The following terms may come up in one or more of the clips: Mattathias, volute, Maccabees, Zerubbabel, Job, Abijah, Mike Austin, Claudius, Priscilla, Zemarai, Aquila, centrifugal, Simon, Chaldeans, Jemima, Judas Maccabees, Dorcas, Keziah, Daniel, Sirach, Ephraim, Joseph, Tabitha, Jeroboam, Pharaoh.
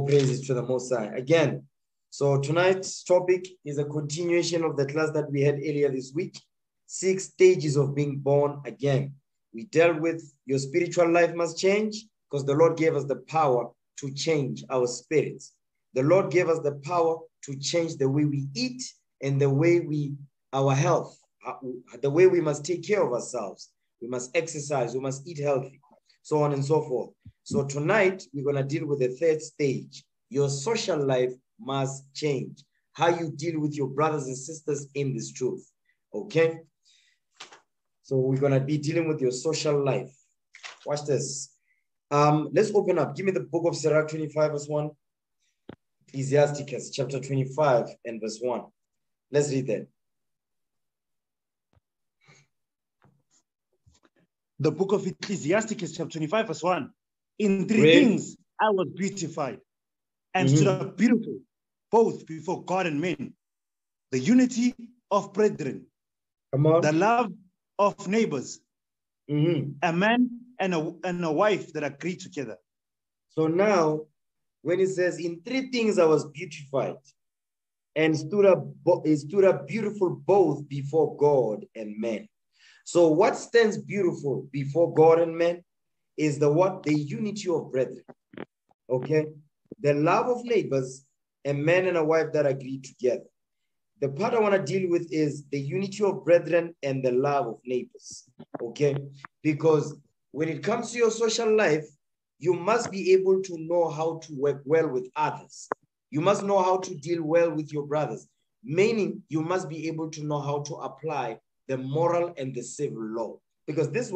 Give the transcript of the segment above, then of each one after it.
All praises to the Most High. Again, so tonight's topic is a continuation of the class that we had earlier this week. 6 stages of being born again. We dealt with your spiritual life must change because the Lord gave us the power to change our spirits. The Lord gave us the power to change the way we eat and the way we, our health, the way we must take care of ourselves. We must exercise, we must eat healthy, so on and so forth. So tonight, we're going to deal with the 3rd stage. Your social life must change. How you deal with your brothers and sisters in this truth, okay? So we're going to be dealing with your social life. Watch this. Let's open up. Give me the book of Sirach 25, verse 1. Ecclesiasticus chapter 25 and verse 1. Let's read that. The book of Ecclesiasticus chapter 25 verse 1. In 3 things I was beautified and stood up beautiful, both before God and men. The unity of brethren, the love of neighbors, a man and a wife that agree together. So now, when it says, in 3 things I was beautified and stood up beautiful both before God and men. So what stands beautiful before God and men is the what? The unity of brethren, okay? The love of neighbors, a man and a wife that agree together. The part I want to deal with is the unity of brethren and the love of neighbors, okay? Because when it comes to your social life, you must be able to know how to work well with others. You must know how to deal well with your brothers, meaning you must be able to know how to apply the moral and the civil law, because this is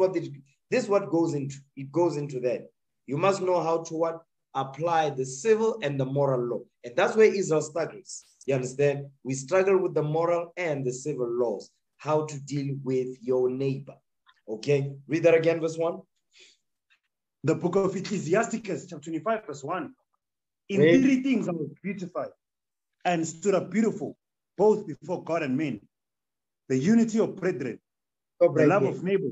what goes into that. You must know how to what? Apply the civil and the moral law. And that's where Israel struggles. You understand? We struggle with the moral and the civil laws, how to deal with your neighbor. Okay, read that again, verse 1. The book of Ecclesiasticus, chapter 25, verse 1. In 3 things I was beautified and stood up beautiful, both before God and men. The unity of brethren, the love of neighbor.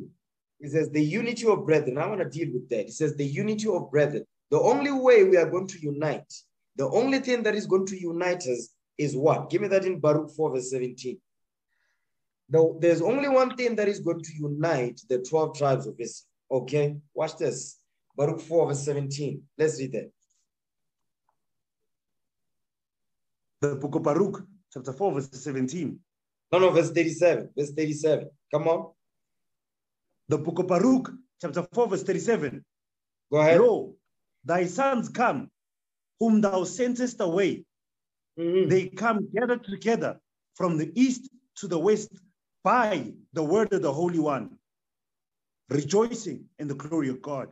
It says the unity of brethren. I want to deal with that. It says the unity of brethren. The only way we are going to unite, the only thing that is going to unite us is what? Give me that in Baruch 4, verse 17. There's only one thing that is going to unite the 12 tribes of Israel. Okay, watch this. Baruch 4, verse 17. Let's read that. The book of Baruch, chapter 4, verse 17. No, verse 37. Verse 37. Come on. The book of Baruch, chapter 4, verse 37. Go ahead. Lo, thy sons come, whom thou sentest away. They come gathered together from the east to the west by the word of the Holy One, rejoicing in the glory of God.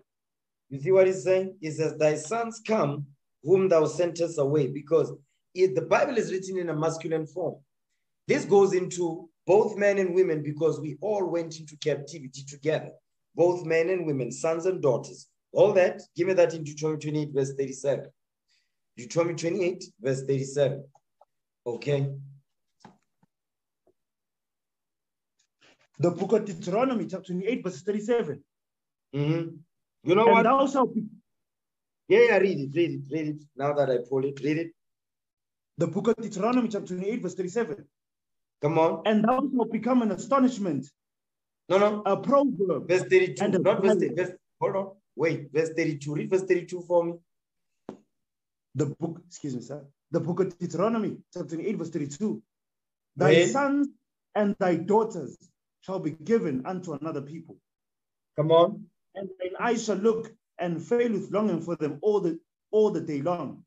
You see what he's saying? He says, thy sons come, whom thou sentest away. Because if the Bible is written in a masculine form. This goes into both men and women because we all went into captivity together. Both men and women, sons and daughters. All that, give me that in Deuteronomy 28, verse 37. Deuteronomy 28, verse 37. Okay. The book of Deuteronomy, chapter 28, verse 37. You know what? Read it. Now that I pull it, read it. The book of Deuteronomy, chapter 28, verse 37. Come on. And thou shalt become an astonishment. A proverb. Verse 32. Hold on. Wait, verse 32. Read verse 32 for me. The book, excuse me, sir. The book of Deuteronomy, chapter 28, verse 32. Thy sons and thy daughters shall be given unto another people. Come on. And thine eyes shall look and fail with longing for them all the day long,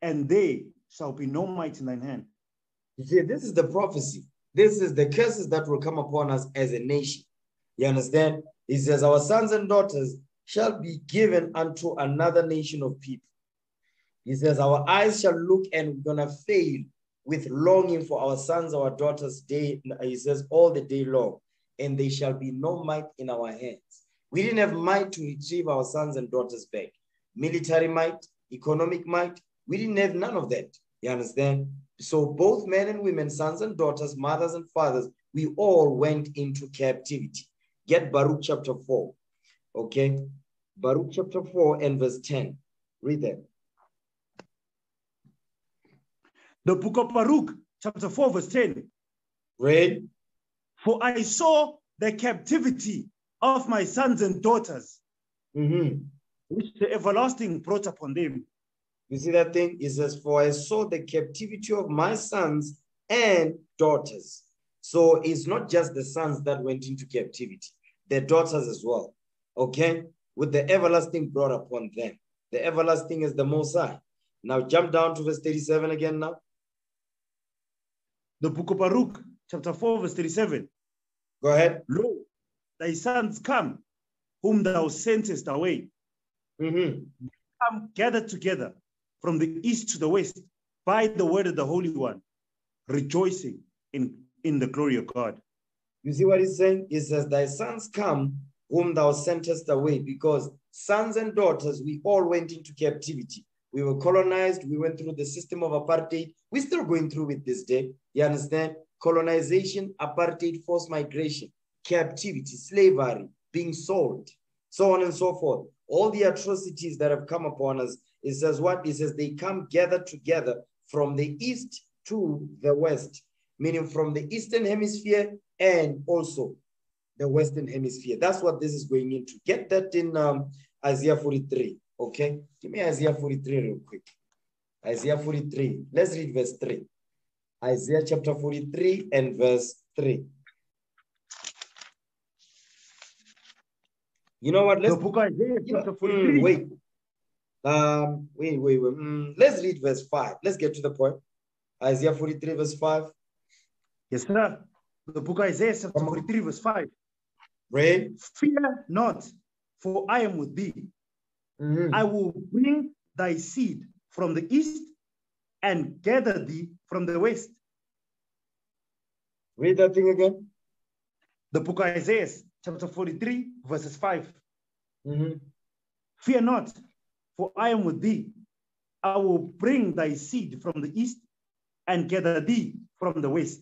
and there shall be no might in thine hand. You see, this is the prophecy. This is the curses that will come upon us as a nation. You understand? It says, our sons and daughters shall be given unto another nation of people. He says, our eyes shall look and we're going to fail with longing for our sons, our daughters, he says, all the day long, and there shall be no might in our hands. We didn't have might to retrieve our sons and daughters back. Military might, economic might, we didn't have none of that. You understand? So both men and women, sons and daughters, mothers and fathers, we all went into captivity. Get Baruch chapter 4. Okay? Baruch chapter 4 and verse 10. Read that. The book of Baruch, chapter 4, verse 10. Read. For I saw the captivity of my sons and daughters, which the everlasting brought upon them. You see that thing? It says, for I saw the captivity of my sons and daughters. So it's not just the sons that went into captivity, their daughters as well. Okay? With the everlasting brought upon them. The everlasting is the Most High. Now jump down to verse 37 again now. The book of Baruch, chapter 4, verse 37. Go ahead. Lo, thy sons come, whom thou sentest away. Come gathered together from the east to the west by the word of the Holy One, rejoicing in the glory of God. You see what he's saying? He says, thy sons come, whom thou sentest away, because sons and daughters, we all went into captivity. We were colonized. We went through the system of apartheid. We're still going through it this day. You understand? Colonization, apartheid, forced migration, captivity, slavery, being sold, so on and so forth. All the atrocities that have come upon us, it says what? It says they come gathered together from the east to the west, meaning from the eastern hemisphere and also the western hemisphere. That's what this is going into. Get that in Isaiah 43, okay? Give me Isaiah 43 real quick. Isaiah 43. Let's read verse 3. Isaiah chapter 43 and verse 3. You know what? Let's the book of Isaiah, chapter 43. Wait. Let's read verse 5. Let's get to the point. Isaiah 43, verse 5. Yes, sir. The book of Isaiah, chapter 43, verse 5. Read. Fear not, for I am with thee. I will bring thy seed from the east and gather thee from the west. Read that thing again. The book of Isaiah, chapter 43, verses 5. Fear not, for I am with thee. I will bring thy seed from the east and gather thee from the west.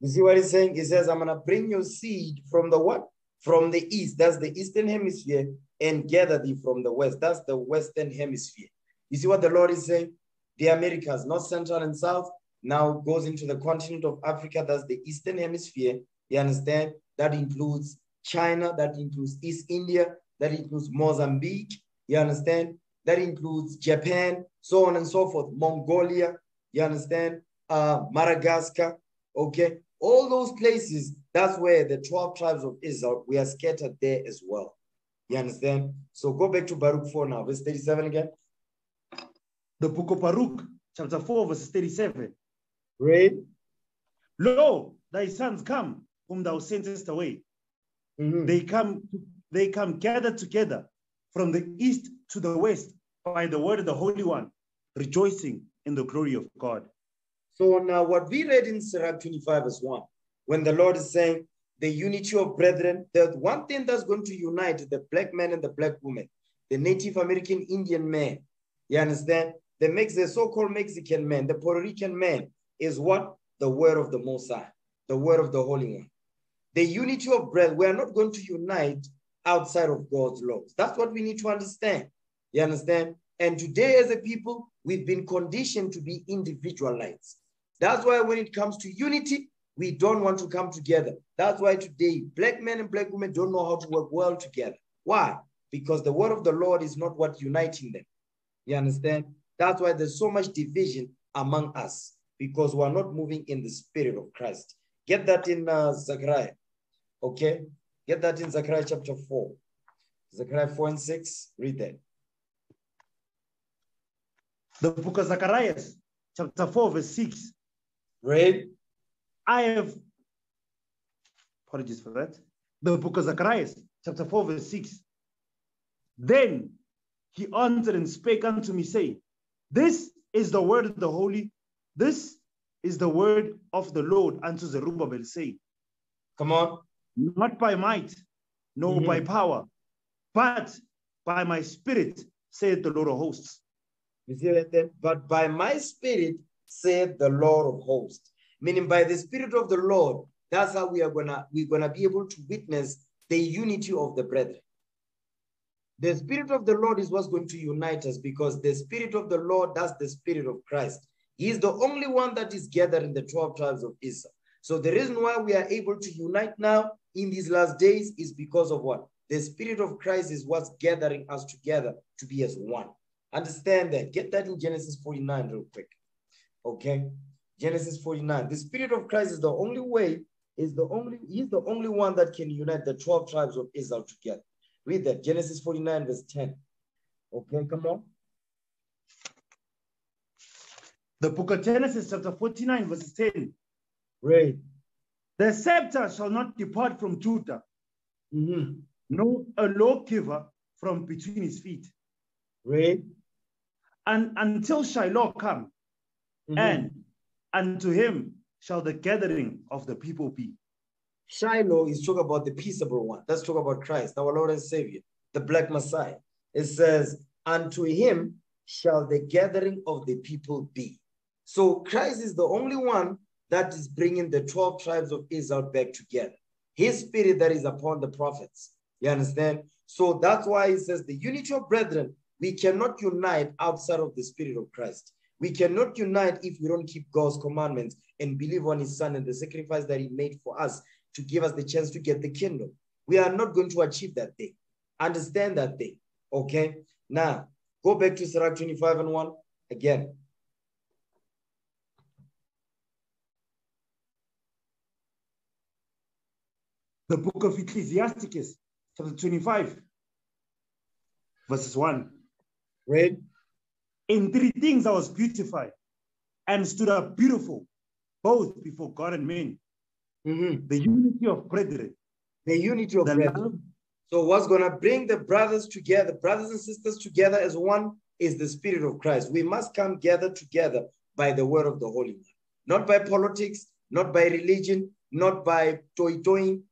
You see what he's saying? He says, I'm going to bring your seed from the what? From the east. That's the eastern hemisphere. And gather thee from the west. That's the western hemisphere. You see what the Lord is saying? The Americas, north, central, and south, now goes into the continent of Africa. That's the eastern hemisphere. You understand? That includes China, that includes East India, that includes Mozambique, you understand? That includes Japan, so on and so forth, Mongolia, you understand? Madagascar, okay? All those places, that's where the 12 tribes of Israel, we are scattered there as well. You understand? So go back to Baruch 4 now, verse 37 again. The book of Baruch, chapter 4, verse 37. Read. Lo, thy sons come, whom thou sentest away. They come gathered together from the east to the west by the word of the Holy One, rejoicing in the glory of God. So now what we read in Sirach 25 verse 1, when the Lord is saying the unity of brethren, the one thing that's going to unite the black man and the black woman, the Native American Indian man, you understand? The so-called Mexican man, the Puerto Rican man, is what? The word of the Most High, the word of the Holy One. The unity of brethren, we are not going to unite outside of God's laws. That's what we need to understand. You understand? And today as a people, we've been conditioned to be individualized. That's why when it comes to unity, we don't want to come together. That's why today, black men and black women don't know how to work well together. Why? Because the word of the Lord is not what uniting them. You understand? That's why there's so much division among us, because we're not moving in the spirit of Christ. Get that in Zechariah. Okay, get that in Zechariah chapter 4. Zechariah 4 and 6, read that. The book of Zechariah, chapter 4, verse 6. Read. Apologies for that. The book of Zechariah, chapter 4, verse 6. Then he answered and spake unto me, saying, this is the word of the Holy, this is the word of the Lord unto Zerubbabel, saying, come on. Not by might, nor by power, but by my spirit, saith the Lord of hosts. You see that then? But by my spirit, saith the Lord of hosts. Meaning by the spirit of the Lord, that's how we're gonna be able to witness the unity of the brethren. The spirit of the Lord is what's going to unite us, because the spirit of the Lord, that's the spirit of Christ. He is the only one that is gathering the 12 tribes of Israel. So the reason why we are able to unite now in these last days is because of what? The Spirit of Christ is what's gathering us together to be as one. Understand that. Get that in Genesis 49 real quick. Okay. Genesis 49. The Spirit of Christ is the only way, he's the only one that can unite the 12 tribes of Israel together. Read that. Genesis 49 verse 10. Okay, come on. The book of Genesis chapter 49 verse 10. Right. The scepter shall not depart from Judah, no a lawgiver from between his feet. Right. And until Shiloh come, and unto him shall the gathering of the people be. Shiloh is talking about the peaceable one. Let's talk about Christ, our Lord and Savior, the Black Messiah. It says, unto him shall the gathering of the people be. So Christ is the only one that is bringing the 12 tribes of Israel back together. His spirit that is upon the prophets. You understand? So that's why he says the unity of brethren, we cannot unite outside of the Spirit of Christ. We cannot unite if we don't keep God's commandments and believe on his son and the sacrifice that he made for us to give us the chance to get the kingdom. We are not going to achieve that thing. Understand that thing. Okay? Now, go back to Sirach 25 and 1 again. The book of Ecclesiasticus, chapter 25, verses 1. Read. In three things I was beautified and stood up beautiful, both before God and men. The unity of brethren. The unity of brethren. So what's going to bring the brothers together, brothers and sisters together as one, is the Spirit of Christ. We must come gather together by the word of the Holy One. Not by politics, not by religion, not by toy-toying,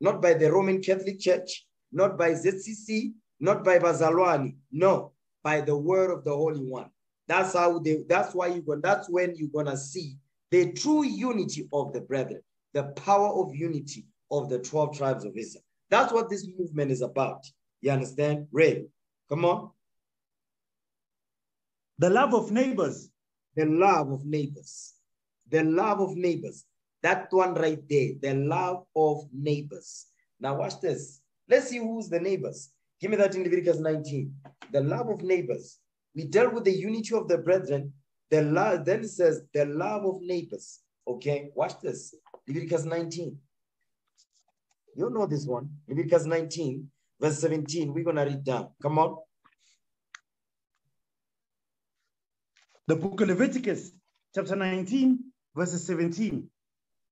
not by the Roman Catholic Church, not by ZCC, not by Bazalwani. No, by the word of the Holy One. That's how they, that's when you're going to see the true unity of the brethren, the power of unity of the 12 tribes of Israel. That's what this movement is about. You understand? Ray, come on. The love of neighbors. The love of neighbors. The love of neighbors. That one right there. The love of neighbors. Now watch this. Let's see who's the neighbors. Give me that in Leviticus 19. The love of neighbors. We dealt with the unity of the brethren. The love, then it says the love of neighbors. Okay, watch this. Leviticus 19. You know this one. Leviticus 19, verse 17. We're going to read down. Come on. The book of Leviticus, chapter 19, verses 17.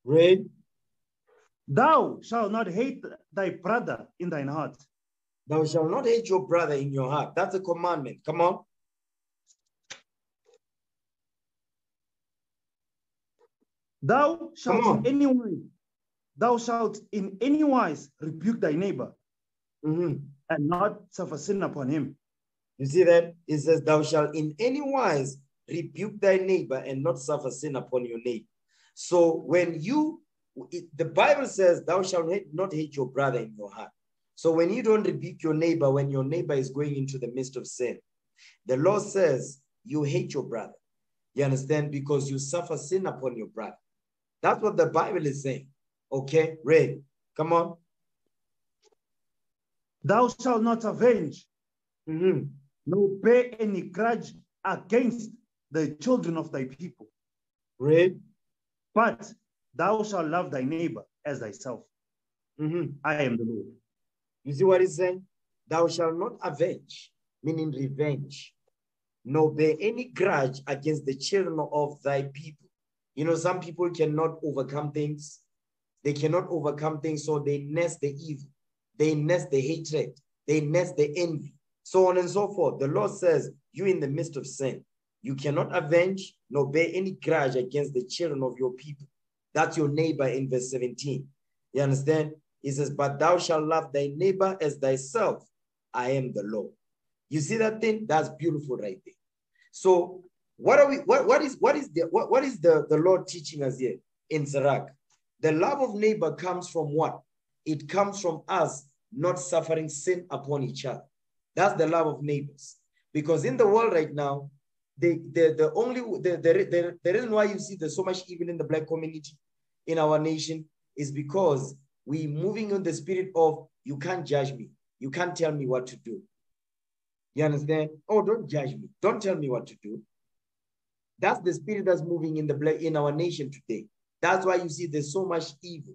Read. Thou shalt not hate thy brother in thine heart. Thou shalt not hate your brother in your heart. That's a commandment. Come on. Thou shalt in any wise rebuke thy neighbor and not suffer sin upon him. You see that? It says, thou shalt in any wise rebuke thy neighbor and not suffer sin upon your neighbor. So when you, the Bible says, thou shalt not hate your brother in your heart. So when you don't rebuke your neighbor, when your neighbor is going into the midst of sin, the law says you hate your brother. You understand? Because you suffer sin upon your brother. That's what the Bible is saying. Okay, read. Come on. Thou shalt not avenge, nor bear any grudge against the children of thy people. Read. But thou shalt love thy neighbor as thyself. I am the Lord. You see what he's saying? Thou shalt not avenge, meaning revenge, nor bear any grudge against the children of thy people. You know, some people cannot overcome things. They cannot overcome things, so they nest the evil. They nest the hatred. They nest the envy, so on and so forth. The Lord says, you're in the midst of sin. You cannot avenge nor bear any grudge against the children of your people. That's your neighbor in verse 17. You understand? He says, but thou shalt love thy neighbor as thyself. I am the Lord. You see that thing? That's beautiful right there. So what are we, what is the Lord teaching us here in Sirach? The love of neighbor comes from what? It comes from us not suffering sin upon each other. That's the love of neighbors. Because in the world right now, the reason why you see there's so much evil in the black community, in our nation, is because we're moving on the spirit of, you can't judge me, you can't tell me what to do. You understand? Oh, don't judge me, don't tell me what to do. That's the spirit that's moving in the black in our nation today. That's why you see there's so much evil.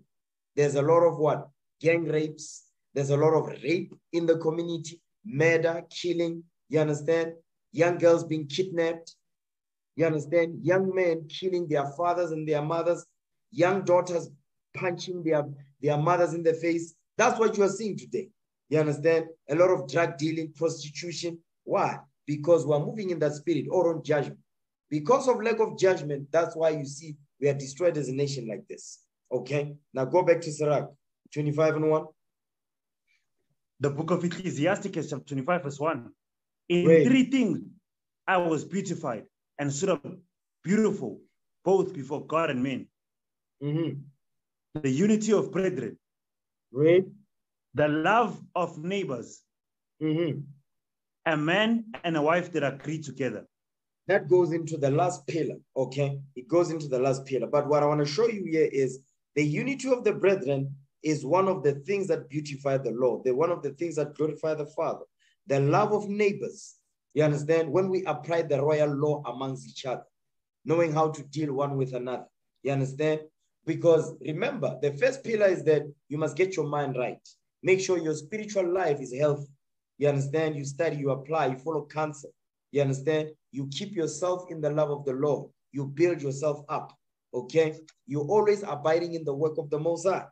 There's a lot of what? Gang rapes. There's a lot of rape in the community, murder, killing. You understand? Young girls being kidnapped. You understand? Young men killing their fathers and their mothers. Young daughters punching their mothers in the face. That's what you are seeing today. You understand? A lot of drug dealing, prostitution. Why? Because we're moving in that spirit, or on judgment. Because of lack of judgment, that's why you see we are destroyed as a nation like this. Okay? Now go back to Sirach 25:1. The book of Ecclesiastes, chapter 25:1. In three things I was beautified and stood up beautiful, both before God and men. Mm-hmm. The unity of brethren. Great. The love of neighbors. Mm-hmm. A man and a wife that agree together. That goes into the last pillar, okay? It goes into the last pillar. But what I want to show you here is the unity of the brethren is one of the things that beautify the Lord. They're one of the things that glorify the Father. The love of neighbors, you understand? When we apply the royal law amongst each other, knowing how to deal one with another, you understand? Because remember, the first pillar is that you must get your mind right. Make sure your spiritual life is healthy. You understand? You study, you apply, you follow counsel. You understand? You keep yourself in the love of the Lord. You build yourself up, okay? You're always abiding in the work of the Most High.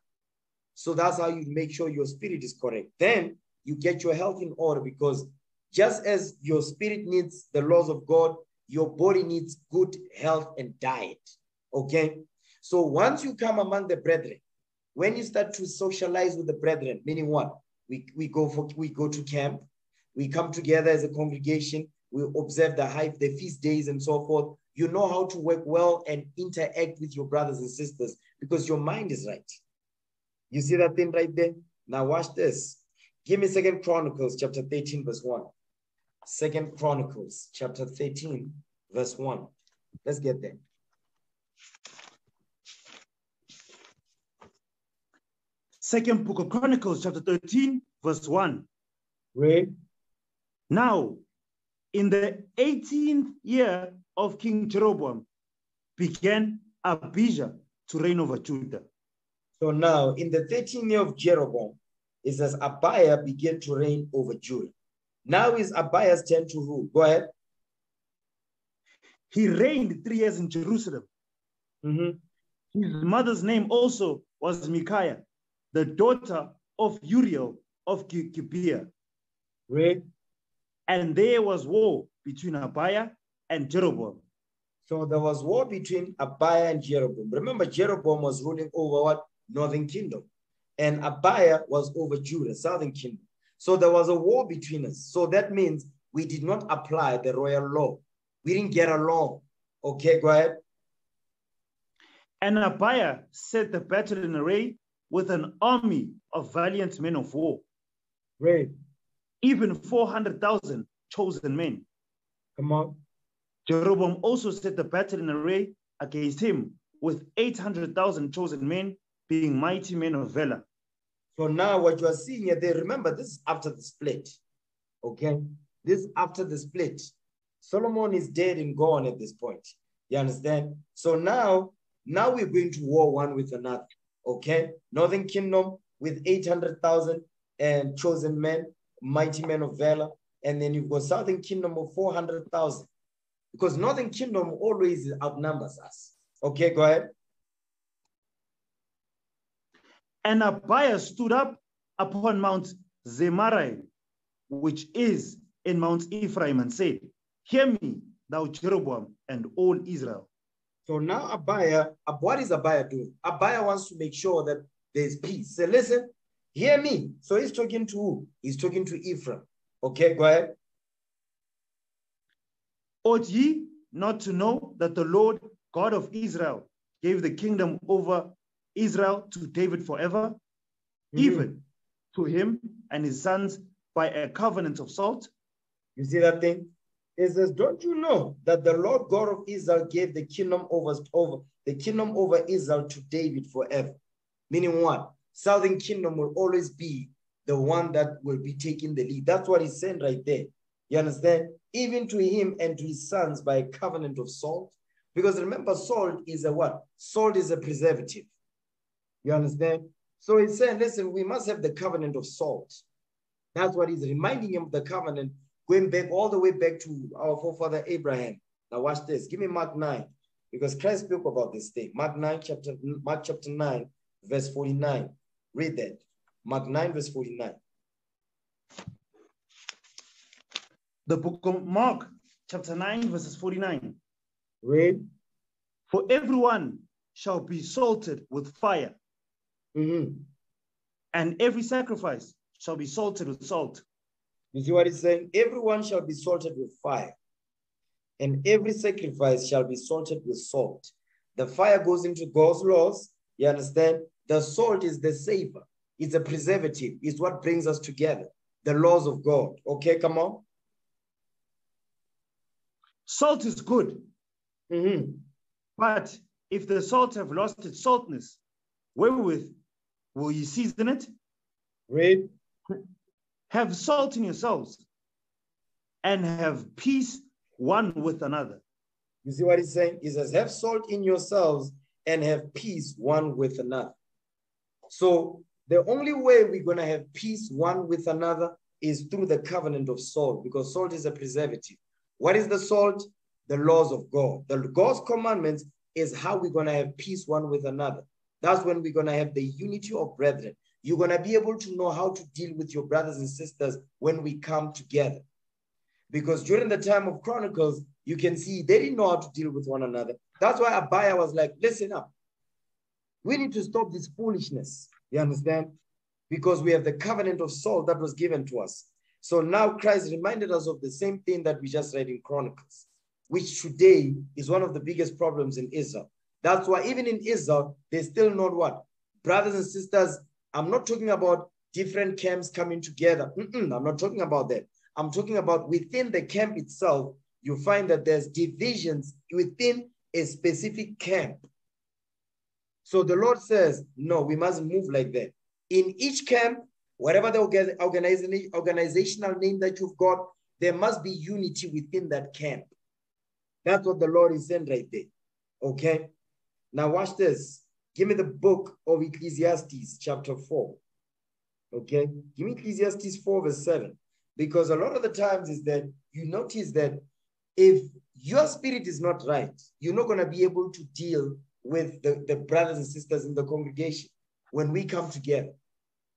So that's how you make sure your spirit is correct. Then you get your health in order, because just as your spirit needs the laws of God, your body needs good health and diet, okay? So once you come among the brethren, when you start to socialize with the brethren, meaning what? We go to camp. We come together as a congregation. We observe the feast days and so forth. You know how to work well and interact with your brothers and sisters because your mind is right. You see that thing right there? Now watch this. Give me 2 Chronicles chapter 13:1. 2 Chronicles chapter 13:1. Let's get there. Second book of Chronicles chapter 13:1. Read. Now, in the 18th year of King Jeroboam, began Abijah to reign over Judah. So now, in the 13th year of Jeroboam, it says Abijah began to reign over Judah. Now is Abijah's turn to rule. Go ahead. He reigned 3 years in Jerusalem. Mm-hmm. His mother's name also was Micaiah, the daughter of Uriel of Gibeah. Read. And there was war between Abijah and Jeroboam. So there was war between Abijah and Jeroboam. Remember, Jeroboam was ruling over what? Northern kingdom. And Abijah was over Judah, southern kingdom. So there was a war between us. So that means we did not apply the royal law. We didn't get along. Okay, go ahead. And Abijah set the battle in array with an army of valiant men of war. Right. Even 400,000 chosen men. Come on. Jeroboam also set the battle in array against him with 800,000 chosen men, being mighty men of valor. So now what you are seeing here, they remember this is after the split. Okay? This is after the split. Solomon is dead and gone at this point. You understand? So now we're going to war one with another. Okay? Northern kingdom with 800,000 and chosen men, mighty men of valor, and then you've got southern kingdom of 400,000, because northern kingdom always outnumbers us. Okay, go ahead. And Abijah stood up upon Mount Zemarai, which is in Mount Ephraim, and said, "Hear me, thou Jeroboam, and all Israel." So now Abijah, what is Abijah doing? Abijah wants to make sure that there's peace. So listen. Hear me. So he's talking to who? He's talking to Ephraim. Okay, go ahead. Ought ye not to know that the Lord God of Israel gave the kingdom over Israel to David forever, even to him and his sons by a covenant of salt? You see that thing? It says, don't you know that the Lord God of Israel gave the kingdom over Israel to David forever? Meaning what? Southern kingdom will always be the one that will be taking the lead. That's what he's saying right there. You understand? Even to him and to his sons by a covenant of salt. Because remember, salt is a what? Salt is a preservative. You understand? So he's saying, listen, we must have the covenant of salt. That's what he's reminding him of, the covenant, going back all the way back to our forefather Abraham. Now watch this. Give me Mark 9, because Christ spoke about this thing. Mark chapter 9, verse 49. Read that. Mark 9, verse 49. The book of Mark, chapter 9, verses 49. Read. For everyone shall be salted with fire, and every sacrifice shall be salted with salt. You see what it's saying? Everyone shall be salted with fire, and every sacrifice shall be salted with salt. The fire goes into God's laws. You understand? The salt is the savor. It's a preservative. It's what brings us together. The laws of God. Okay, come on. Salt is good. But if the salt have lost its saltness, wherewith will ye season it? Read. Have salt in yourselves and have peace one with another. You see what he's saying? He says, have salt in yourselves and have peace one with another. So the only way we're going to have peace one with another is through the covenant of salt, because salt is a preservative. What is the salt? The laws of God. The God's commandments is how we're going to have peace one with another. That's when we're going to have the unity of brethren. You're going to be able to know how to deal with your brothers and sisters when we come together. Because during the time of Chronicles, you can see they didn't know how to deal with one another. That's why Abijah was like, listen up. We need to stop this foolishness. You understand? Because we have the covenant of salt that was given to us. So now Christ reminded us of the same thing that we just read in Chronicles, which today is one of the biggest problems in Israel. That's why even in Israel, they still know what? Brothers and sisters. I'm not talking about different camps coming together. I'm not talking about that. I'm talking about within the camp itself, you find that there's divisions within a specific camp. So the Lord says, no, we mustn't move like that. In each camp, whatever the organizational name that you've got, there must be unity within that camp. That's what the Lord is saying right there. Okay? Now watch this. Give me the book of Ecclesiastes, chapter 4. Okay? Give me Ecclesiastes 4, verse 7. Because a lot of the times is that you notice that if your spirit is not right, you're not going to be able to deal with the brothers and sisters in the congregation when we come together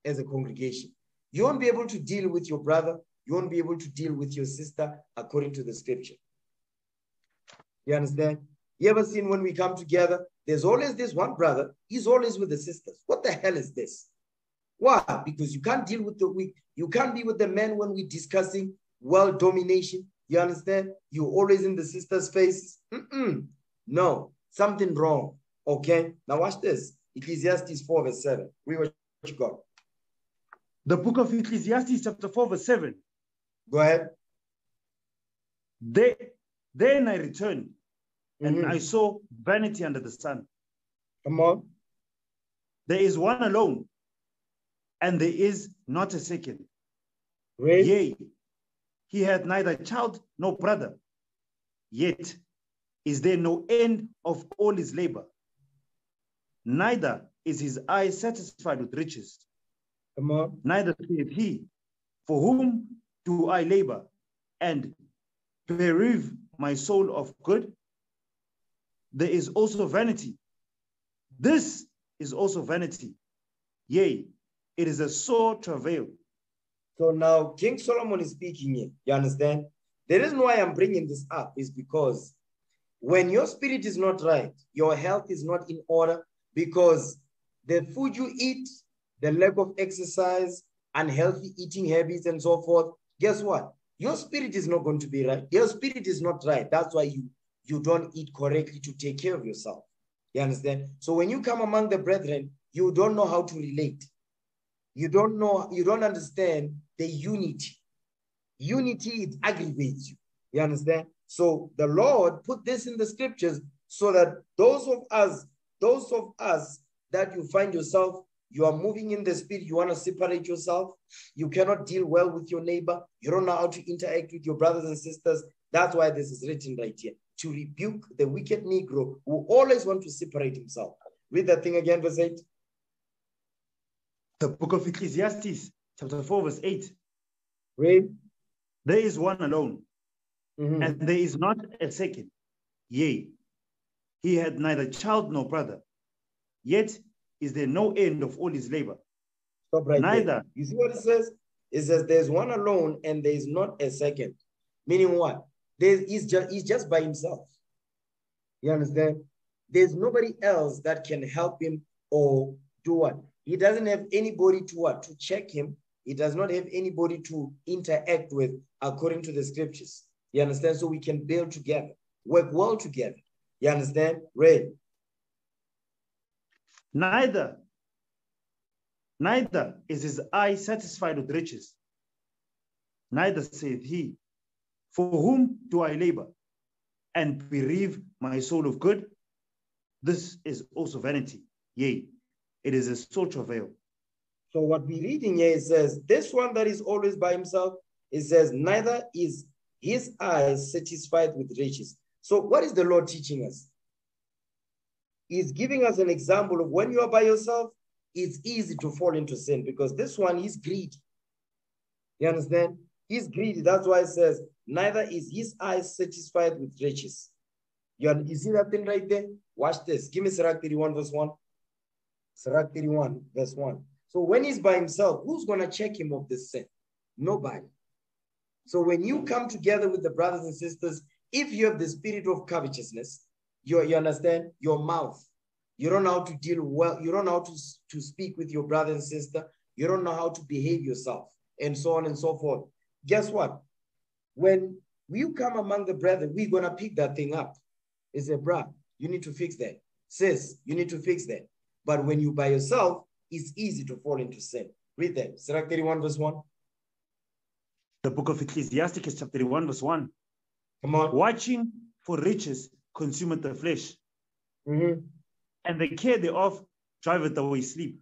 as a congregation. You won't be able to deal with your brother. You won't be able to deal with your sister according to the scripture. You understand? You ever seen when we come together, there's always this one brother, he's always with the sisters. What the hell is this? Why? Because you can't deal with the weak. You can't be with the men when we're discussing world domination. You understand? You're always in the sisters' faces. No, something wrong. Okay? Now watch this. Ecclesiastes 4, verse 7. Read what you got. The book of Ecclesiastes, chapter 4, verse 7. Go ahead. Then I returned. And I saw vanity under the sun. Come on. There is one alone, and there is not a second. Really? Yea, he hath neither child nor brother. Yet is there no end of all his labor. Neither is his eye satisfied with riches. Come on. Neither saith he, for whom do I labor, and bereave my soul of good? There is also vanity. This is also vanity. Yea, it is a sore travail. So now King Solomon is speaking here. You understand? The reason why I'm bringing this up is because when your spirit is not right, your health is not in order, because the food you eat, the lack of exercise, unhealthy eating habits and so forth, guess what? Your spirit is not going to be right. Your spirit is not right. That's why you don't eat correctly to take care of yourself. You understand? So when you come among the brethren, you don't know how to relate. You don't understand the unity. Unity, it aggravates you. You understand? So the Lord put this in the scriptures so that those of us that you find yourself, you are moving in the spirit, you want to separate yourself, you cannot deal well with your neighbor, you don't know how to interact with your brothers and sisters. That's why this is written right here, to rebuke the wicked Negro who always wants to separate himself. Read that thing again, verse 8. The book of Ecclesiastes, chapter 4, verse 8. Read. There is one alone, and there is not a second. Yea, he had neither child nor brother, yet is there no end of all his labor. Stop right there. You see what it says? It says there's one alone and there is not a second. Meaning what? He's just by himself. You understand? There's nobody else that can help him or do what? He doesn't have anybody to what? To check him. He does not have anybody to interact with according to the scriptures. You understand? So we can build together, work well together. You understand? Read. Neither is his eye satisfied with riches, neither saith he, for whom do I labor and bereave my soul of good? This is also vanity, yea, it is a sore travail. So what we're reading here, it says, this one that is always by himself, it says, neither is his eye satisfied with riches. So what is the Lord teaching us? He's giving us an example of when you are by yourself, it's easy to fall into sin, because this one is greedy. You understand? He's greedy. That's why it says, neither is his eyes satisfied with riches. You see that thing right there? Watch this. Give me Sirach 31, verse 1. Sirach 31, verse 1. So when he's by himself, who's going to check him of this sin? Nobody. So when you come together with the brothers and sisters, if you have the spirit of covetousness, you understand, your mouth, you don't know how to deal well, you don't know how to speak with your brother and sister, you don't know how to behave yourself, and so on and so forth. Guess what? When you come among the brethren, we're going to pick that thing up. It's a bruh, you need to fix that. Sis, you need to fix that. But when you're by yourself, it's easy to fall into sin. Read that. Sirach 31, verse 1. The book of Ecclesiastes, chapter 31, verse 1. Come on. Watching for riches consumeth the flesh, and the care thereof driveth away sleep.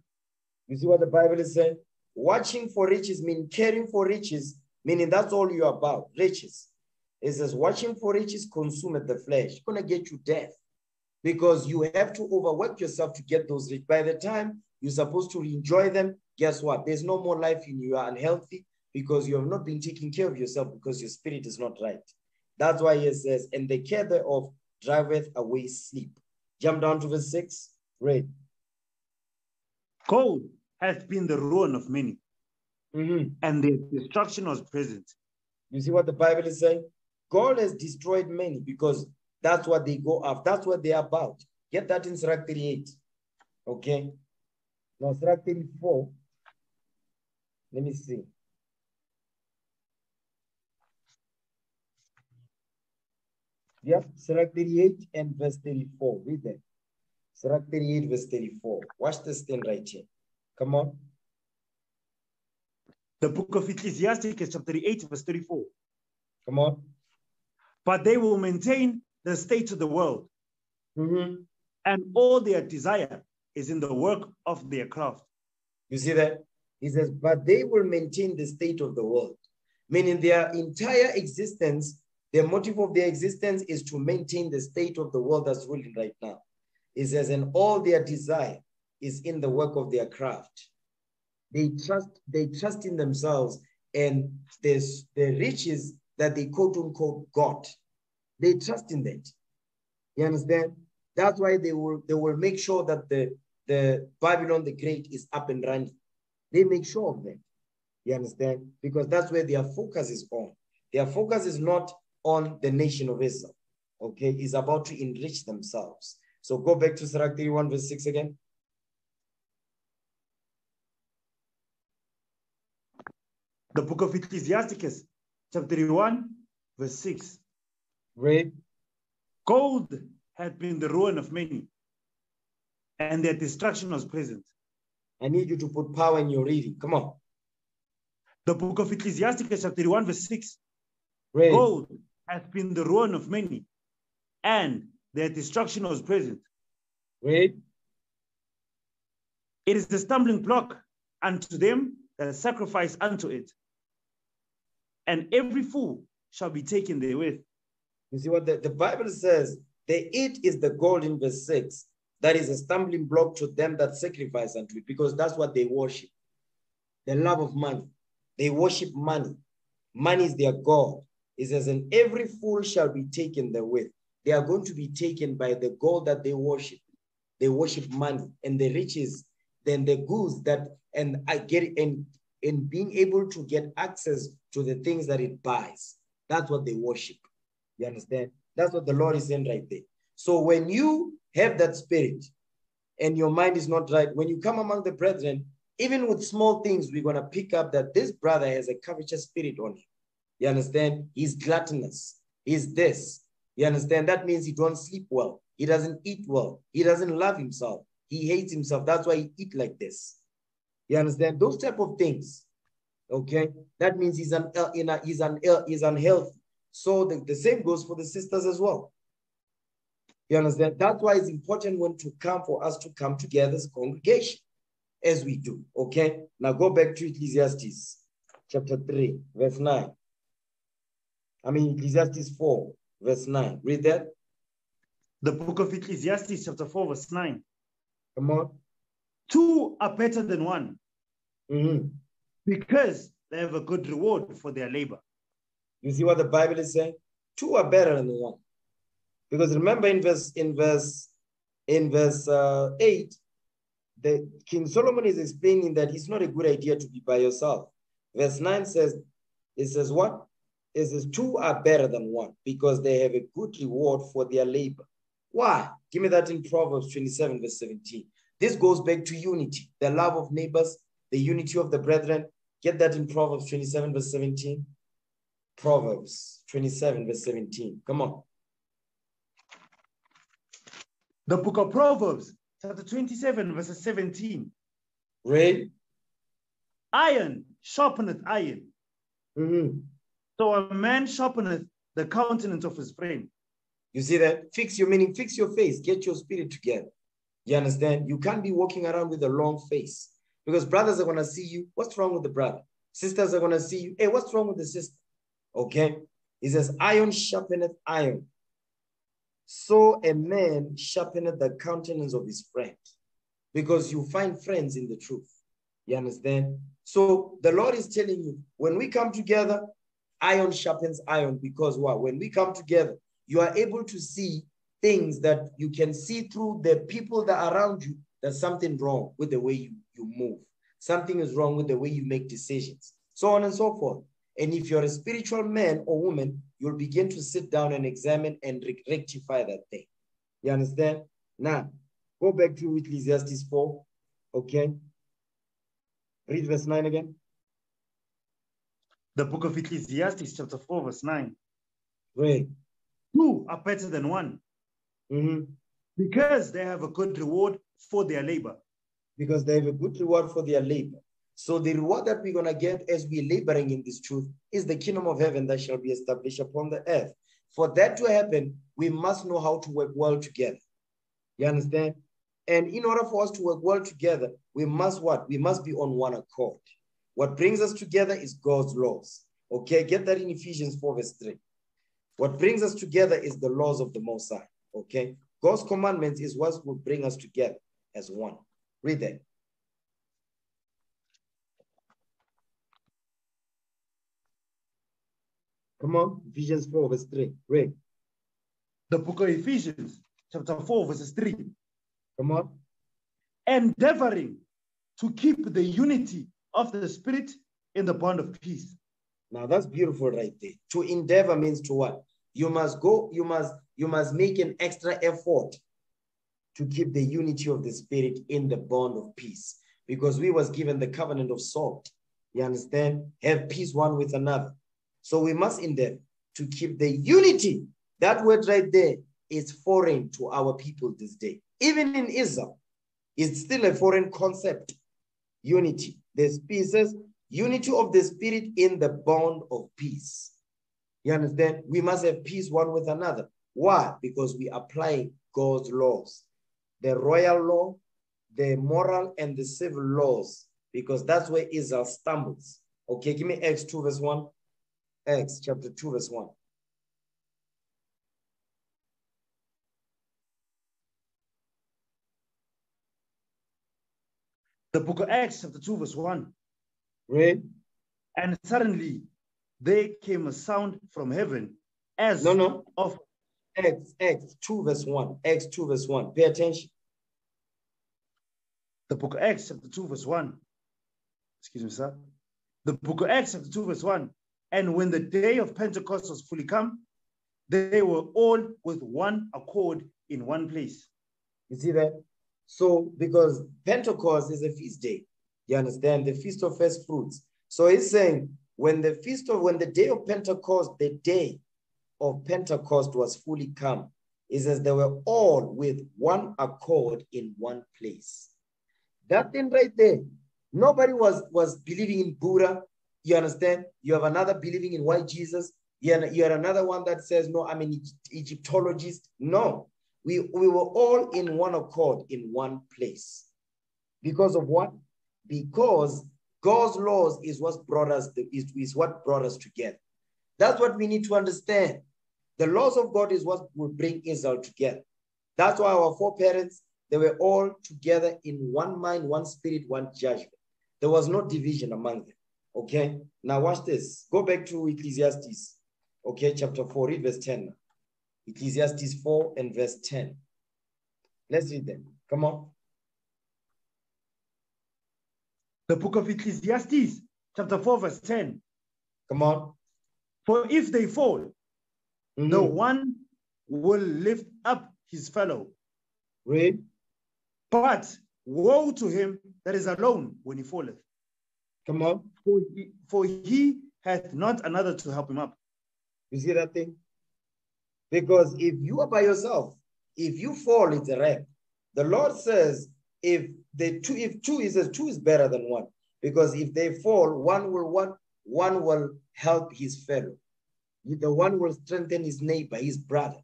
You see what the Bible is saying? Watching for riches means caring for riches, meaning that's all you're about, riches. It says, watching for riches consumeth the flesh. It's going to get you death, because you have to overwork yourself to get those riches. By the time you're supposed to enjoy them, guess what? There's no more life in you. You are unhealthy because you have not been taking care of yourself, because your spirit is not right. That's why it says, and the care thereof driveth away sleep. Jump down to verse 6. Read. Cold hath been the ruin of many, and their destruction was present. You see what the Bible is saying? God has destroyed many, because that's what they go after. That's what they're about. Get that in Sirach 38. Okay. Now Sirach 34. Let me see. Yep, Sirach 38 and verse 34. Read that. Sirach 38, verse 34. Watch this thing right here. Come on. The book of Ecclesiastes, chapter 8, verse 34. Come on. But they will maintain the state of the world, and all their desire is in the work of their craft. You see that? He says, but they will maintain the state of the world, meaning their entire existence. The motive of their existence is to maintain the state of the world that's ruling right now. It says, and all their desire is in the work of their craft. They trust in themselves and the riches that they quote-unquote got. They trust in that. You understand? That's why they will make sure that the Babylon the Great is up and running. They make sure of that. You understand? Because that's where their focus is on. Their focus is not on the nation of Israel, okay? Is about to enrich themselves. So go back to Sirach 31, verse 6 again. The book of Ecclesiastes, chapter 31, verse 6. Read. Gold had been the ruin of many, and their destruction was present. I need you to put power in your reading. Come on. The book of Ecclesiastes, chapter 31, verse 6. Read. Gold hath been the ruin of many, and their destruction was present. Wait. It is the stumbling block unto them that sacrifice unto it, and every fool shall be taken therewith. You see what the Bible says, they eat is the gold in verse 6. That is a stumbling block to them that sacrifice unto it, because that's what they worship. The love of money. They worship money. Money is their God. It says, and every fool shall be taken therewith. They are going to be taken by the God that they worship. They worship money and the riches, then the goods that, and I get in being able to get access to the things that it buys. That's what they worship. You understand? That's what the Lord is saying right there. So when you have that spirit and your mind is not right, when you come among the brethren, even with small things, we're going to pick up that this brother has a covetous spirit on him. You understand? He's gluttonous. He's this. You understand? That means he don't sleep well. He doesn't eat well. He doesn't love himself. He hates himself. That's why he eats like this. You understand? Those type of things. Okay? That means he's unhealthy. So the same goes for the sisters as well. You understand? That's why it's important when to come for us to come together as a congregation, as we do. Okay? Now go back to Ecclesiastes chapter 3, verse 9. I mean, Ecclesiastes 4, verse 9. Read that. The book of Ecclesiastes chapter 4, verse 9. Come on. Two are better than one, because they have a good reward for their labor. You see what the Bible is saying? Two are better than one. Because remember in verse 8, the King Solomon is explaining that it's not a good idea to be by yourself. Verse 9 says, it says what? It says two are better than one because they have a good reward for their labor. Why? Give me that in Proverbs 27, verse 17. This goes back to unity, the love of neighbors, the unity of the brethren. Get that in Proverbs 27, verse 17. Proverbs 27, verse 17. Come on. The book of Proverbs, chapter 27, verse 17. Read. Iron sharpeneth iron. So a man sharpeneth the countenance of his friend. You see that? Fix your meaning, fix your face, get your spirit together. You understand? You can't be walking around with a long face because brothers are going to see you. What's wrong with the brother? Sisters are going to see you. Hey, what's wrong with the sister? Okay? He says, iron sharpeneth iron. So a man sharpeneth the countenance of his friend because you find friends in the truth. You understand? So the Lord is telling you, when we come together, iron sharpens iron because what? When we come together, you are able to see things that you can see through the people that are around you. There's something wrong with the way you move. Something is wrong with the way you make decisions, so on and so forth. And if you're a spiritual man or woman, you'll begin to sit down and examine and rectify that thing. You understand? Now, go back to Ecclesiastes 4. Okay. Read verse 9 again. The book of Ecclesiastes chapter 4, verse 9. Read. Two are better than one because they have a good reward for their labor. Because they have a good reward for their labor. So the reward that we're going to get as we're laboring in this truth is the kingdom of heaven that shall be established upon the earth. For that to happen, we must know how to work well together. You understand? And in order for us to work well together, we must what? We must be on one accord. What brings us together is God's laws. Okay, get that in Ephesians 4 verse 3. What brings us together is the laws of the Most High. Okay, God's commandments is what will bring us together as one. Read that. Come on, Ephesians 4 verse 3. Read. The book of Ephesians, chapter 4 verses 3. Come on. Endeavoring to keep the unity of the Spirit in the bond of peace. Now that's beautiful right there. To endeavor means to what? You must go, you must make an extra effort to keep the unity of the Spirit in the bond of peace. Because we was given the covenant of salt. You understand? Have peace one with another. So we must endeavor to keep the unity. That word right there is foreign to our people this day. Even in Israel, it's still a foreign concept. Unity. There's pieces. Unity of the Spirit in the bond of peace. You understand? We must have peace one with another. Why? Because we apply God's laws, the royal law, the moral and the civil laws, because that's where Israel stumbles. Okay, give me Acts 2 verse 1. Acts chapter 2 verse 1. The book of Acts chapter 2 verse 1. Read. And suddenly there came a sound from heaven as of Acts 2 verse 1. Acts 2 verse 1. Pay attention. The book of Acts chapter 2 verse 1. Excuse me, sir. The book of Acts chapter 2 verse 1. And when the day of Pentecost was fully come, they were all with one accord in one place. You see that? So, because Pentecost is a feast day. You understand? The Feast of First Fruits. So he's saying, the day of Pentecost was fully come, it says they were all with one accord in one place. That thing right there, nobody was believing in Buddha. You understand? You have another believing in white Jesus. You had another one that says, no, I'm an Egyptologist. No, we were all in one accord in one place. Because of what? Because God's laws is what brought us together. That's what we need to understand. The laws of God is what will bring Israel together. That's why our foreparents, they were all together in one mind, one spirit, one judgment. There was no division among them. Okay, now watch this. Go back to Ecclesiastes. Okay, chapter 4, read verse 10. Ecclesiastes 4 and verse 10. Let's read them. Come on. The book of Ecclesiastes, chapter 4, verse 10. Come on. For if they fall, no one will lift up his fellow. Read. But woe to him that is alone when he falleth. Come on. For he hath not another to help him up. You see that thing? Because if you are by yourself, if you fall, it's a wreck. The Lord says, If two is better than one, because if they fall, one will help his fellow. The one will strengthen his neighbor, his brother,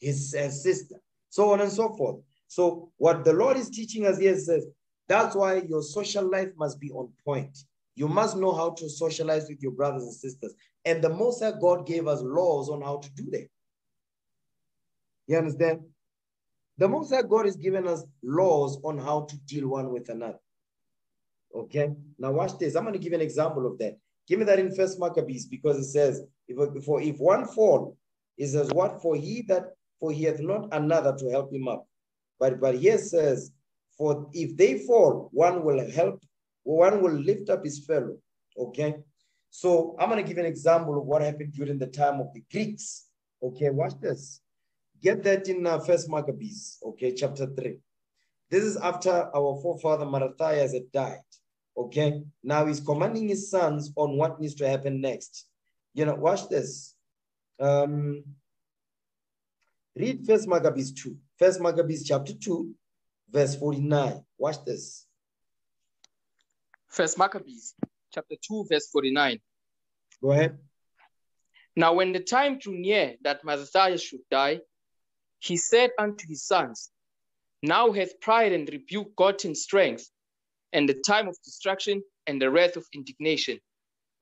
his sister, so on and so forth. So what the Lord is teaching us here says, that's why your social life must be on point. You must know how to socialize with your brothers and sisters. And the Most High God gave us laws on how to do that. You understand? The Most High God has given us laws on how to deal one with another. Okay, now watch this. I'm going to give an example of that. Give me that in 1 Maccabees, because it says, if one fall, it says what? For he hath not another to help him up. But here it says, for if they fall, one will lift up his fellow. Okay, so I'm going to give an example of what happened during the time of the Greeks. Okay, watch this. Get that in 1 Maccabees, okay, chapter 3. This is after our forefather Mattathias had died, okay? Now he's commanding his sons on what needs to happen next. You know, watch this. Read 1 Maccabees 2. 1 Maccabees chapter 2, verse 49. Watch this. 1 Maccabees chapter 2, verse 49. Go ahead. Now when the time drew near that Mattathias should die, he said unto his sons, now hath pride and rebuke gotten strength, and the time of destruction and the wrath of indignation.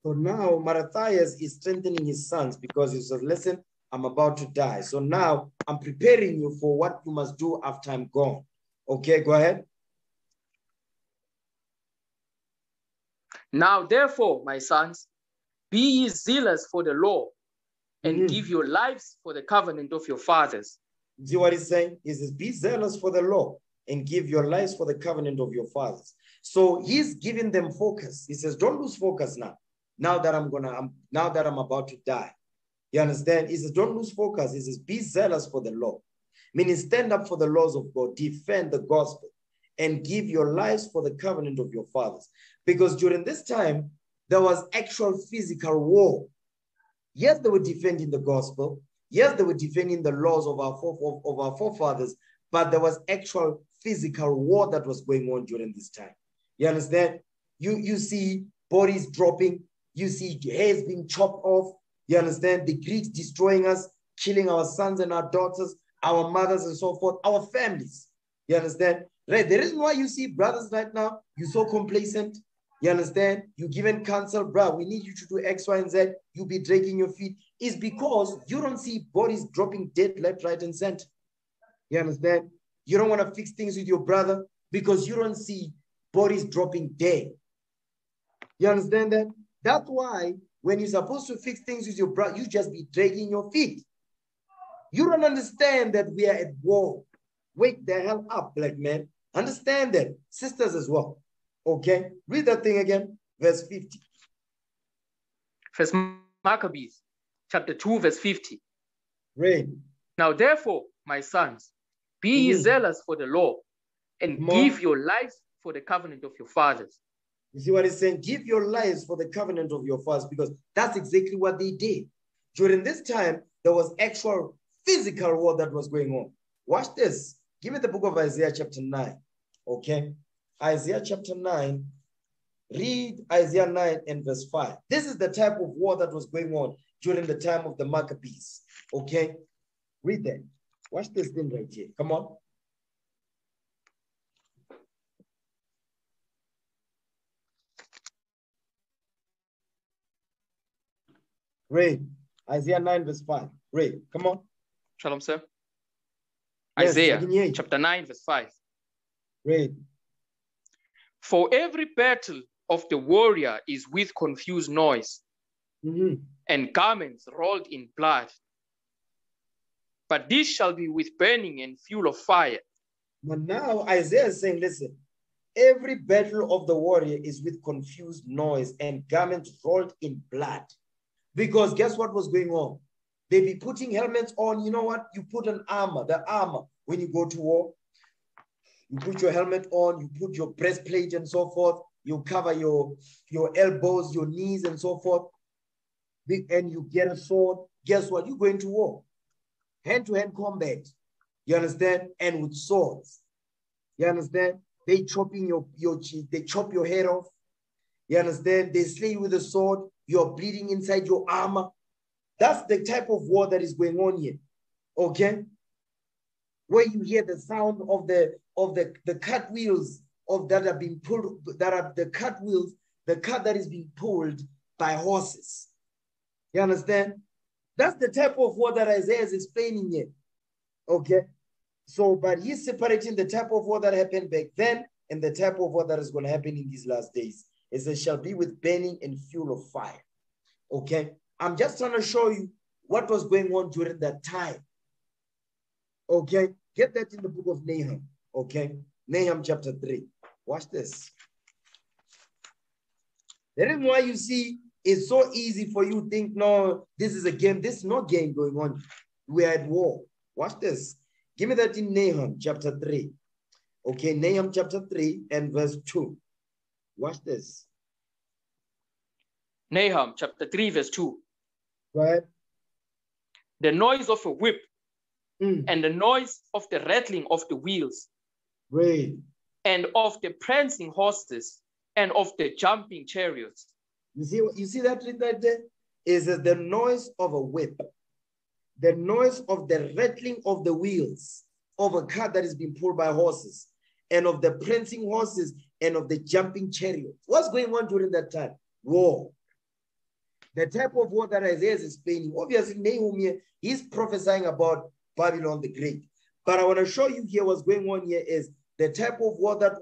So now Mattathias is strengthening his sons, because he says, listen, I'm about to die. So now I'm preparing you for what you must do after I'm gone. Okay, go ahead. Now therefore, my sons, be ye zealous for the law, and give your lives for the covenant of your fathers. See what he's saying? He says, be zealous for the law and give your lives for the covenant of your fathers. So he's giving them focus. He says, don't lose focus now. Now that I'm about to die. You understand? He says, don't lose focus. He says, be zealous for the law. Meaning stand up for the laws of God, defend the gospel, and give your lives for the covenant of your fathers. Because during this time, there was actual physical war. Yes, they were defending the gospel. Yes, they were defending the laws of our forefathers, but there was actual physical war that was going on during this time. You understand? You see bodies dropping. You see heads being chopped off. You understand? The Greeks destroying us, killing our sons and our daughters, our mothers and so forth, our families. You understand? Right? The reason why you see brothers right now, you're so complacent. You understand? You're given counsel, bro, we need you to do X, Y, and Z. You'll be dragging your feet. It's because you don't see bodies dropping dead left, right, and center. You understand? You don't want to fix things with your brother because you don't see bodies dropping dead. You understand that? That's why when you're supposed to fix things with your brother, you just be dragging your feet. You don't understand that we are at war. Wake the hell up, black man. Understand that. Sisters as well. Okay, read that thing again, verse 50. First Maccabees, chapter 2, verse 50. Read. Now, therefore, my sons, be ye zealous for the law, and give your lives for the covenant of your fathers. You see what he's saying? Give your lives for the covenant of your fathers, because that's exactly what they did. During this time, there was actual physical war that was going on. Watch this. Give me the book of Isaiah, chapter 9. Okay. Isaiah chapter 9, read Isaiah 9 and verse 5. This is the type of war that was going on during the time of the Maccabees. Okay? Read that. Watch this thing right here. Come on. Read Isaiah 9 verse 5. Read. Come on. Shalom, sir. Yes, Isaiah chapter 9 verse 5. Read. For every battle of the warrior is with confused noise, and garments rolled in blood. But this shall be with burning and fuel of fire. But now Isaiah is saying, listen, every battle of the warrior is with confused noise and garments rolled in blood. Because guess what was going on? They'd be putting helmets on. You know what? You put an armor, the armor, when you go to war. You put your helmet on, you put your breastplate and so forth. You cover your elbows, your knees and so forth. And you get a sword. Guess what? You're going to war. Hand-to-hand combat. You understand? And with swords. You understand? They chopping your cheek. They chop your head off. You understand? They slay you with a sword. You're bleeding inside your armor. That's the type of war that is going on here. Okay? Where you hear the sound of the cartwheels the cart that is being pulled by horses. You understand? That's the type of war that Isaiah is explaining here. Okay. So, but he's separating the type of war that happened back then and the type of war that is going to happen in these last days. It says, shall be with burning and fuel of fire. Okay. I'm just trying to show you what was going on during that time. Okay. Get that in the book of Nahum. Okay, Nahum chapter 3. Watch this. The reason why you see it's so easy for you to think, no, this is a game. This is no game going on. We are at war. Watch this. Give me that in Nahum chapter 3. Okay, Nahum chapter 3 and verse 2. Watch this. Nahum chapter 3 verse 2. Go ahead. The noise of a whip and the noise of the rattling of the wheels. Read. And of the prancing horses and of the jumping chariots. You see that read right there? Is the noise of a whip, the noise of the rattling of the wheels of a car that is being pulled by horses, and of the prancing horses and of the jumping chariots. What's going on during that time? War. The type of war that Isaiah is explaining. Obviously, Nahum here, he's prophesying about Babylon the Great. But I want to show you here what's going on here is the type of war that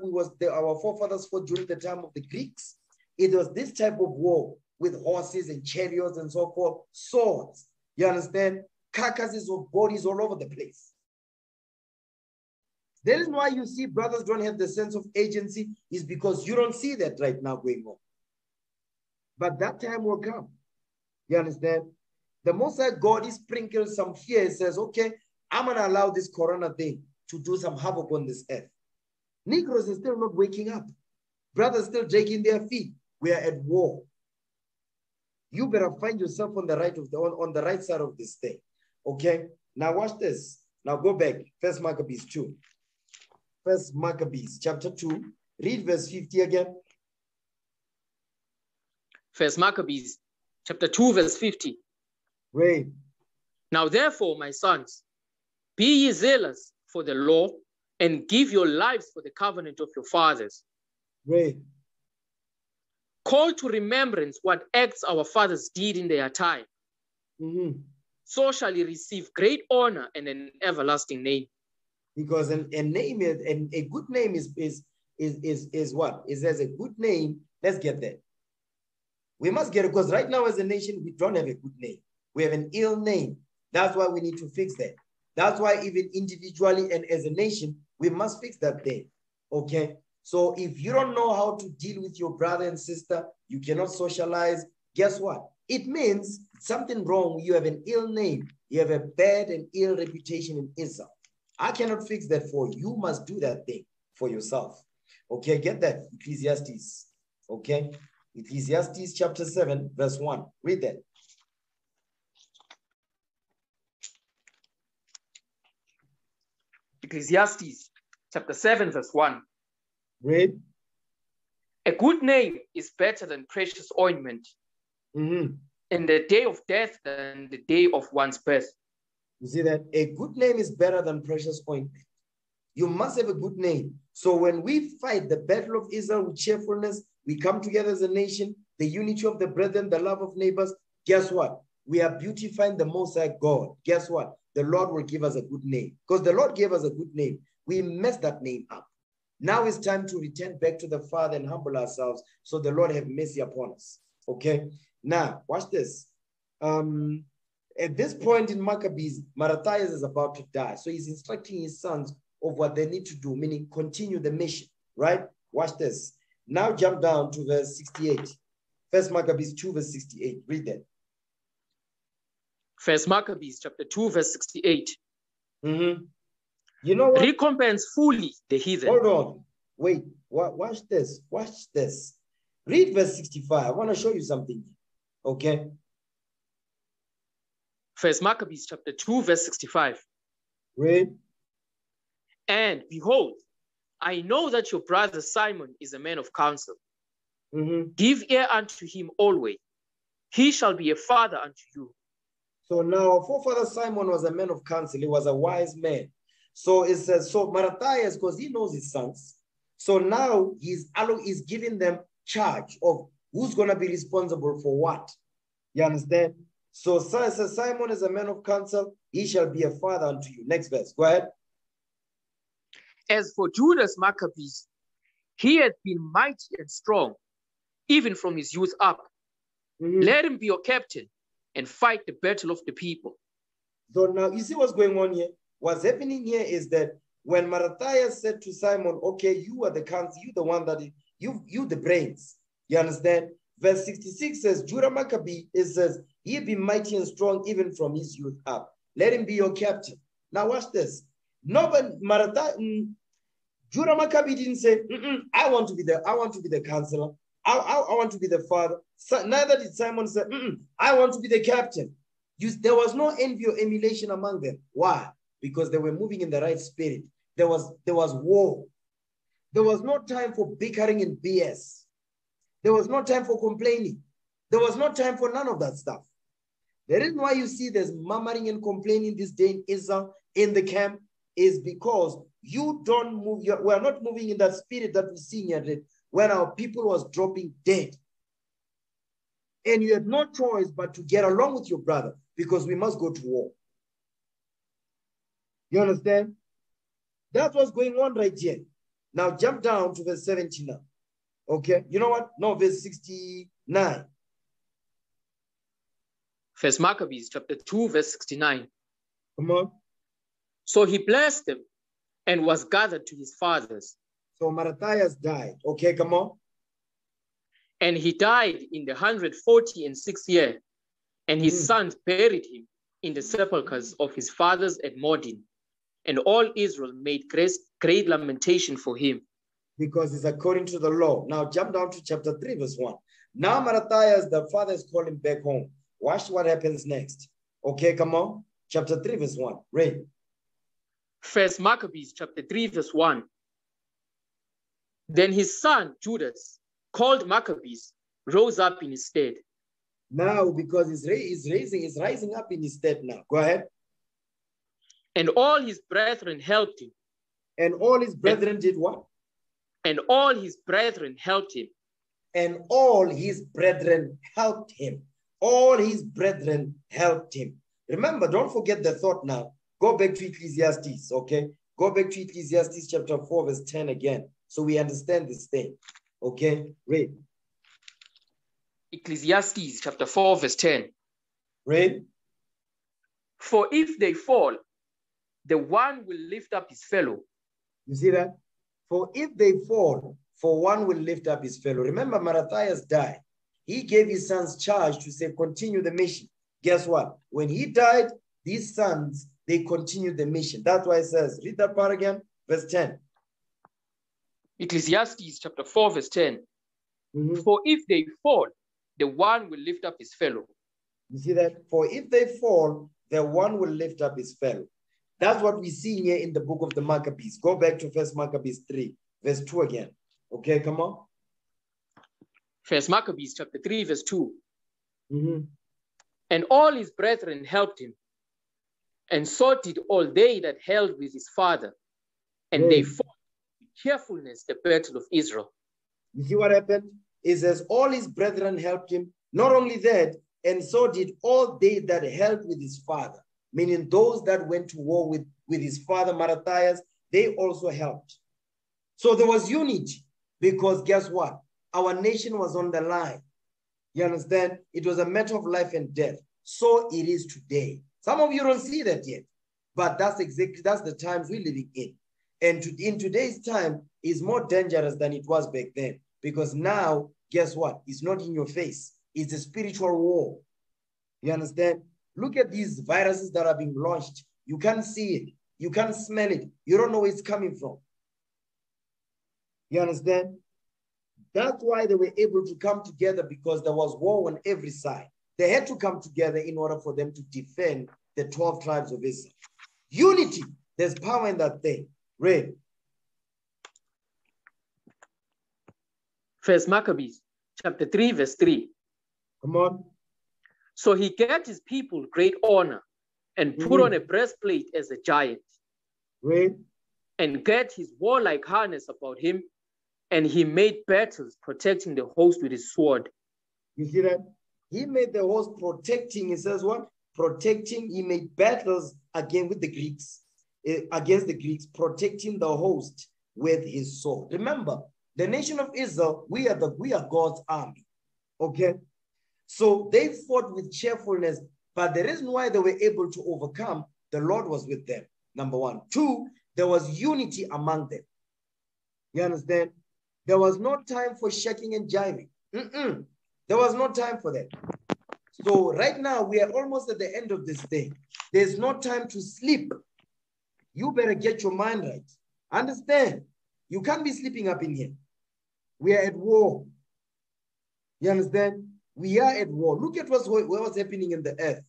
our forefathers fought during the time of the Greeks. It was this type of war with horses and chariots and so forth, swords. You understand? Carcasses of bodies all over the place. The reason why you see brothers don't have the sense of agency is because you don't see that right now going on. But that time will come. You understand? The Most High God, he sprinkles some fear. He says, okay, I'm going to allow this corona thing to do some havoc on this earth. Negroes are still not waking up. Brothers still dragging their feet. We are at war. You better find yourself on the right on the right side of this thing. Okay? Now watch this. Now go back. First Maccabees 2. First Maccabees chapter 2. Read verse 50 again. First Maccabees chapter 2 verse 50. Read. Now therefore, my sons, be ye zealous for the law, and give your lives for the covenant of your fathers. Read. Call to remembrance what acts our fathers did in their time. Mm-hmm. So shall ye receive great honor and an everlasting name. Because a good name is what? It says a good name. Let's get there. We must get it, because right now as a nation, we don't have a good name. We have an ill name. That's why we need to fix that. That's why even individually and as a nation, we must fix that thing. Okay? So if you don't know how to deal with your brother and sister, you cannot socialize, guess what? It means something wrong. You have an ill name. You have a bad and ill reputation in Israel. I cannot fix that for you. You must do that thing for yourself. Okay, get that. Ecclesiastes. Okay? Ecclesiastes chapter 7, verse 1. Read that. Ecclesiastes chapter 7, verse 1. Read. A good name is better than precious ointment, mm-hmm, and the day of death than the day of one's birth. You see that? A good name is better than precious ointment. You must have a good name. So when we fight the battle of Israel with cheerfulness, we come together as a nation, the unity of the brethren, the love of neighbors. Guess what? We are beautifying the Most High God. Guess what? The Lord will give us a good name. Because the Lord gave us a good name. We messed that name up. Now it's time to return back to the Father and humble ourselves, so the Lord have mercy upon us. Okay? Now, watch this. At this point in Maccabees, Mattathias is about to die. So he's instructing his sons of what they need to do, meaning continue the mission, right? Watch this. Now jump down to verse 68. First Maccabees 2, verse 68. Read that. First Maccabees chapter 2, verse 68. Mm-hmm. You know what? Recompense fully the heathen. Hold on. Wait. Watch this. Watch this. Read verse 65. I want to show you something. Okay. First Maccabees chapter 2, verse 65. Read. And behold, I know that your brother Simon is a man of counsel. Mm-hmm. Give ear unto him always. He shall be a father unto you. So now, forefather Simon was a man of counsel. He was a wise man. So it says, so Mattathias, because he knows his sons. So now he's giving them charge of who's going to be responsible for what. You understand? So Simon is a man of counsel. He shall be a father unto you. Next verse. Go ahead. As for Judas Maccabees, he had been mighty and strong, even from his youth up. Mm-hmm. Let him be your captain and fight the battle of the people. So now you see what's going on here. What's happening here is that when Mattathias said to Simon, okay, you are the counsel, you the one that you the brains. You understand? Verse 66 says, Judah Maccabee, it says, he'd be mighty and strong even from his youth up. Let him be your captain. Now watch this. Judah Maccabee didn't say, I want to be the counselor. I want to be the father. So, neither did Simon say, I want to be the captain. There was no envy or emulation among them. Why? Because they were moving in the right spirit. There was war. There was no time for bickering and BS. There was no time for complaining. There was no time for none of that stuff. The reason why you see there's murmuring and complaining this day in Israel, in the camp, is because you don't move. We are not moving in that spirit that we see here when our people was dropping dead. And you had no choice but to get along with your brother, because we must go to war. You understand? That's what's going on right here. Now jump down to verse 70 now. Okay? You know what? No, verse 69. First Maccabees chapter 2, verse 69. Come on. So he blessed them and was gathered to his fathers. So Mattathias died. Okay, come on. And he died in the 146th year, and his sons buried him in the sepulchres of his fathers at Modin. And all Israel made great lamentation for him. Because it's according to the law. Now jump down to chapter 3, verse 1. Now Mattathias, the father, is calling back home. Watch what happens next. Okay, come on. Chapter 3, verse 1. Read. First Maccabees, chapter 3, verse 1. Then his son, Judas, called Maccabees, rose up in his stead. now because he's rising up in his stead now. Go ahead. And all his brethren helped him. And all his brethren did what? And all his brethren helped him. And all his brethren helped him. All his brethren helped him. Remember, don't forget the thought now. Go back to Ecclesiastes, okay? Go back to Ecclesiastes chapter 4, verse 10 again, so we understand this thing, okay? Read. Ecclesiastes chapter 4, verse 10. Read. For if they fall, the one will lift up his fellow. You see that? For if they fall, for one will lift up his fellow. Remember, Mattathias died. He gave his sons charge to say, continue the mission. Guess what? When he died, these sons, they continued the mission. That's why it says, read that part again, verse 10. Ecclesiastes chapter 4, verse 10. Mm-hmm. For if they fall, the one will lift up his fellow. You see that? For if they fall, the one will lift up his fellow. That's what we see here in the book of the Maccabees. Go back to 1 Maccabees 3, verse 2 again. Okay, come on. 1 Maccabees chapter 3, verse 2. Mm-hmm. And all his brethren helped him, and so did all they that held with his father, and they fought with cheerfulness the battle of Israel. You see what happened? It says all his brethren helped him. Not only that, and so did all they that held with his father. Meaning those that went to war with his father, Mattathias, they also helped. So there was unity because guess what? Our nation was on the line. You understand? It was a matter of life and death. So it is today. Some of you don't see that yet, but that's exactly, that's the times we're living in. And in today's time is more dangerous than it was back then because now, guess what? It's not in your face. It's a spiritual war. You understand? Look at these viruses that are being launched. You can't see it. You can't smell it. You don't know where it's coming from. You understand? That's why they were able to come together because there was war on every side. They had to come together in order for them to defend the 12 tribes of Israel. Unity. There's power in that thing. Read. First Maccabees, chapter 3, verse 3. Come on. So he gave his people great honor and put on a breastplate as a giant. Right. And get his warlike harness about him, and he made battles protecting the host with his sword. You see that? He made the host protecting, he says what? Protecting, he made battles again with the Greeks, against the Greeks, protecting the host with his sword. Remember, the nation of Israel, we are God's army, okay? So they fought with cheerfulness, but the reason why they were able to overcome, the Lord was with them, number one. Two, there was unity among them. You understand? There was no time for shaking and jiving. There was no time for that. So right now, we are almost at the end of this day. There's no time to sleep. You better get your mind right. Understand? You can't be sleeping up in here. We are at war. You understand? We are at war. Look at what's happening in the earth.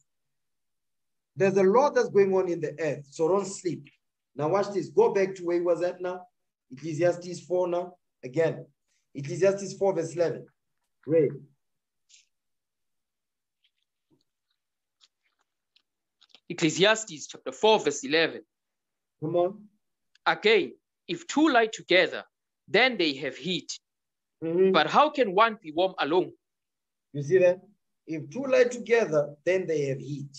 There's a lot that's going on in the earth, so don't sleep. Now watch this. Go back to where he was at now. Ecclesiastes 4 now. Again. Ecclesiastes 4 verse 11. Read. Ecclesiastes chapter 4 verse 11. Come on. Again, if two lie together, then they have heat. But how can one be warm alone? You see that? If two lie together, then they have heat.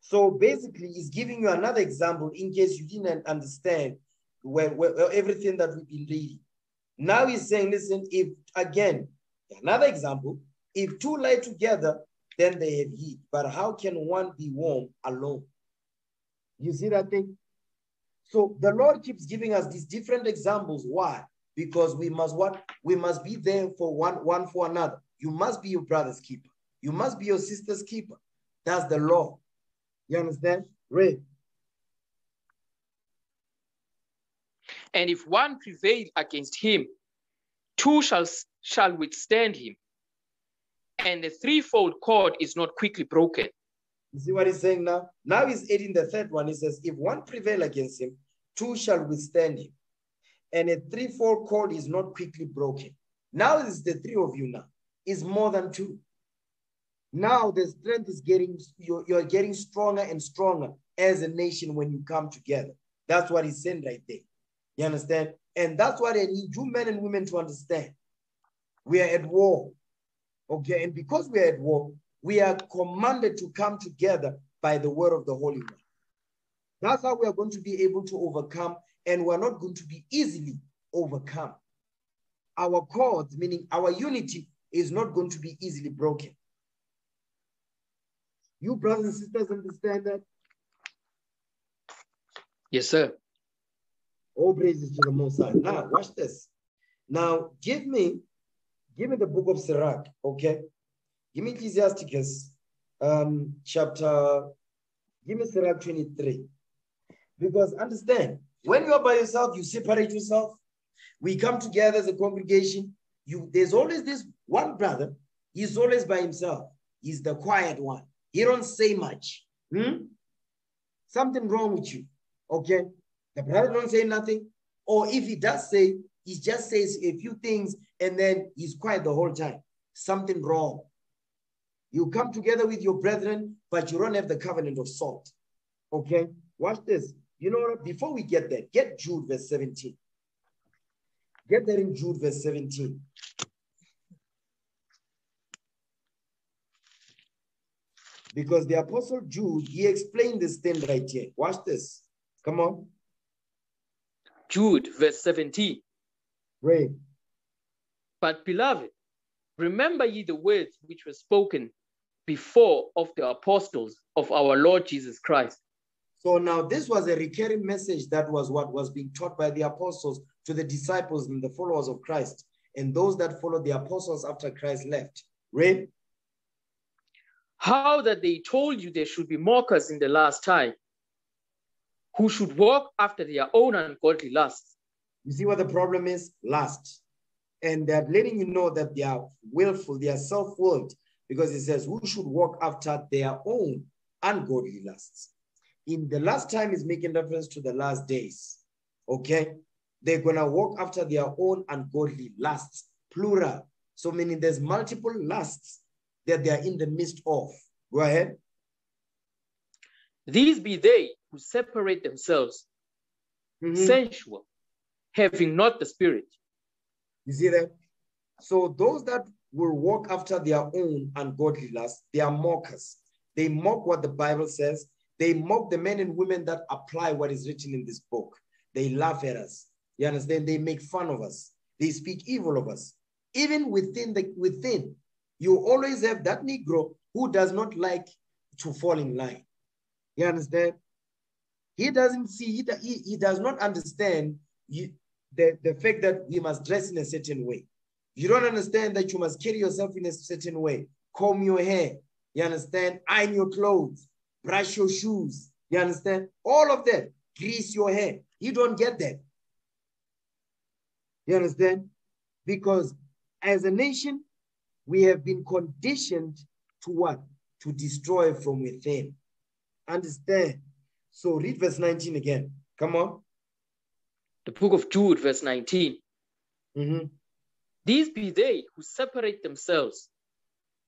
So basically, it's giving you another example in case you didn't understand where everything that we've been reading. Now he's saying, listen, if, again, another example, if two lie together, then they have heat. But how can one be warm alone? You see that thing? So the Lord keeps giving us these different examples. Why? Because we must what? We must be there for one for another. You must be your brother's keeper. You must be your sister's keeper. That's the law. You understand? Read. And if one prevail against him, two shall withstand him. And the threefold cord is not quickly broken. You see what he's saying now? Now he's adding the third one. He says, if one prevail against him, two shall withstand him. And a threefold cord is not quickly broken. Now it's the three of you now. Is more than two. Now the strength is getting, you're getting stronger and stronger as a nation when you come together. That's what he's saying right there. You understand? And that's what I need you men and women to understand. We are at war. Okay, and because we are at war, we are commanded to come together by the word of the Holy One. That's how we are going to be able to overcome, and we're not going to be easily overcome. Our cords, meaning our unity, is not going to be easily broken. You brothers and sisters understand that? Yes, sir. All praises to the Most High. Now, watch this. Now, give me the book of Sirach, okay? Give me Ecclesiasticus, give me Sirach 23. Because understand, when you are by yourself, you separate yourself. We come together as a congregation. There's always this one brother. He's always by himself. He's the quiet one. He don't say much. Something wrong with you, okay? The brother don't say nothing. Or if he does say, he just says a few things and then he's quiet the whole time. Something wrong. You come together with your brethren, but you don't have the covenant of salt. Okay? Watch this. You know what? Before we get there, get Jude verse 17. Get that in Jude verse 17. Because the apostle Jude, he explained this thing right here. Watch this. Come on. Jude verse 17. Great. But beloved, remember ye the words which were spoken before of the apostles of our Lord Jesus Christ. So now this was a recurring message. That was what was being taught by the apostles to the disciples and the followers of Christ, and those that followed the apostles after Christ left. Read. How that they told you there should be mockers in the last time, who should walk after their own ungodly lusts. You see what the problem is? Lust. And they're letting you know that they are willful, they are self-willed, because it says who should walk after their own ungodly lusts. In the last time is making reference to the last days. Okay? They're going to walk after their own ungodly lusts, plural. So meaning there's multiple lusts that they are in the midst of. Go ahead. These be they who separate themselves, sensual, having not the spirit. You see that? So those that will walk after their own ungodly lusts, they are mockers. They mock what the Bible says. They mock the men and women that apply what is written in this book. They laugh at us. You understand? They make fun of us. They speak evil of us. Even within, you always have that Negro who does not like to fall in line. You understand? He doesn't see, he does not understand the fact that we must dress in a certain way. You don't understand that you must carry yourself in a certain way. Comb your hair. You understand? Iron your clothes. Brush your shoes. You understand? All of that. Grease your hair. You don't get that. You understand? Because as a nation, we have been conditioned to what? To destroy from within. Understand? So read verse 19 again. Come on. The book of Jude, verse 19. These be they who separate themselves,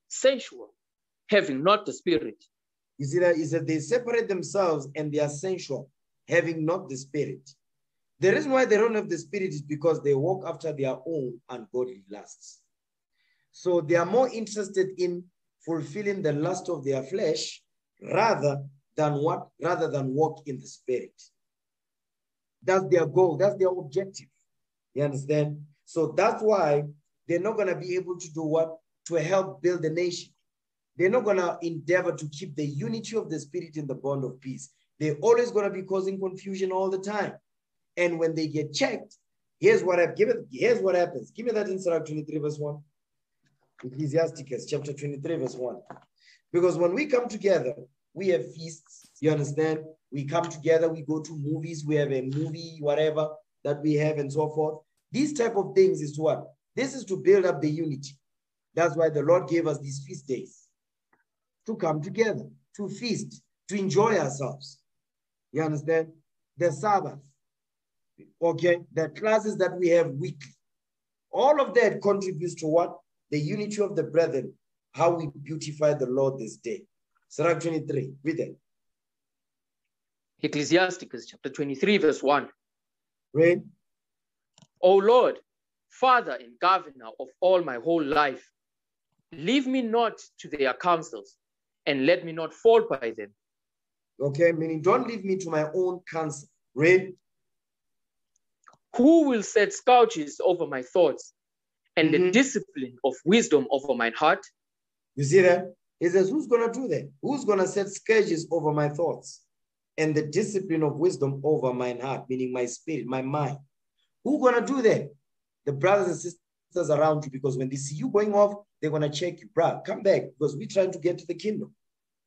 sensual, having not the spirit. You see that? Is that they separate themselves and they are sensual, having not the spirit. The reason why they don't have the spirit is because they walk after their own ungodly lusts. So they are more interested in fulfilling the lust of their flesh rather than walk in the spirit. That's their goal. That's their objective. You understand? So that's why they're not going to be able to do what? To help build the nation. They're not going to endeavor to keep the unity of the spirit in the bond of peace. They're always going to be causing confusion all the time. And when they get checked, here's what happens. Give me that in Sirach 23 verse 1. Ecclesiasticus chapter 23 verse 1. Because when we come together, we have feasts. You understand? We come together, we go to movies, we have a movie, whatever that we have and so forth. These type of things is what? This is to build up the unity. That's why the Lord gave us these feast days. To come together, to feast, to enjoy ourselves. You understand? The Sabbath, okay? The classes that we have weekly. All of that contributes to what? The unity of the brethren. how we beautify the Lord this day. Sirach 23, read it. Ecclesiasticus chapter 23, verse 1. Read. O Lord, Father and Governor of all my whole life, leave me not to their counsels, and let me not fall by them. Okay, meaning don't leave me to my own counsel. Read. Who will set scourges over my thoughts, and the discipline of wisdom over my heart? You see that? He says, who's going to do that? Who's going to set scourges over my thoughts and the discipline of wisdom over mine heart, meaning my spirit, my mind? Who's going to do that? The brothers and sisters around you, because when they see you going off, they're going to check you. Brother, come back, because we're trying to get to the kingdom.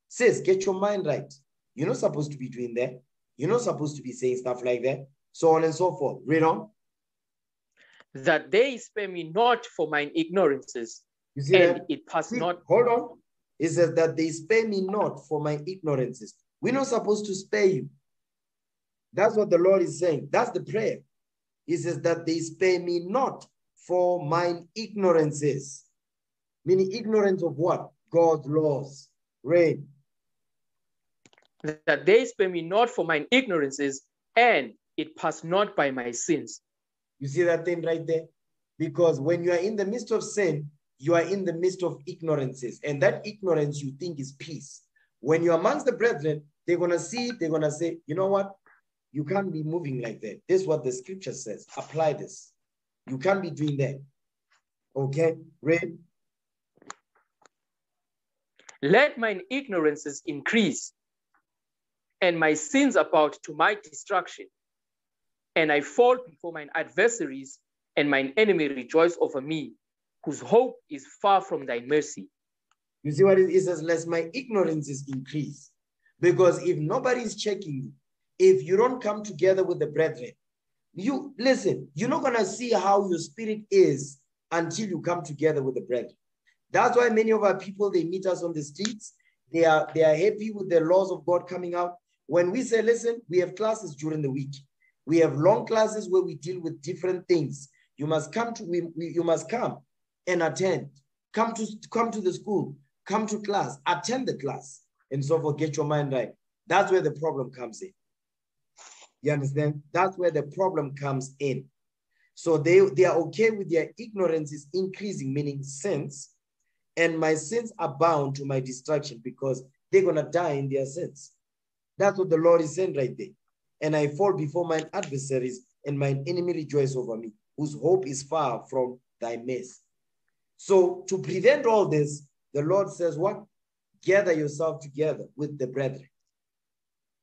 Says, get your mind right. You're not supposed to be doing that. You're not supposed to be saying stuff like that. So on and so forth. Read on. That they spare me not for mine ignorances. You see and that? It passed not. Hold on. It says that they spare me not for my ignorances. We're not supposed to spare you. That's what the Lord is saying. That's the prayer. He says that they spare me not for mine ignorances. Meaning ignorance of what? God's laws. Read. That they spare me not for mine ignorances, and it passed not by my sins. You see that thing right there? Because when you are in the midst of sin, you are in the midst of ignorances. And that ignorance you think is peace. When you're amongst the brethren, they're going to see it. They're going to say, you know what? You can't be moving like that. This is what the scripture says. Apply this. You can't be doing that. Okay? Read. Let mine ignorances increase, and my sins about to my destruction. And I fall before mine adversaries, and mine enemy rejoice over me, whose hope is far from thy mercy. You see what it says? Lest my ignorances increase. Because if nobody is checking you, if you don't come together with the brethren, you listen, you're not going to see how your spirit is until you come together with the brethren. That's why many of our people, they meet us on the streets. They are happy with the laws of God coming out. When we say, listen, we have classes during the week. We have long classes where we deal with different things. You must come to and attend. Come to the school. Come to class. Attend the class, and so forth. Get your mind right. That's where the problem comes in. You understand? That's where the problem comes in. So they are okay with their ignorance is increasing, meaning sins, and my sins abound to my destruction, because they're gonna die in their sins. That's what the Lord is saying right there. And I fall before mine adversaries, and mine enemy rejoice over me, whose hope is far from thy mercy. So to prevent all this, the Lord says what? Gather yourself together with the brethren,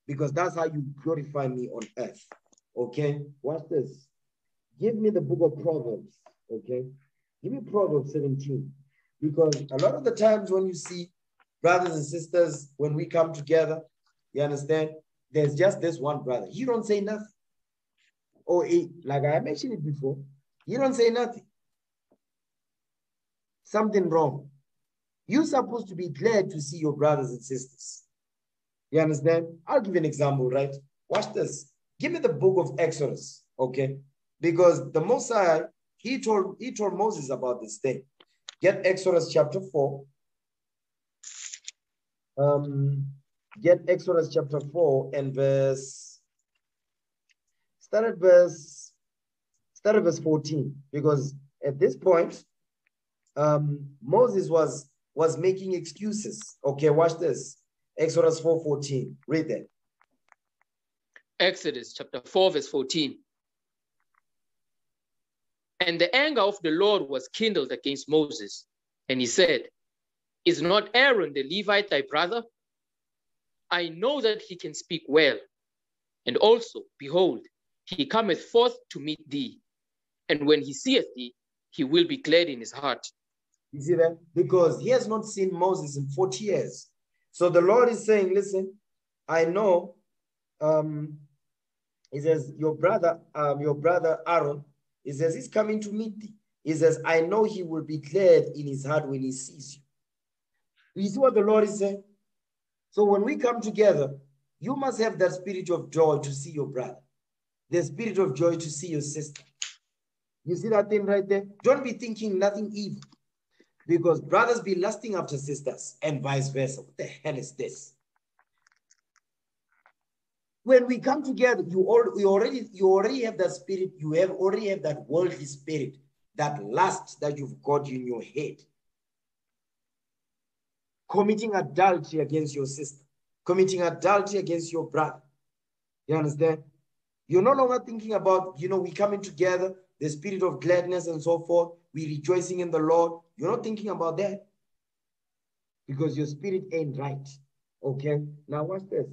because that's how you glorify me on earth. Okay, watch this. Give me the book of Proverbs, okay? Give me Proverbs 17, because a lot of the times when you see brothers and sisters, when we come together, you understand? There's just this one brother. He don't say nothing. Or he, like I mentioned it before, he don't say nothing. Something wrong. You're supposed to be glad to see your brothers and sisters. You understand? I'll give you an example, right? Watch this. Give me the book of Exodus, okay? Because the Mosiah, he told Moses about this thing. Get Exodus chapter 4. Get Exodus chapter 4 and verse, start at verse 14, because at this point, Moses was making excuses. Okay, watch this. Exodus 4:14. Read that. Exodus chapter 4, verse 14. And the anger of the Lord was kindled against Moses, and he said, "Is not Aaron the Levite thy brother? I know that he can speak well. And also, behold, he cometh forth to meet thee. And when he seeth thee, he will be glad in his heart." You see that? Because he has not seen Moses in 40 years. So the Lord is saying, listen, I know, he says, your brother Aaron, he says, he's coming to meet thee. He says, I know he will be glad in his heart when he sees you. You see what the Lord is saying? So when we come together, you must have that spirit of joy to see your brother, the spirit of joy to see your sister. You see that thing right there? Don't be thinking nothing evil. because brothers be lusting after sisters and vice versa. What the hell is this? When we come together, you already have that spirit. You have already have that worldly spirit, that lust that you've got in your head. Committing adultery against your sister, committing adultery against your brother. You understand? You're no longer thinking about, you know, we coming together, the spirit of gladness and so forth. We rejoicing in the Lord. You're not thinking about that because your spirit ain't right. Okay. Now watch this.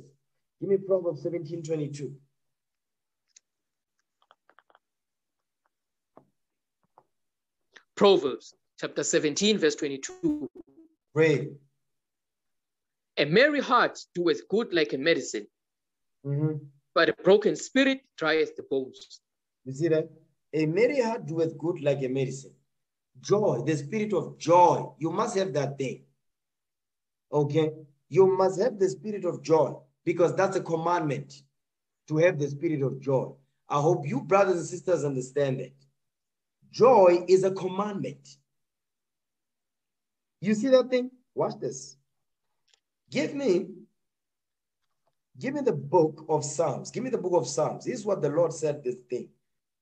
Give me Proverbs 17:22. Proverbs chapter 17, verse 22. Pray. A merry heart doeth good like a medicine, but a broken spirit drieth the bones. You see that? A merry heart doeth good like a medicine. Joy, the spirit of joy. You must have that thing. Okay? You must have the spirit of joy because that's a commandment to have the spirit of joy. I hope you brothers and sisters understand that. Joy is a commandment. You see that thing? Watch this. Give me the book of Psalms. Give me the book of Psalms. Here's what the Lord said this thing.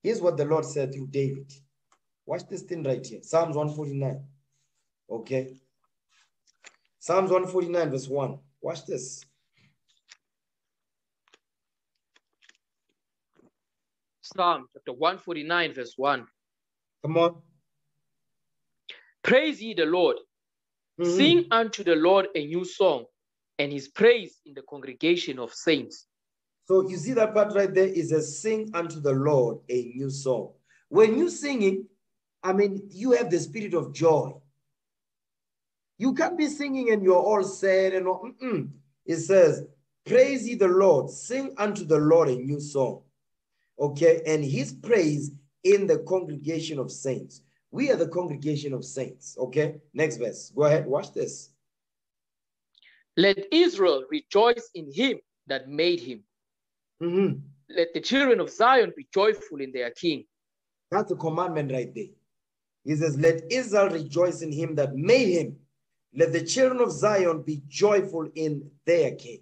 Here's what the Lord said through David. Watch this thing right here. Psalms 149. Okay. Psalms 149 verse 1. Watch this. Psalm chapter 149 verse 1. Come on. Praise ye the Lord. Sing unto the Lord a new song, and his praise in the congregation of saints. So you see that part right there is a sing unto the Lord a new song. When you sing it, I mean, you have the spirit of joy. You can't be singing and you're all sad and all. It says, praise ye the Lord, sing unto the Lord a new song. Okay, and his praise in the congregation of saints. We are the congregation of saints. Okay, next verse. Go ahead, watch this. Let Israel rejoice in him that made him. Let the children of Zion be joyful in their king. That's a commandment right there. He says, let Israel rejoice in him that made him. Let the children of Zion be joyful in their king.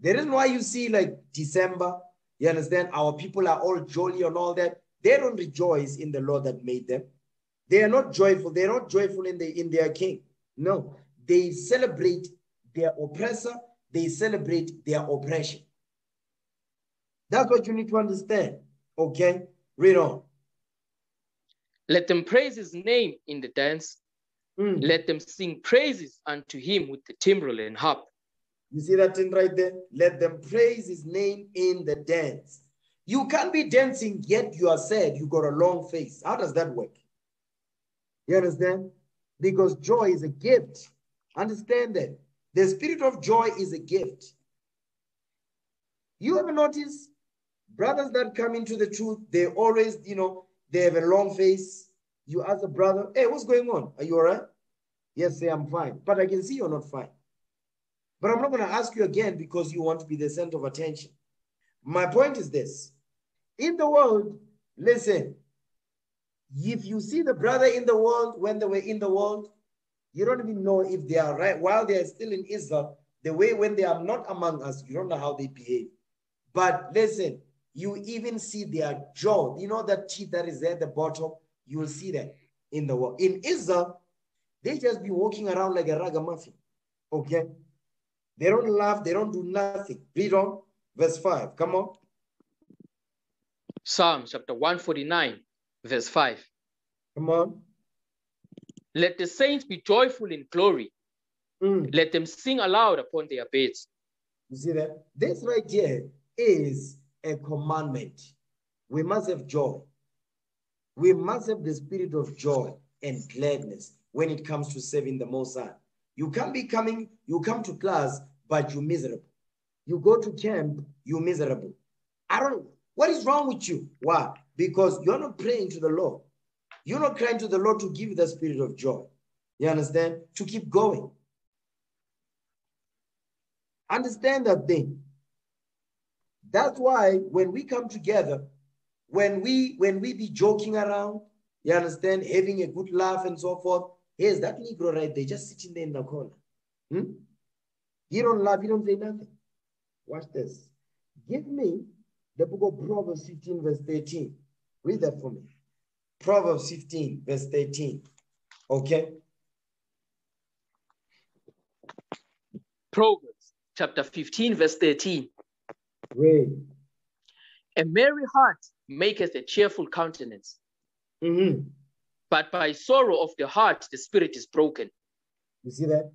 The reason why you see like December, you understand, our people are all jolly and all that. They don't rejoice in the Lord that made them. They are not joyful. They're not joyful in their king. No, they celebrate their oppressor. They celebrate their oppression. That's what you need to understand. Okay, read on. Let them praise his name in the dance. Let them sing praises unto him with the timbrel and harp. You see that thing right there? Let them praise his name in the dance. You can't be dancing, yet you are sad. You got a long face. How does that work? You understand? Because joy is a gift. Understand that. The spirit of joy is a gift. You ever notice brothers that come into the truth, they always, you know, they have a long face. You ask a brother, hey, what's going on? Are you all right? Yes, say, I'm fine. But I can see you're not fine. But I'm not going to ask you again because you want to be the center of attention. My point is this. In the world, listen, if you see the brother in the world, when they were in the world, you don't even know if they are right. While they are still in Israel, the way when they are not among us, you don't know how they behave. But listen, you even see their jaw. You know that teeth that is there at the bottom? You will see that in the world. In Israel, they just be walking around like a ragamuffin. Okay? They don't laugh. They don't do nothing. Read on. Verse 5, come on. Psalm chapter 149, verse 5. Come on. Let the saints be joyful in glory. Let them sing aloud upon their beds. You see that? This right here is a commandment. We must have joy. We must have the spirit of joy and gladness when it comes to serving the Most High. You can't be coming, you come to class, but you're miserable. You go to camp, you're miserable. I don't, what is wrong with you? Why? Because you're not praying to the Lord. You're not crying to the Lord to give you the spirit of joy. You understand? To keep going. Understand that thing. That's why when we come together, when we be joking around, you understand, having a good laugh and so forth, Here's that Negro right there, just sitting there in the corner. He don't laugh, he don't say nothing. Watch this. Give me the book of Proverbs 15, verse 13. Read that for me. Proverbs 15, verse 13. Okay? Proverbs chapter 15, verse 13. Read. A merry heart maketh a cheerful countenance, but by sorrow of the heart the spirit is broken. You see that?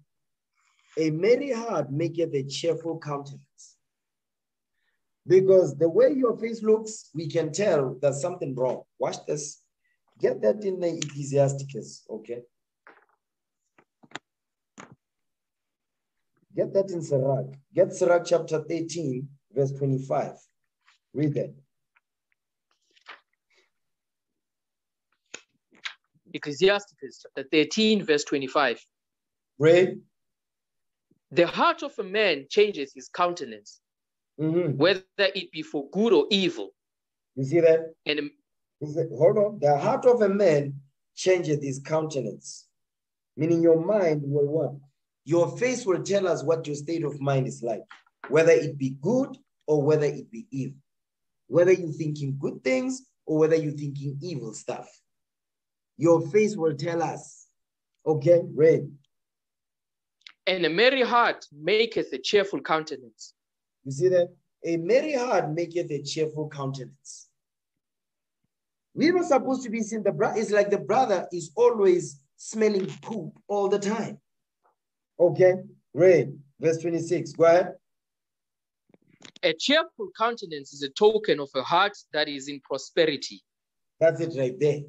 A merry heart maketh a cheerful countenance. Because the way your face looks, we can tell there's something wrong. Watch this. Get that in the Ecclesiasticus, okay? Get that in Sirach. Get Sirach chapter 13, verse 25. Read that. Ecclesiastes chapter 13, verse 25. Read. The heart of a man changes his countenance, whether it be for good or evil. You see that? And hold on. The heart of a man changes his countenance, meaning your mind will what? Your face will tell us what your state of mind is like, whether it be good or whether it be evil, whether you're thinking good things or whether you're thinking evil stuff. Your face will tell us. Okay, read. And a merry heart maketh a cheerful countenance. You see that? A merry heart maketh a cheerful countenance. We're not supposed to be seeing the brother. It's like the brother is always smelling poop all the time. Okay, read. Verse 26, go ahead. A cheerful countenance is a token of a heart that is in prosperity. That's it right there.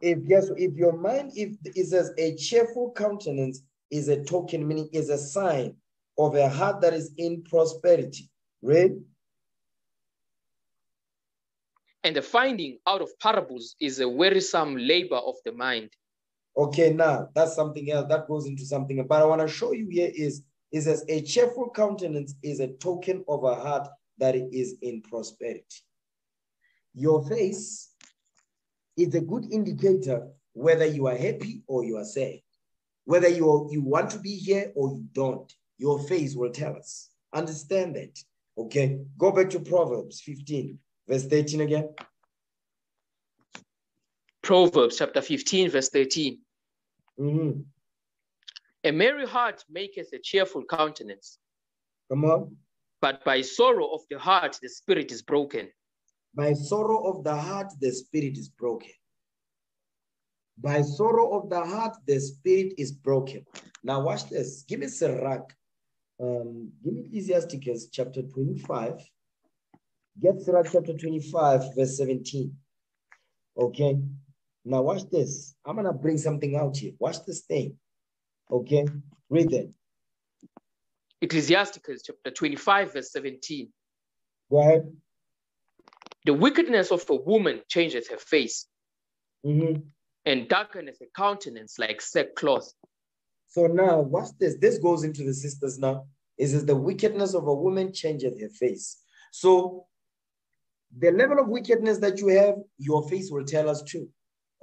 If your mind is as a cheerful countenance is a token, meaning is a sign of a heart that is in prosperity. Read. And the finding out of parables is a wearisome labor of the mind. Okay, now that's something else. That goes into something. But I want to show you here is as a cheerful countenance is a token of a heart that is in prosperity. Your face is a good indicator whether you are happy or you are sad, whether you want to be here or you don't. Your face will tell us. Understand that. Okay, go back to Proverbs 15, verse 13 again. Proverbs chapter 15, verse 13. A merry heart maketh a cheerful countenance. Come on. But by sorrow of the heart, the spirit is broken. By sorrow of the heart, the spirit is broken. By sorrow of the heart, the spirit is broken. Now watch this. Give me Sirach. Give me Ecclesiastes chapter 25. Get Sirach chapter 25, verse 17. Okay. Now watch this. I'm going to bring something out here. Watch this thing. Okay. Read that. Ecclesiastes chapter 25, verse 17. Go ahead. The wickedness of a woman changes her face, and darkeneth her countenance like sackcloth. So now, watch this. This goes into the sisters now. It says the wickedness of a woman changes her face. So the level of wickedness that you have, your face will tell us too.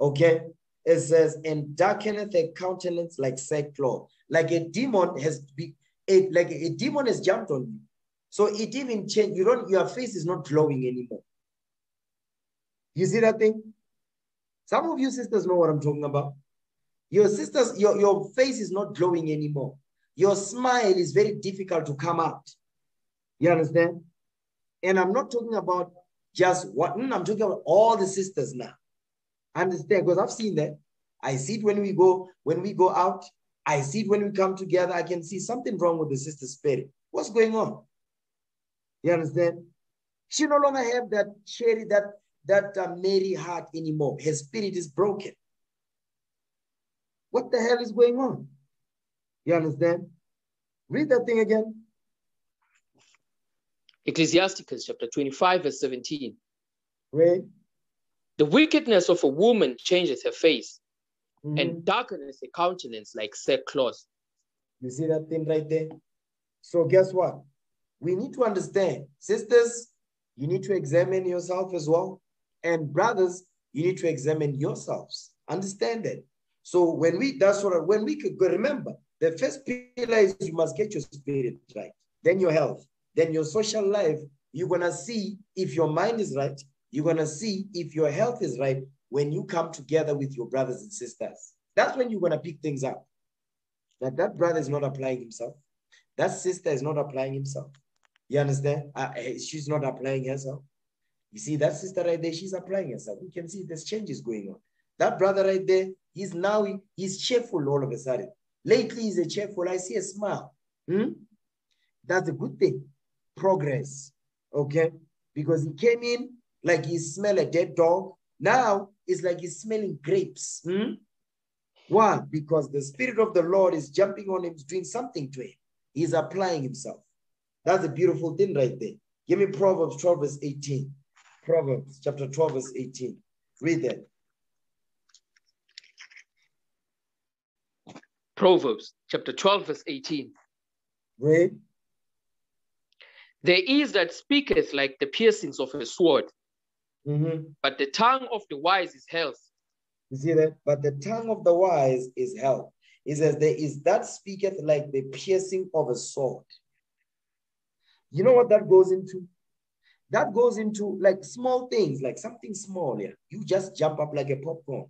Okay? It says, and darkeneth her countenance like sackcloth. Like a demon has jumped on you. So it even changed. Your face is not glowing anymore. You see that thing? Some of you sisters know what I'm talking about. Your sisters, your face is not glowing anymore. Your smile is very difficult to come out. You understand? And I'm not talking about just one. I'm talking about all the sisters now. Understand? Because I've seen that. I see it when we go out. I see it when we come together. I can see something wrong with the sister's spirit. What's going on? You understand? She no longer have that cherry, that merry heart anymore. Her spirit is broken. What the hell is going on? You understand? Read that thing again. Ecclesiastes chapter 25, verse 17. Read. The wickedness of a woman changes her face, and darkeneth her countenance like sackcloth. You see that thing right there? So guess what? We need to understand, sisters, you need to examine yourself as well. And brothers, you need to examine yourselves. Understand that. So that's when we could remember, the first pillar is you must get your spirit right, then your health, then your social life. You're gonna see if your mind is right. You're gonna see if your health is right when you come together with your brothers and sisters. That's when you're gonna pick things up. That brother is not applying himself. That sister is not applying himself. You understand? She's not applying herself. You see that sister right there, she's applying herself. We can see there's changes going on. That brother right there, he's cheerful all of a sudden. Lately he's a cheerful, I see a smile. That's a good thing. Progress, okay? Because he came in like he smelled a dead dog. Now it's like he's smelling grapes. Why? Because the Spirit of the Lord is jumping on him, doing something to him. He's applying himself. That's a beautiful thing right there. Give me Proverbs 12 verse 18. Proverbs chapter 12 verse 18. Read that. Proverbs chapter 12 verse 18. Read. There is that speaketh like the piercings of a sword, but the tongue of the wise is health. You see that? But the tongue of the wise is health. It says there is that speaketh like the piercing of a sword. You know what that goes into? That goes into like small things, like something small. Yeah, you just jump up like a popcorn.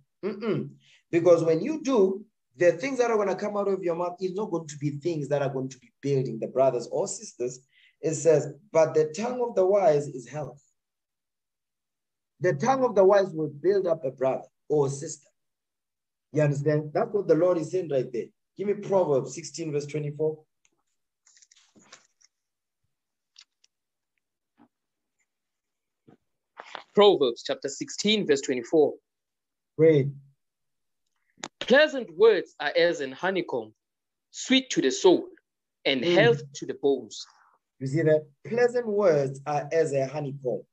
Because when you do, the things that are going to come out of your mouth is not going to be things that are going to be building the brothers or sisters. It says, but the tongue of the wise is health. The tongue of the wise will build up a brother or a sister. You understand? That's what the Lord is saying right there. Give me Proverbs 16 verse 24. Proverbs chapter 16 verse 24. Read. Pleasant words are as an honeycomb, sweet to the soul and health to the bones. You see that? Pleasant words are as a honeycomb,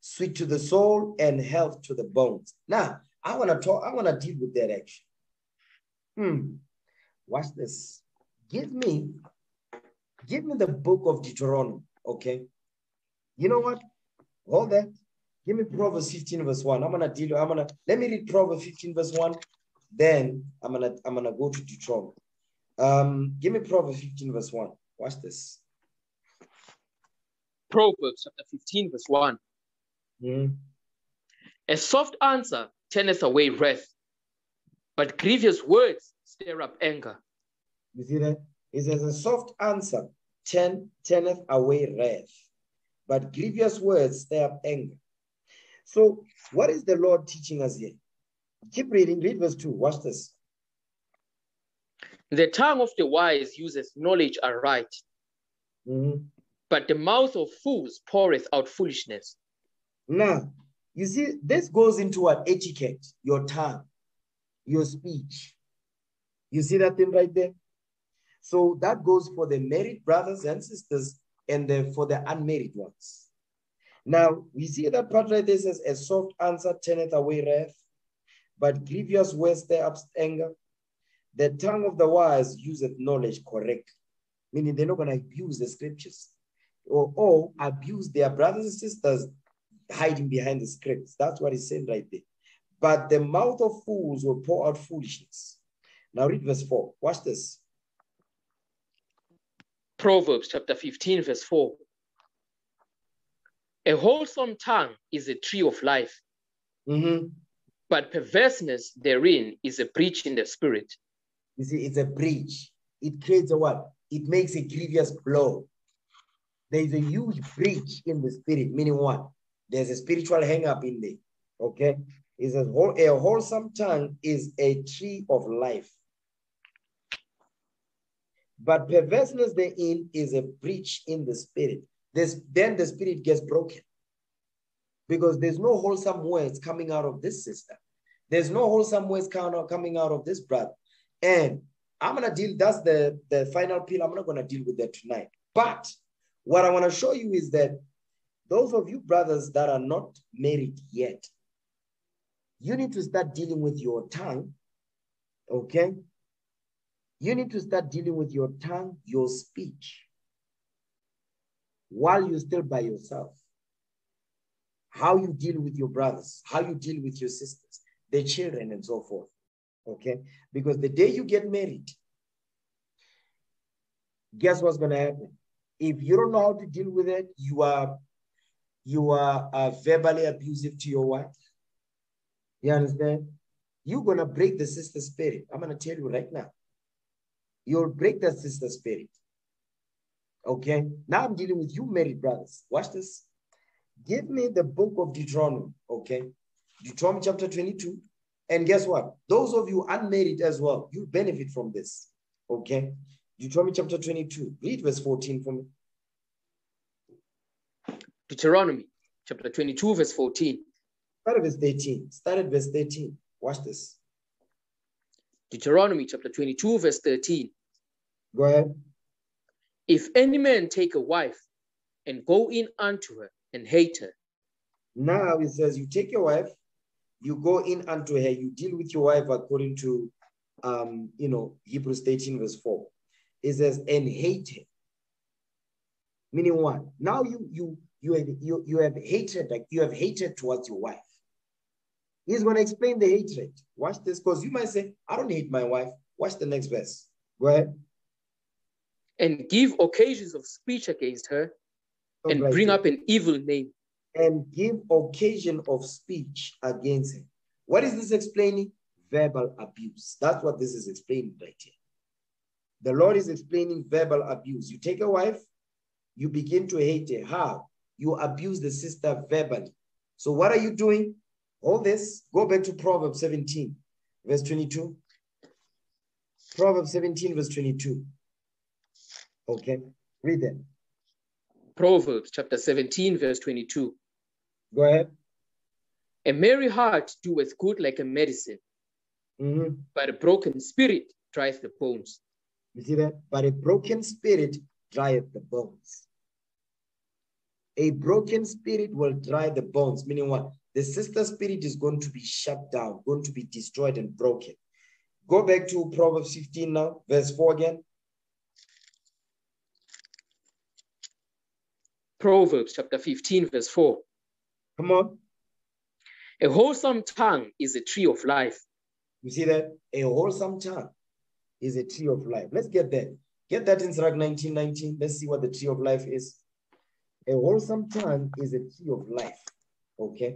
sweet to the soul and health to the bones. Now, I want to deal with that action. Watch this. Give me the book of Deuteronomy, okay? You know what? Hold that. Give me Proverbs 15 verse 1. Let me read Proverbs 15 verse 1. Then I'm gonna go to Deuteronomy. Give me Proverbs 15 verse 1. Watch this. Proverbs chapter 15 verse 1. A soft answer turneth away wrath, but grievous words stir up anger. You see that? It says a soft answer turneth away wrath, but grievous words stir up anger. So what is the Lord teaching us here? Keep reading. Read verse 2. Watch this. The tongue of the wise uses knowledge aright, but the mouth of fools poureth out foolishness. Now, you see, this goes into what? Etiquette, your tongue, your speech. You see that thing right there? So that goes for the married brothers and sisters and for the unmarried ones. Now, we see that part right there says, a soft answer turneth away wrath, but grievous words stir up anger. The tongue of the wise useth knowledge correctly, meaning they're not going to abuse the scriptures or abuse their brothers and sisters hiding behind the scripts. That's what he's saying right there. But the mouth of fools will pour out foolishness. Now read verse 4. Watch this. Proverbs chapter 15 verse 4. A wholesome tongue is a tree of life, but perverseness therein is a breach in the spirit. You see, it's a breach. It creates a what? It makes a grievous blow. There is a huge breach in the spirit, meaning what? There's a spiritual hang-up in there, okay? It says, a wholesome tongue is a tree of life, but perverseness therein is a breach in the spirit. Then the spirit gets broken, because there's no wholesome words coming out of this sister. There's no wholesome words coming out of this brother. And I'm going to deal, that's the final pillar. I'm not going to deal with that tonight. But what I want to show you is that those of you brothers that are not married yet, you need to start dealing with your tongue, okay? You need to start dealing with your tongue, your speech, while you're still by yourself. How you deal with your brothers, how you deal with your sisters, their children, and so forth. Okay? Because the day you get married, guess what's going to happen? If you don't know how to deal with it, you are verbally abusive to your wife. You understand? You're going to break the sister spirit. I'm going to tell you right now. You'll break that sister spirit. Okay? Now I'm dealing with you married brothers. Watch this. Give me the book of Deuteronomy. Okay? Deuteronomy chapter 22. And guess what? Those of you unmarried as well, you benefit from this. Okay? Deuteronomy chapter 22. Read verse 14 for me. Deuteronomy chapter 22, verse 14. Start at verse 13. Start at verse 13. Watch this. Deuteronomy chapter 22, verse 13. Go ahead. If any man take a wife and go in unto her and hate her. Now it says you take your wife, you go in unto her, you deal with your wife according to, you know, Hebrews 13, verse 4. It says, and hate her. Meaning what? Now you have hatred, like you have hatred towards your wife. He's going to explain the hatred. Watch this, because you might say, I don't hate my wife. Watch the next verse. Go ahead. And give occasions of speech against her, and bring up an evil name. And give occasion of speech against her. What is this explaining? Verbal abuse. That's what this is explaining right here. The Lord is explaining verbal abuse. You take a wife, you begin to hate her. How? You abuse the sister verbally. So what are you doing? All this, go back to Proverbs 17, verse 22. Proverbs 17, verse 22. Okay, read that. Proverbs chapter 17, verse 22. Go ahead. A merry heart doeth good like a medicine, but a broken spirit drieth the bones. You see that? But a broken spirit drieth the bones. A broken spirit will dry the bones, meaning what? The sister spirit is going to be shut down, going to be destroyed and broken. Go back to Proverbs 15 now, verse 4 again. Proverbs chapter 15, verse 4. Come on. A wholesome tongue is a tree of life. You see that? A wholesome tongue is a tree of life. Let's get that. Get that in Sirach 19:19. Let's see what the tree of life is. A wholesome tongue is a tree of life. Okay.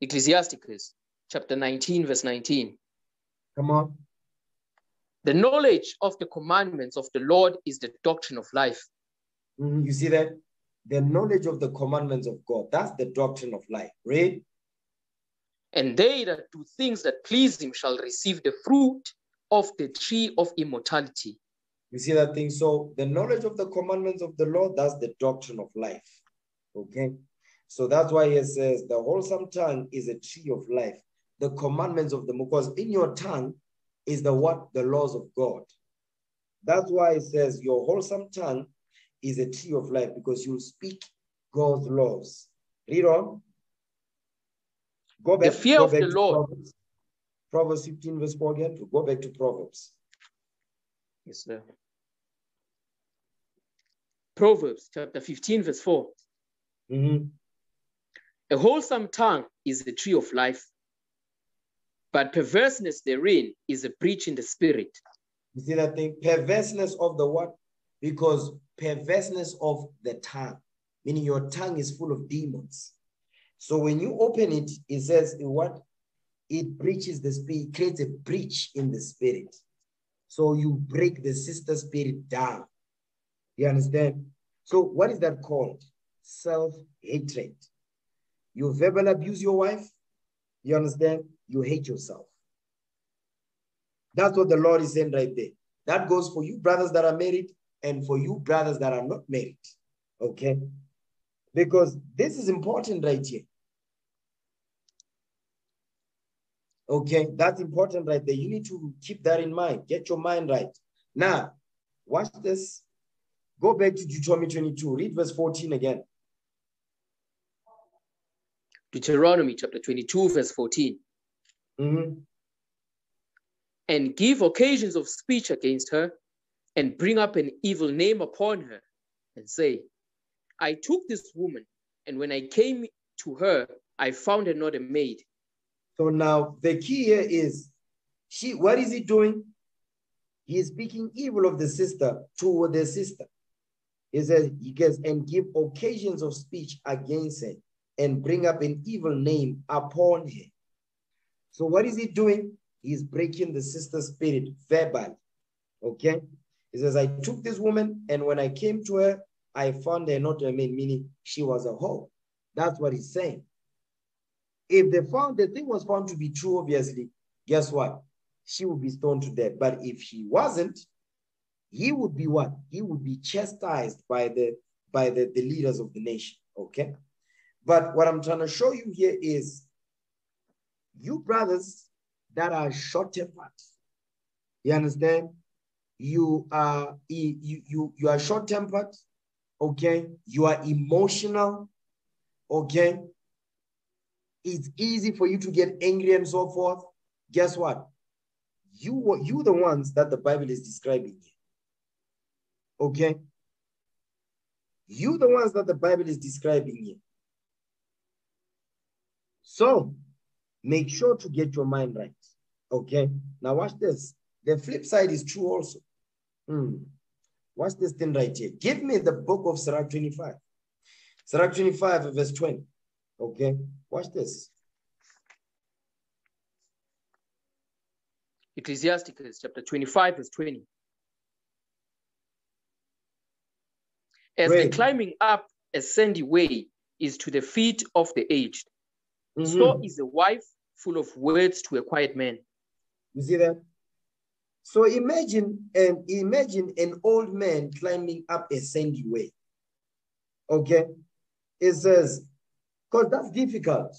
Ecclesiasticus chapter 19, verse 19. Come on. The knowledge of the commandments of the Lord is the doctrine of life. You see that? The knowledge of the commandments of God, that's the doctrine of life. Read. And they that do things that please him shall receive the fruit of the tree of immortality. You see that thing? So the knowledge of the commandments of the Lord, that's the doctrine of life. Okay? So that's why it says the wholesome tongue is a tree of life. The commandments of the, because in your tongue is the what? The laws of God. That's why it says your wholesome tongue is a tree of life, because you'll speak God's laws. Read on. Go back, the fear of the Lord. Proverbs 15 verse 4 again. Go back to Proverbs. Yes, sir. Proverbs chapter 15 verse 4. A wholesome tongue is the tree of life, but perverseness therein is a breach in the spirit. You see that thing? Perverseness of the what? Because perverseness of the tongue, meaning your tongue is full of demons. So when you open it, it says what? It breaches the spirit, it creates a breach in the spirit. So you break the sister spirit down. You understand? So what is that called? Self-hatred. You verbally abuse your wife. You understand? You hate yourself. That's what the Lord is saying right there. That goes for you brothers that are married and for you brothers that are not married. Okay? Because this is important right here. Okay, that's important right there. You need to keep that in mind. Get your mind right. Now, watch this. Go back to Deuteronomy 22. Read verse 14 again. Deuteronomy chapter 22, verse 14. And give occasions of speech against her, and bring up an evil name upon her, and say, I took this woman, and when I came to her, I found not a maid. So now the key here is, what is he doing? He is speaking evil of the sister toward the sister. He says, he gets and give occasions of speech against her and bring up an evil name upon her. So what is he doing? He is breaking the sister's spirit verbally. Okay? He says, I took this woman, and when I came to her, I found her not a maid, meaning she was a whore. That's what he's saying. If they found the thing was found to be true, obviously, guess what? She would be stoned to death. But if she wasn't, he would be what? He would be chastised by the leaders of the nation. Okay? But what I'm trying to show you here is, you brothers that are short-tempered, you understand? You are short-tempered, okay? You are emotional, okay? It's easy for you to get angry and so forth. Guess what? You the ones that the Bible is describing here, okay? You the ones that the Bible is describing here. So, make sure to get your mind right, okay? Now watch this. The flip side is true also. Watch this thing right here. Give me the book of Sirach 25. Sirach 25, verse 20, okay? Watch this. Ecclesiastes chapter 25, verse 20. As the climbing up a sandy way is to the feet of the aged, so is a wife full of words to a quiet man. You see that? So imagine an old man climbing up a sandy way. Okay? It says, because that's difficult.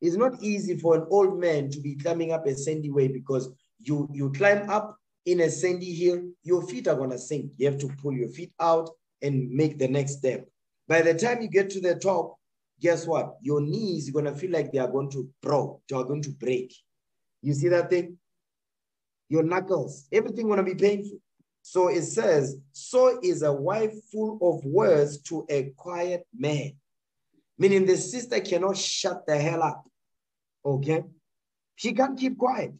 It's not easy for an old man to be climbing up a sandy way, because you climb up in a sandy hill, your feet are going to sink. You have to pull your feet out and make the next step. By the time you get to the top, guess what? Your knees are going to feel like they are going to broke. They are going to break. You see that thing? Your knuckles, everything going to be painful. So it says, so is a wife full of words to a quiet man. Meaning the sister cannot shut the hell up. Okay? She can't keep quiet.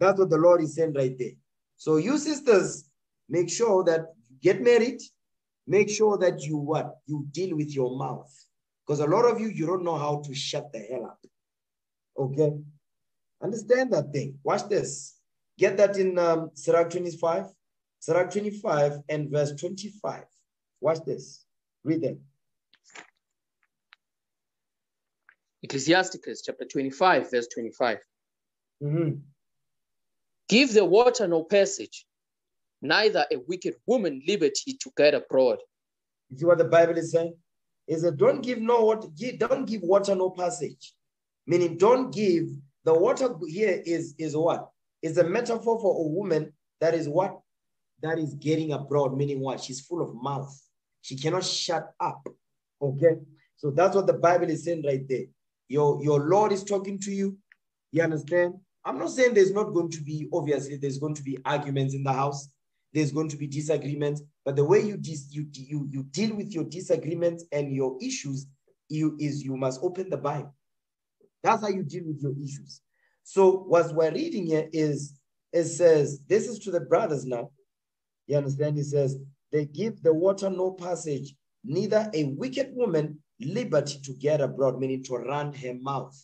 That's what the Lord is saying right there. So you sisters, make sure that you get married. Make sure that you what? You deal with your mouth. Because a lot of you, you don't know how to shut the hell up. Okay? Understand that thing. Watch this. Get that in Sirach 25. Sirach 25 and verse 25. Watch this. Read it. Ecclesiastes chapter 25, verse 25. Give the water no passage, neither a wicked woman liberty to get abroad. You see what the Bible is saying? It says, don't give water no passage. Meaning, don't give the water here is what? Is a metaphor for a woman that is what? That is getting abroad, meaning what? She's full of mouth. She cannot shut up. Okay. So that's what the Bible is saying right there. Your Lord is talking to you. You understand? I'm not saying there's not going to be, obviously, there's going to be arguments in the house. There's going to be disagreements. But the way you deal with your disagreements and your issues is you must open the Bible. That's how you deal with your issues. So what we're reading here is, it says, this is to the brothers now. You understand? It says, they give the water no passage, neither a wicked woman liberty to get abroad, meaning to run her mouth.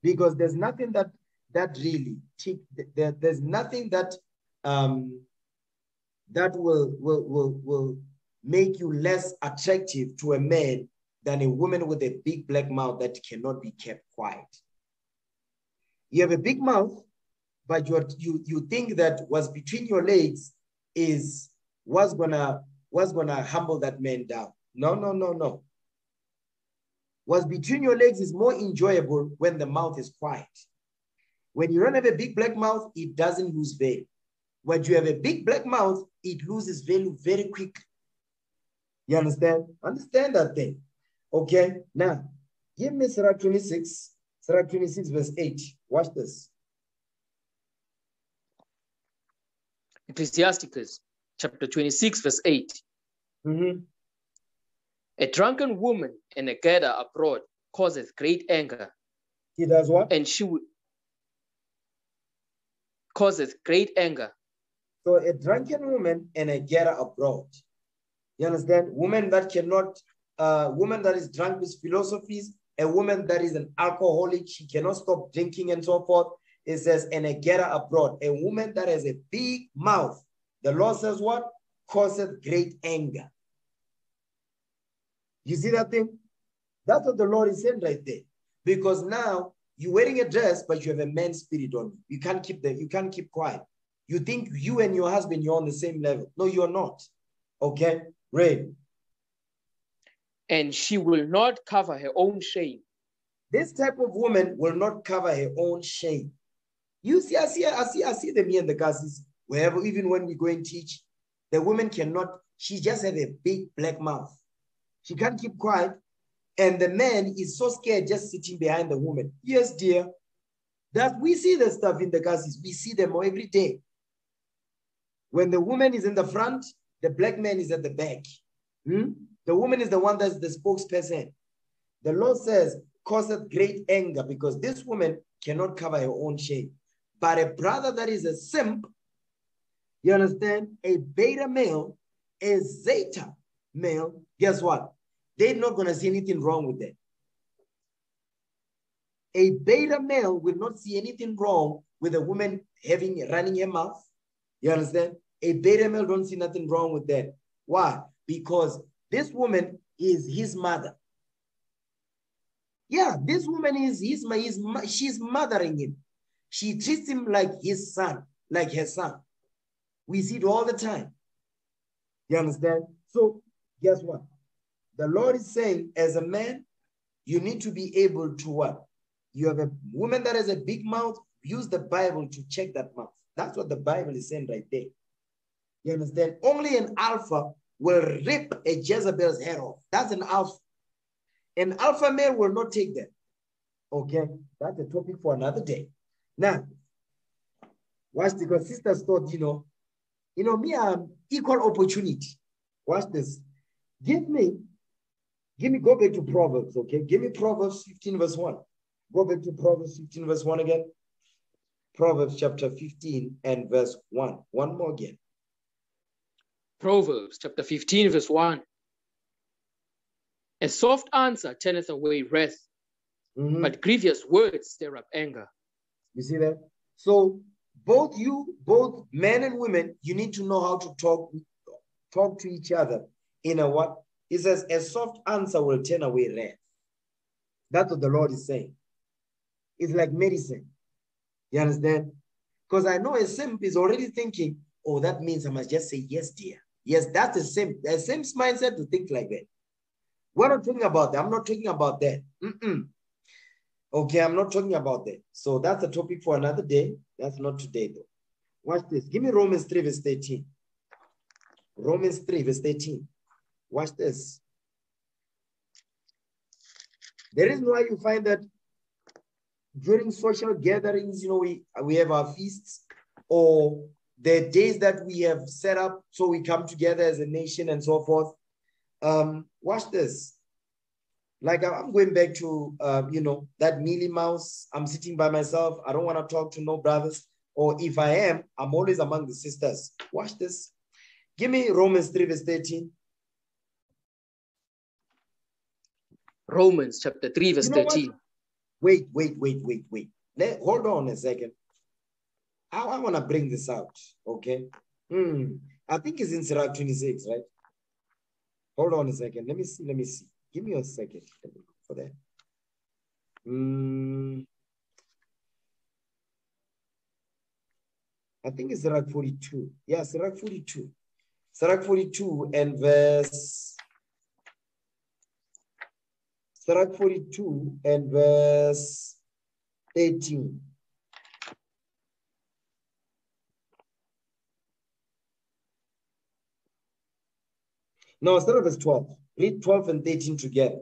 Because there's nothing that really, there's nothing that that will make you less attractive to a man than a woman with a big black mouth that cannot be kept quiet. You have a big mouth, but you think that what's between your legs is what's gonna humble that man down. No, no, no, no. What's between your legs is more enjoyable when the mouth is quiet. When you don't have a big black mouth, it doesn't lose value. When you have a big black mouth, it loses value very quick. You understand? Understand that thing. Okay, now, give me Sirach 26, Sirach 26 verse 8. Watch this. Ecclesiastes chapter 26 verse 8. A drunken woman and a gather abroad causes great anger. He does what? And she causes great anger. So a drunken woman and a gather abroad. You understand? Woman that cannot, woman that is drunk with philosophies, a woman that is an alcoholic, she cannot stop drinking and so forth. It says, and a gather abroad. A woman that has a big mouth. The Lord says what? Causes great anger. You see that thing? That's what the Lord is saying right there. Because now you're wearing a dress, but you have a man's spirit on you. You can't keep that. You can't keep quiet. You think you and your husband, you're on the same level. No, you're not. Okay? Read. And she will not cover her own shame. This type of woman will not cover her own shame. You see, I see them here in the classes, wherever, even when we go and teach, the woman cannot, she just has a big black mouth. She can't keep quiet. And the man is so scared just sitting behind the woman. Yes, dear. That we see the stuff in the classes. We see them every day. When the woman is in the front, the black man is at the back. The woman is the one that's the spokesperson. The Lord says, causeth great anger, because this woman cannot cover her own shame. But a brother that is a simp, you understand, a beta male, a zeta male, guess what? They're not going to see anything wrong with that. A beta male will not see anything wrong with a woman having running her mouth. You understand? A beta male don't see nothing wrong with that. Why? Because this woman is his mother. Yeah, this woman is she's mothering him. She treats him like his son, like her son. We see it all the time. You understand? So guess what? The Lord is saying, as a man, you need to be able to what? You have a woman that has a big mouth, use the Bible to check that mouth. That's what the Bible is saying right there. You understand? Only an alpha will rip a Jezebel's head off. That's an alpha. An alpha male will not take that. Okay, that's a topic for another day. Now, watch, because sisters thought, you know, me, I'm equal opportunity. Watch this. Give me, go back to Proverbs, okay? Give me Proverbs 15 verse 1. Go back to Proverbs 15 verse 1 again. Proverbs chapter 15 and verse 1. One more again. Proverbs chapter 15 verse 1. A soft answer turneth away wrath, but grievous words stir up anger. You see that? So both men and women, you need to know how to talk to each other. In a what? He says, a soft answer will turn away wrath. That's what the Lord is saying. It's like medicine. You understand? Because I know a simp is already thinking, oh, that means I must just say, yes, dear. Yes, that's a simp. A simp's mindset to think like that. We're not talking about that. I'm not talking about that. Okay, I'm not talking about that. So that's a topic for another day. That's not today, though. Watch this. Give me Romans 3 verse 13. Romans 3 verse 13. Watch this. The reason why you find that during social gatherings, we have our feasts, or the days that we have set up so we come together as a nation and so forth. Watch this. Like I'm going back to, that mealy mouse. I'm sitting by myself. I don't want to talk to no brothers. Or if I am, I'm always among the sisters. Watch this. Give me Romans 3 verse 13. Romans chapter 3 verse 13. What? Wait. Hold on a second. I want to bring this out, okay? I think it's in Sirach 26, right? Hold on a second. Let me see. Give me a second for that. I think it's Sirach 42. Yeah, Sirach 42. Sirach 42 and verse... Sirach 42 and verse 18. No, Sirach verse 12. Read 12 and 13 together.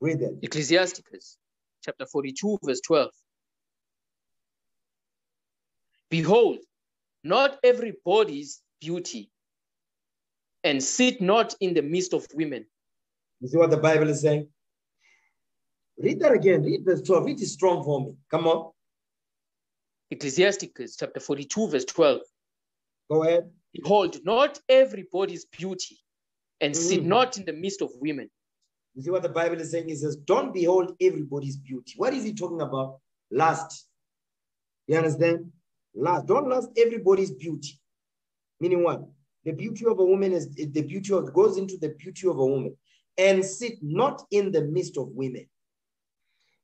Read them. Ecclesiasticus chapter 42 verse 12. Behold, not everybody's beauty, and sit not in the midst of women. You see what the Bible is saying? Read that again. Read verse 12. It is strong for me. Come on. Ecclesiastes chapter 42, verse 12. Go ahead. Behold, not everybody's beauty, and sit not in the midst of women. You see what the Bible is saying? It says, don't behold everybody's beauty. What is he talking about? Lust. You understand? Lust. Don't lust everybody's beauty. Meaning what? The beauty of a woman is the beauty of, goes into the beauty of a woman. And sit not in the midst of women.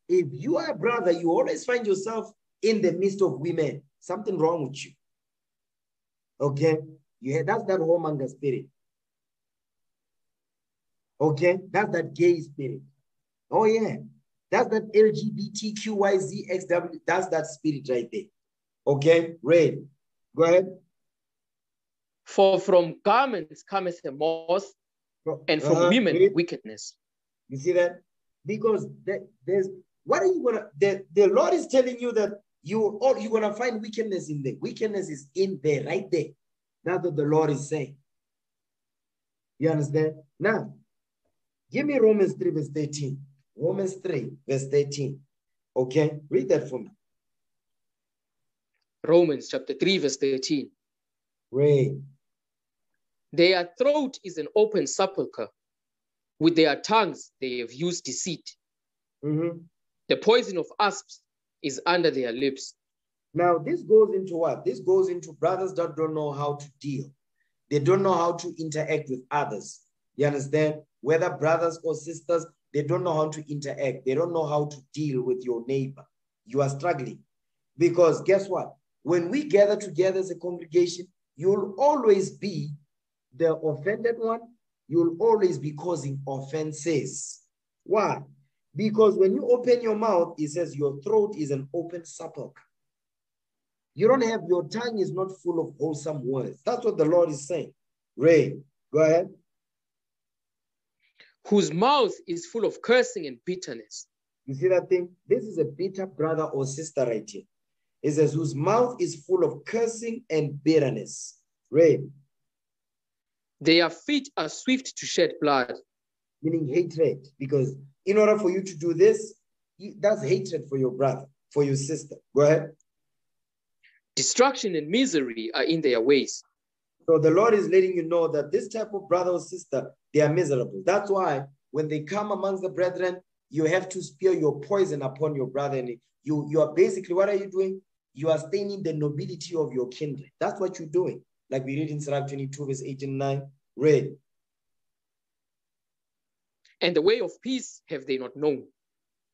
If you are a brother, you always find yourself in the midst of women. Something wrong with you. Okay? Yeah, that's that whoremonger spirit. Okay? That's that gay spirit. Oh, yeah. That's that LGBTQYZXW. That's that spirit right there. Okay? Ray, go ahead. For from garments cometh the moth, and from women, wickedness. You see that? Because there's what are you gonna? The Lord is telling you that you're gonna find wickedness in there. Wickedness is in there, right there. That's what the Lord is saying. You understand? Now, give me Romans 3, verse 13. Romans 3, verse 13. Okay, read that for me. Romans chapter 3, verse 13. Read. Their throat is an open sepulchre. With their tongues, they have used deceit. The poison of asps is under their lips. Now, this goes into what? This goes into brothers that don't know how to deal. They don't know how to interact with others. You understand? Whether brothers or sisters, they don't know how to interact. They don't know how to deal with your neighbor. You are struggling. Because guess what? When we gather together as a congregation, you'll always be the offended one. You'll always be causing offenses. Why? Because when you open your mouth, it says your throat is an open sepulchre. You don't have, your tongue is not full of wholesome words. That's what the Lord is saying. Ray, go ahead. Whose mouth is full of cursing and bitterness. You see that thing? This is a bitter brother or sister right here. It says whose mouth is full of cursing and bitterness. Ray. Their feet are swift to shed blood. Meaning hatred. Because in order for you to do this, that's hatred for your brother, for your sister. Go ahead. Destruction and misery are in their ways. So the Lord is letting you know that this type of brother or sister, they are miserable. That's why when they come amongst the brethren, you have to spill your poison upon your brother. And you are basically, what are you doing? You are staining the nobility of your kindred. That's what you're doing. Like we read in Sirach 22, verse 8 and 9, read. And the way of peace have they not known.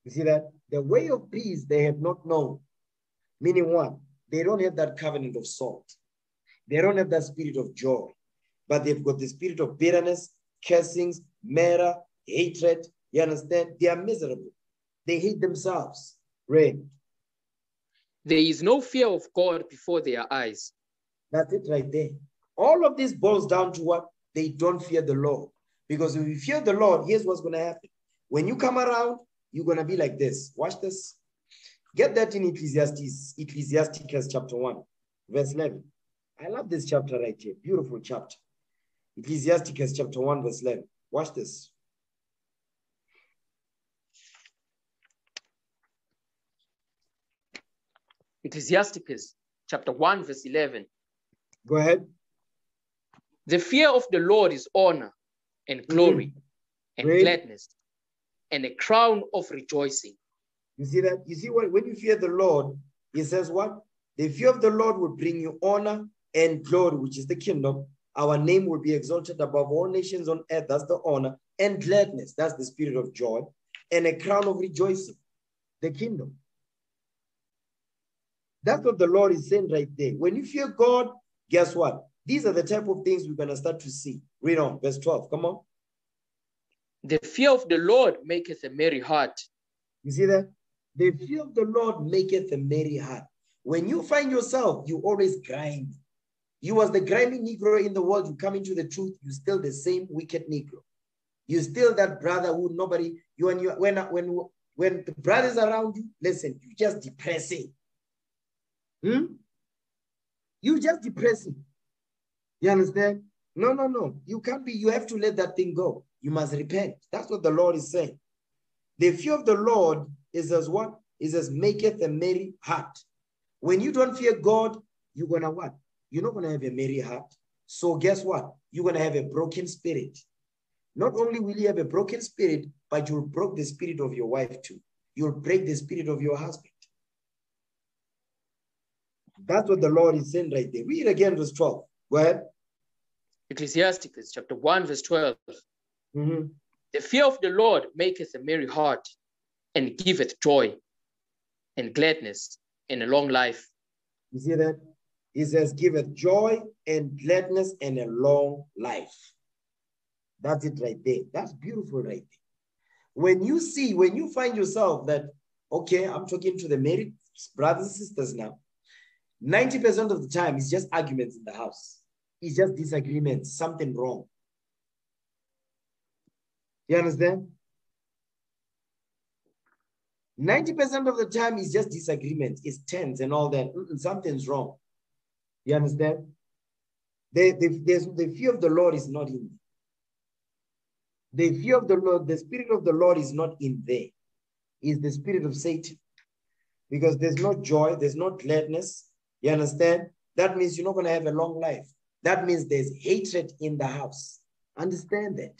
You see that? The way of peace they have not known. Meaning what? They don't have that covenant of salt. They don't have that spirit of joy. But they've got the spirit of bitterness, cursings, murder, hatred. You understand? They are miserable. They hate themselves. Read. There is no fear of God before their eyes. That's it right there. All of this boils down to what? They don't fear the Lord. Because if you fear the Lord, here's what's going to happen. When you come around, you're going to be like this. Watch this. Get that in Ecclesiastes chapter 1, verse 11. I love this chapter right here. Beautiful chapter. Ecclesiastes chapter 1, verse 11. Watch this. Ecclesiastes chapter 1, verse 11. Go ahead. The fear of the Lord is honor and glory and gladness and a crown of rejoicing. You see that? You see what? When you fear the Lord, he says what? The fear of the Lord will bring you honor and glory, which is the kingdom. Our name will be exalted above all nations on earth. That's the honor and gladness. That's the spirit of joy and a crown of rejoicing. The kingdom. That's what the Lord is saying right there. When you fear God, guess what? These are the type of things we're going to start to see. Read on, verse 12. Come on. The fear of the Lord maketh a merry heart. You see that? The fear of the Lord maketh a merry heart. When you find yourself, you always grind. You was the grinding Negro in the world. You come into the truth, you're still the same wicked Negro. You're still that brother who nobody, when the brothers around you, listen, you're just depressing. You just depressing. You understand? No. You can't be, you have to let that thing go. You must repent. That's what the Lord is saying. The fear of the Lord is as what? Is as maketh a merry heart. When you don't fear God, you're going to what? You're not going to have a merry heart. So guess what? You're going to have a broken spirit. Not only will you have a broken spirit, but you'll break the spirit of your wife too. You'll break the spirit of your husband. That's what the Lord is saying right there. Read again verse 12. Go ahead. Ecclesiastes chapter 1 verse 12. Mm-hmm. The fear of the Lord maketh a merry heart, and giveth joy and gladness and a long life. You see that? He says, giveth joy and gladness and a long life. That's it right there. That's beautiful right there. When you see, when you find yourself that, okay, I'm talking to the married brothers and sisters now, 90% of the time, it's just arguments in the house. It's just disagreements, something wrong. You understand? 90% of the time, it's just disagreements. It's tense and all that. Something's wrong. You understand? The fear of the Lord is not in there. The fear of the Lord, the spirit of the Lord is not in there. It's the spirit of Satan. Because there's no joy, there's no gladness. You understand? That means you're not going to have a long life. That means there's hatred in the house. Understand that.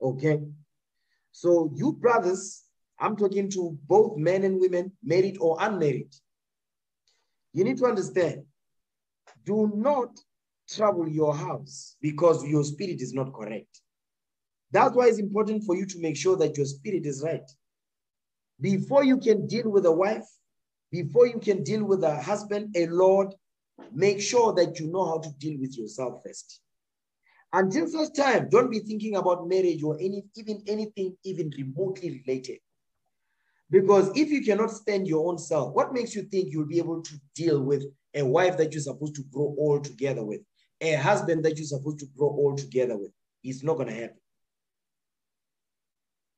Okay? So you brothers, I'm talking to both men and women, married or unmarried. You need to understand, do not trouble your house because your spirit is not correct. That's why it's important for you to make sure that your spirit is right. Before you can deal with a wife, before you can deal with a husband, a Lord, make sure that you know how to deal with yourself first. Until such time, don't be thinking about marriage or anything even remotely related. Because if you cannot stand your own self, what makes you think you'll be able to deal with a wife that you're supposed to grow old together with, a husband that you're supposed to grow old together with? It's not going to happen.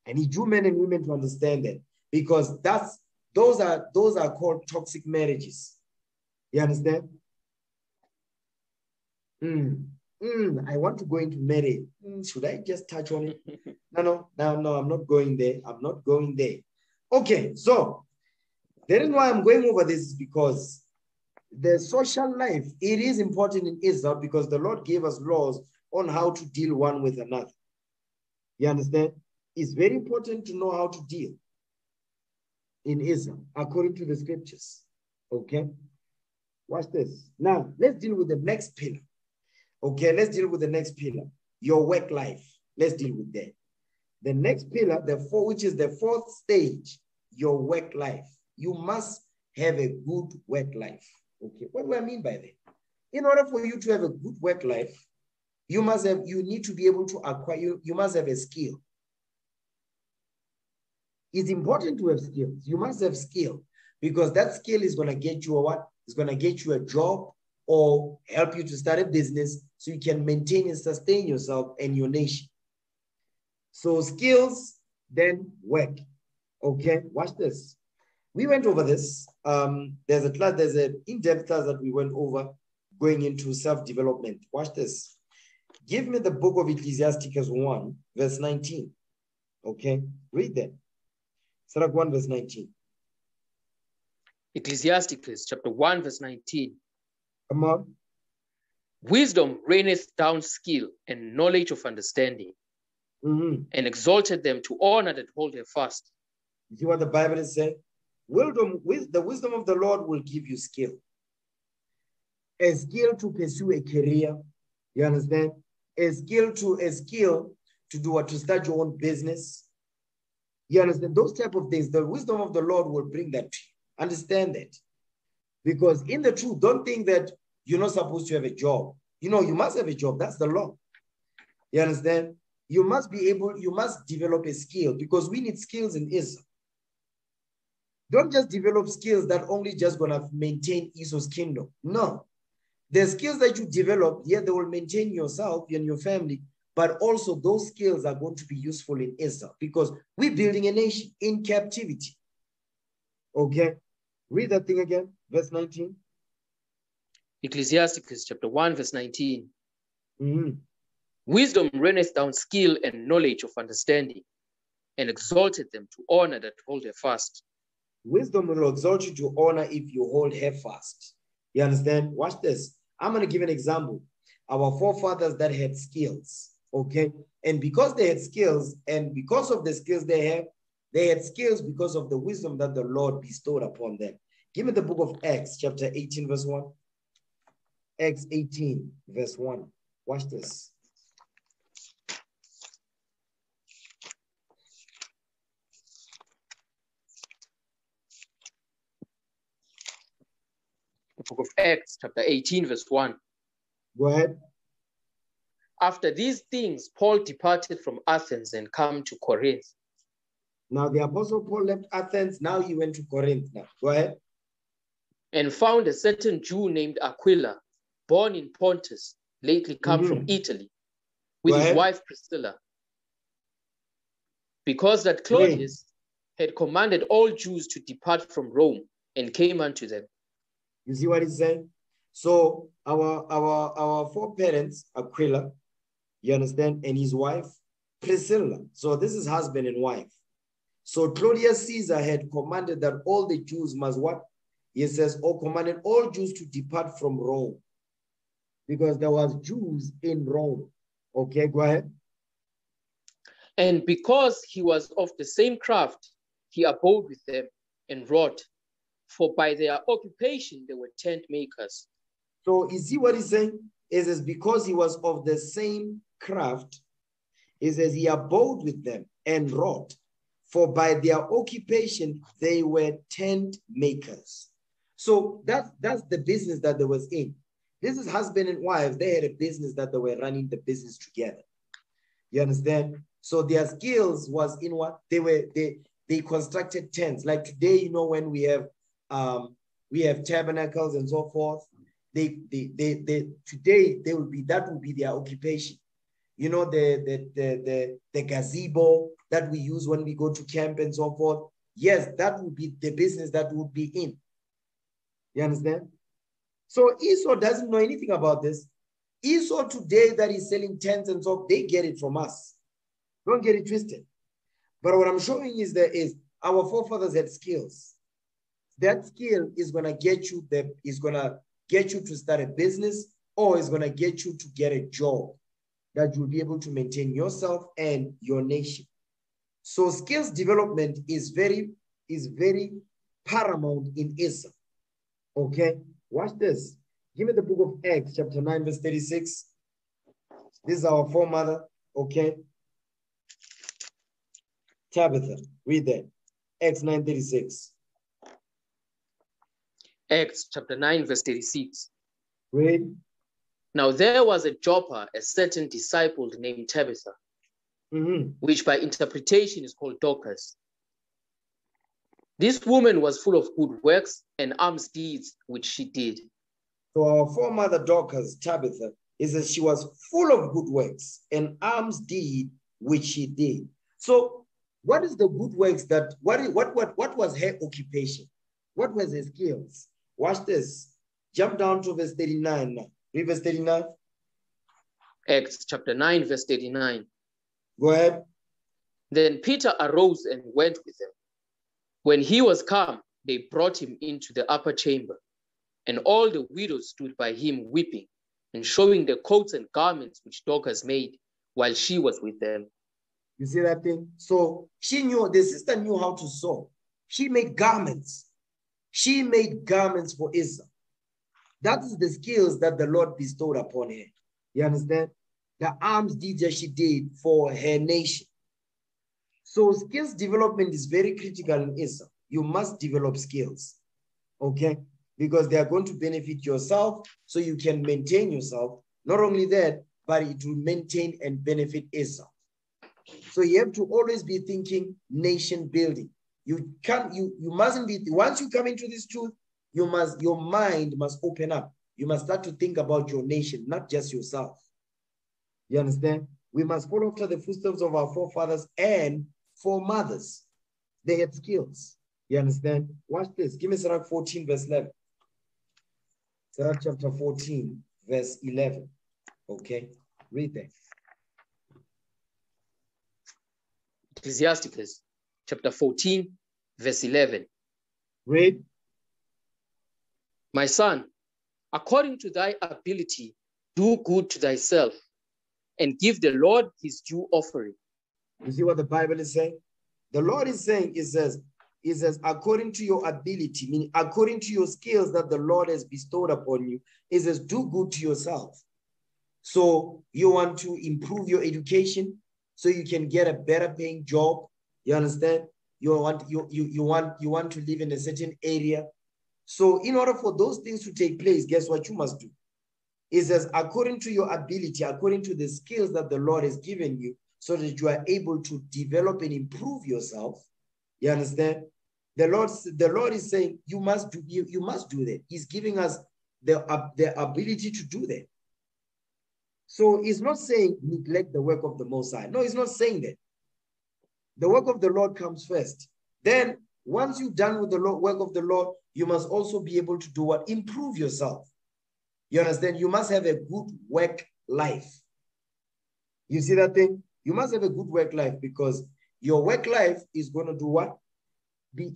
I need you men and women to understand that, because those are called toxic marriages. You understand? I want to go into marriage. Should I just touch on it? No, I'm not going there. I'm not going there. Okay, so the reason why I'm going over this is because the social life, it is important in Israel because the Lord gave us laws on how to deal one with another. You understand? It's very important to know how to deal in Israel according to the scriptures. Okay? Watch this. Now, let's deal with the next pillar. Okay, let's deal with the next pillar. Your work life. Let's deal with that. The next pillar, which is the fourth stage, your work life. You must have a good work life. Okay, what do I mean by that? In order for you to have a good work life, you need to be able to acquire, you must have a skill. It's important to have skills. You must have skill, because that skill is going to get you a what? It's going to get you a job or help you to start a business so you can maintain and sustain yourself and your nation. So skills, then work. Okay, watch this. We went over this. There's an in-depth class that we went over going into self-development. Watch this. Give me the book of Ecclesiastes 1, verse 19. Okay, read that. Sirach 1, verse 19. Ecclesiastes chapter 1, verse 19. Come on. Wisdom raineth down skill and knowledge of understanding. Mm-hmm. And exalted them to honor that hold their fast. You see what the Bible is saying? The wisdom of the Lord will give you skill. A skill to pursue a career. You understand? A skill to do what? To start your own business. You understand? Those type of things, the wisdom of the Lord will bring that to you. Understand that. Because in the truth, don't think that you're not supposed to have a job. You know, you must have a job. That's the law. You understand? You must develop a skill, because we need skills in Israel. Don't just develop skills that only just going to maintain Esau's kingdom. No. The skills that you develop, yeah, they will maintain yourself and your family, but also those skills are going to be useful in Israel, because we're building a nation in captivity. Okay. Read that thing again, verse 19. Ecclesiastes chapter 1, verse 19. Wisdom raineth down skill and knowledge of understanding, and exalted them to honor that hold her fast. Wisdom will exalt you to honor if you hold her fast. You understand? Watch this. I'm going to give an example. Our forefathers that had skills, okay? And because they had skills, and because of the skills they have, they had skills because of the wisdom that the Lord bestowed upon them. Give me the book of Acts, chapter 18, verse 1. Acts 18, verse 1. Watch this. The book of Acts, chapter 18, verse 1. Go ahead. After these things, Paul departed from Athens and came to Corinth. Now the Apostle Paul left Athens. Now he went to Corinth. Now, go ahead. And found a certain Jew named Aquila, born in Pontus, lately come from Italy, with his wife Priscilla. Because that Claudius had commanded all Jews to depart from Rome and came unto them. You see what he's saying? So our foreparents, Aquila, you understand, and his wife, Priscilla. So this is husband and wife. So Claudius Caesar had commanded that all the Jews must what? He says, oh, commanded all Jews to depart from Rome. Because there was Jews in Rome. Okay, go ahead. And because he was of the same craft, he abode with them and wrought. For by their occupation, they were tent makers. So you see what he's saying? He says, because he was of the same craft, he says, he abode with them and wrought. For by their occupation, they were tent makers. So that's the business that they was in. This is husband and wife. They had a business that they were running the business together. You understand? So their skills was in what? They constructed tents. Like today, you know, when we have tabernacles and so forth. Today they will be, that will be their occupation. You know, the gazebo that we use when we go to camp and so forth. Yes, that would be the business that would be in. You understand? So Esau doesn't know anything about this. Esau today that is selling tents and so, they get it from us. Don't get it twisted. But what I'm showing is that is our forefathers had skills. That skill is gonna get you to start a business, or is gonna get you to get a job that you'll be able to maintain yourself and your nation. So skills development is very paramount in Esau. Okay, watch this. Give me the book of Acts, chapter 9, verse 36. This is our foremother. Okay, Tabitha, read that. Acts 9:36. Acts chapter 9, verse 36. Read. Now there was at Joppa a certain disciple named Tabitha, which by interpretation is called Dorcas. This woman was full of good works and alms deeds, which she did. So our foremother Dorcas, Tabitha, is that she was full of good works and alms deed, which she did. So what is the good works that, what was her occupation? What was her skills? Watch this. Jump down to verse 39 now. Read verse 39. Acts chapter 9, verse 39. Go ahead. Then Peter arose and went with them. When he was come, they brought him into the upper chamber, and all the widows stood by him weeping and showing the coats and garments which Dorcas made while she was with them. You see that thing? So she knew, the sister knew how to sew. She made garments. She made garments for Israel. That is the skills that the Lord bestowed upon her. You understand? The alms deeds that she did for her nation. So skills development is very critical in Israel. You must develop skills, okay? Because they are going to benefit yourself so you can maintain yourself. Not only that, but it will maintain and benefit Israel. So you have to always be thinking nation building. You mustn't be, once you come into this truth, your mind must open up. You must start to think about your nation, not just yourself. You understand? We must follow after the footsteps of our forefathers and foremothers. They had skills. You understand? Watch this. Give me Sirach 14, verse 11. Sirach chapter 14, verse 11. Okay. Read them. Ecclesiastes chapter 14, verse 11. Read. My son, according to thy ability, do good to thyself and give the Lord his due offering. You see what the Bible is saying? The Lord is saying, it says, according to your ability, meaning according to your skills that the Lord has bestowed upon you, it says, do good to yourself. So you want to improve your education so you can get a better paying job. You understand? You want to live in a certain area. So in order for those things to take place, guess what you must do? It says, according to your ability, according to the skills that the Lord has given you, so that you are able to develop and improve yourself. You understand? The Lord is saying, you must do that. He's giving us the ability to do that. So he's not saying neglect the work of the Most High. No, he's not saying that. The work of the Lord comes first. Then once you're done with the work of the Lord, you must also be able to do what? Improve yourself. You understand? You must have a good work life. You see that thing? You must have a good work life, because your work life is going to do what?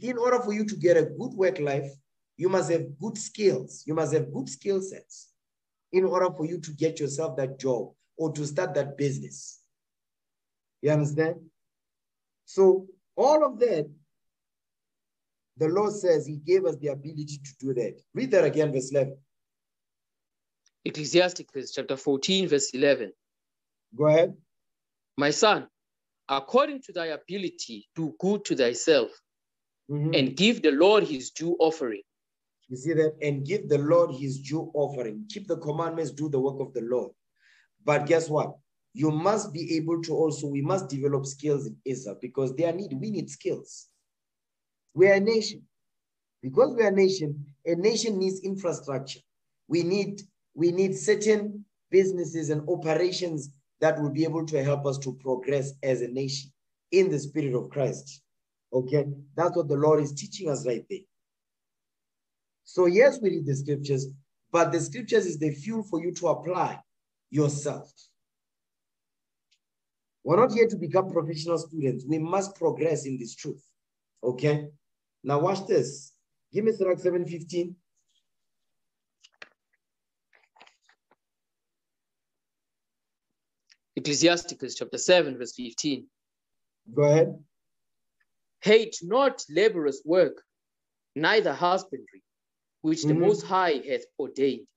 In order for you to get a good work life, you must have good skills. You must have good skill sets in order for you to get yourself that job or to start that business. You understand? So all of that, the Lord says he gave us the ability to do that. Read that again, verse 11. Ecclesiastes chapter 14, verse 11. Go ahead. My son, according to thy ability, do good to thyself, and give the Lord his due offering. You see that? And give the Lord his due offering. Keep the commandments, do the work of the Lord. But guess what? You must be able to also, we must develop skills in Israel, because we need skills. We are a nation. Because we are a nation needs infrastructure. We need certain businesses and operations that will be able to help us to progress as a nation in the spirit of Christ. Okay? That's what the Lord is teaching us right there. So yes, we read the scriptures, but the scriptures is the fuel for you to apply yourself. We're not here to become professional students. We must progress in this truth. Okay? Now watch this. Give me Sirach 7:15. Ecclesiastes chapter 7, verse 15. Go ahead. Hate not laborers' work, neither husbandry, which the Most High hath ordained.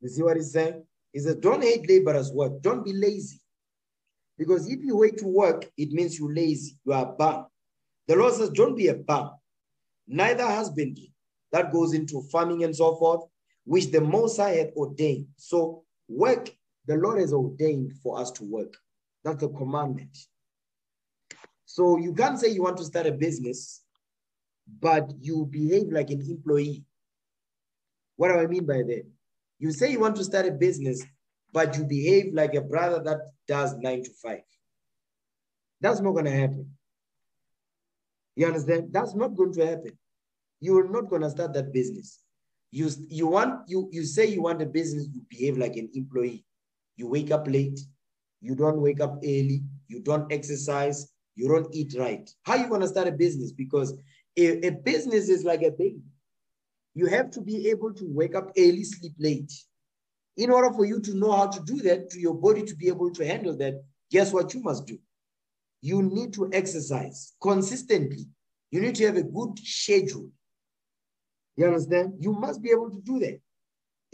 You see what he's saying? He says, don't hate laborers' work. Don't be lazy. Because if you wait to work, it means you're lazy. You are a bum. The Lord says, don't be a bum. Neither husbandry. That goes into farming and so forth, which the Most High hath ordained. So work. The Lord has ordained for us to work. That's a commandment. So you can't say you want to start a business, but you behave like an employee. What do I mean by that? You say you want to start a business, but you behave like a brother that does 9 to 5. That's not going to happen. You understand? That's not going to happen. You're not going to start that business. You say you want a business, you behave like an employee. You wake up late, you don't wake up early, you don't exercise, you don't eat right. How are you going to start a business? Because a business is like a baby. You have to be able to wake up early, sleep late. In order for you to know how to do that, to your body to be able to handle that, guess what you must do? You need to exercise consistently. You need to have a good schedule. You understand? You must be able to do that.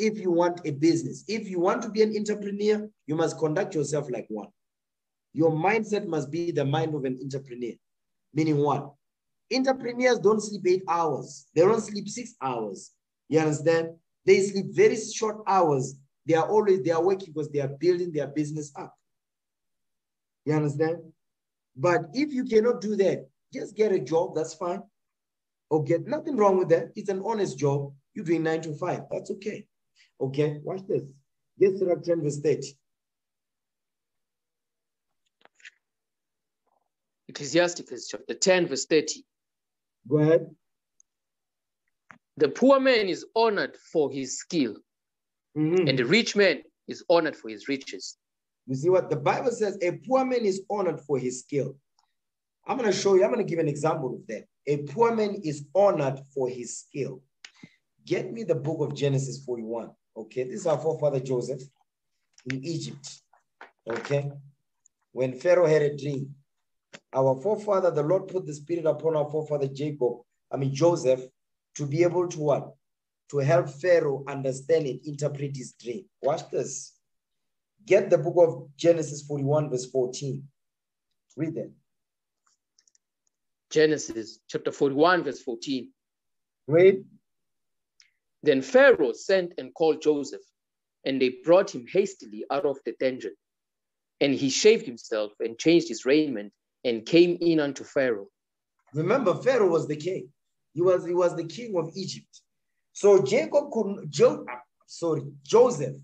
If you want a business, if you want to be an entrepreneur, you must conduct yourself like one. Your mindset must be the mind of an entrepreneur. Meaning what? Entrepreneurs don't sleep 8 hours. They don't sleep 6 hours. You understand? They sleep very short hours. They are working because they are building their business up. You understand? But if you cannot do that, just get a job. That's fine. Okay, nothing wrong with that. It's an honest job. You're doing 9 to 5. That's okay. Okay, watch this. Yes, Sirach 10, verse 30. Ecclesiastes chapter 10, verse 30. Go ahead. The poor man is honored for his skill, and the rich man is honored for his riches. You see what the Bible says, a poor man is honored for his skill. I'm going to show you, I'm going to give an example of that. A poor man is honored for his skill. Get me the book of Genesis 41. Okay, this is our forefather Joseph in Egypt. Okay, when Pharaoh had a dream, our forefather, the Lord put the spirit upon our forefather Joseph, to be able to what? To help Pharaoh understand and interpret his dream. Watch this. Get the book of Genesis 41, verse 14. Read that. Genesis chapter 41, verse 14. Read. Then Pharaoh sent and called Joseph, and they brought him hastily out of the dungeon. And he shaved himself and changed his raiment and came in unto Pharaoh. Remember, Pharaoh was the king. He was the king of Egypt. So Joseph,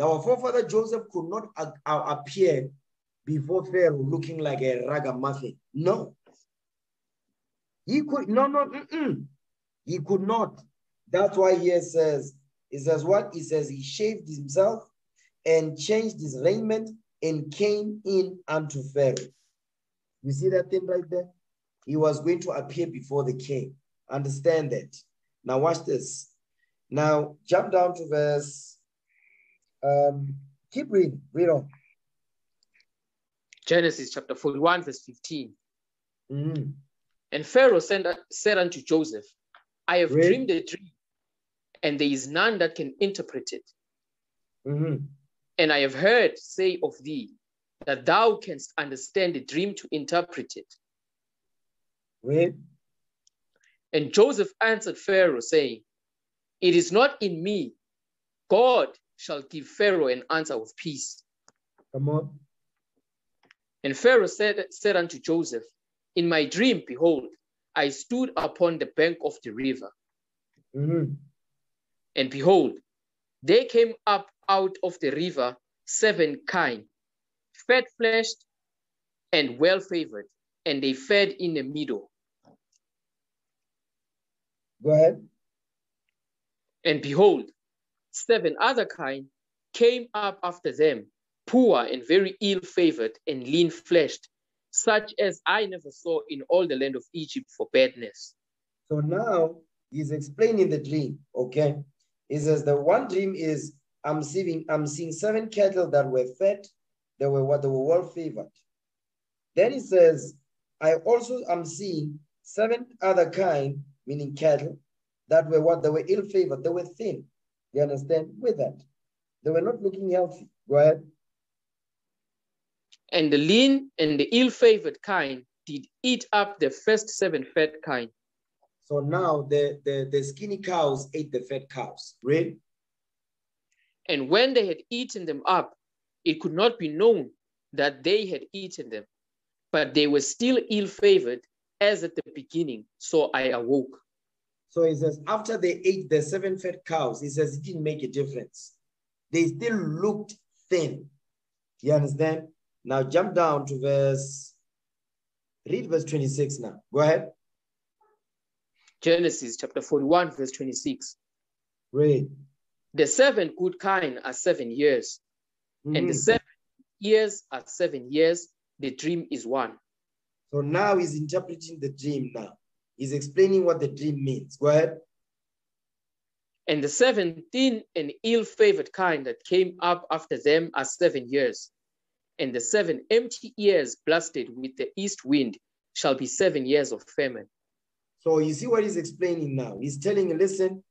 our forefather Joseph, could not appear before Pharaoh looking like a ragamuffin. No. He could, he could not. That's why he says what? He says he shaved himself and changed his raiment and came in unto Pharaoh. You see that thing right there? He was going to appear before the king. Understand that. Now watch this. Now jump down to verse, keep reading, read on. Genesis chapter 41, verse 15. Mm-hmm. And Pharaoh said unto Joseph, I have dreamed a dream, and there is none that can interpret it. Mm-hmm. And I have heard say of thee, that thou canst understand the dream to interpret it. Read. And Joseph answered Pharaoh, saying, it is not in me. God shall give Pharaoh an answer of peace. Come on. And Pharaoh said unto Joseph, in my dream, behold, I stood upon the bank of the river. Mm-hmm. And behold, there came up out of the river 7 kine, fat-fleshed and well-favored, and they fed in the middle. Go ahead. And behold, 7 other kine came up after them, poor and very ill-favored and lean-fleshed, such as I never saw in all the land of Egypt for badness. So now he's explaining the dream, okay? He says the one dream is, I'm seeing 7 cattle that were fed, they were well favored. Then he says, I also am seeing 7 other kind, meaning cattle, that were what? They were ill favored, they were thin. You understand? Withered. They were not looking healthy. Go ahead. And the lean and the ill-favored kind did eat up the first 7 fat kind. So now the skinny cows ate the fat cows, right? And when they had eaten them up, it could not be known that they had eaten them, but they were still ill-favored as at the beginning. So I awoke. So he says, after they ate the 7 fat cows, he says it didn't make a difference. They still looked thin. You understand? Now jump down to read verse 26 now. Go ahead. Genesis chapter 41, verse 26. Read. The 7 good kine are 7 years, and the 7 years are 7 years. The dream is one. So now he's interpreting the dream now. He's explaining what the dream means. Go ahead. And the 17 and ill-favored kind that came up after them are 7 years. And the 7 empty years blasted with the east wind shall be 7 years of famine. So you see what he's explaining now. He's telling you, listen,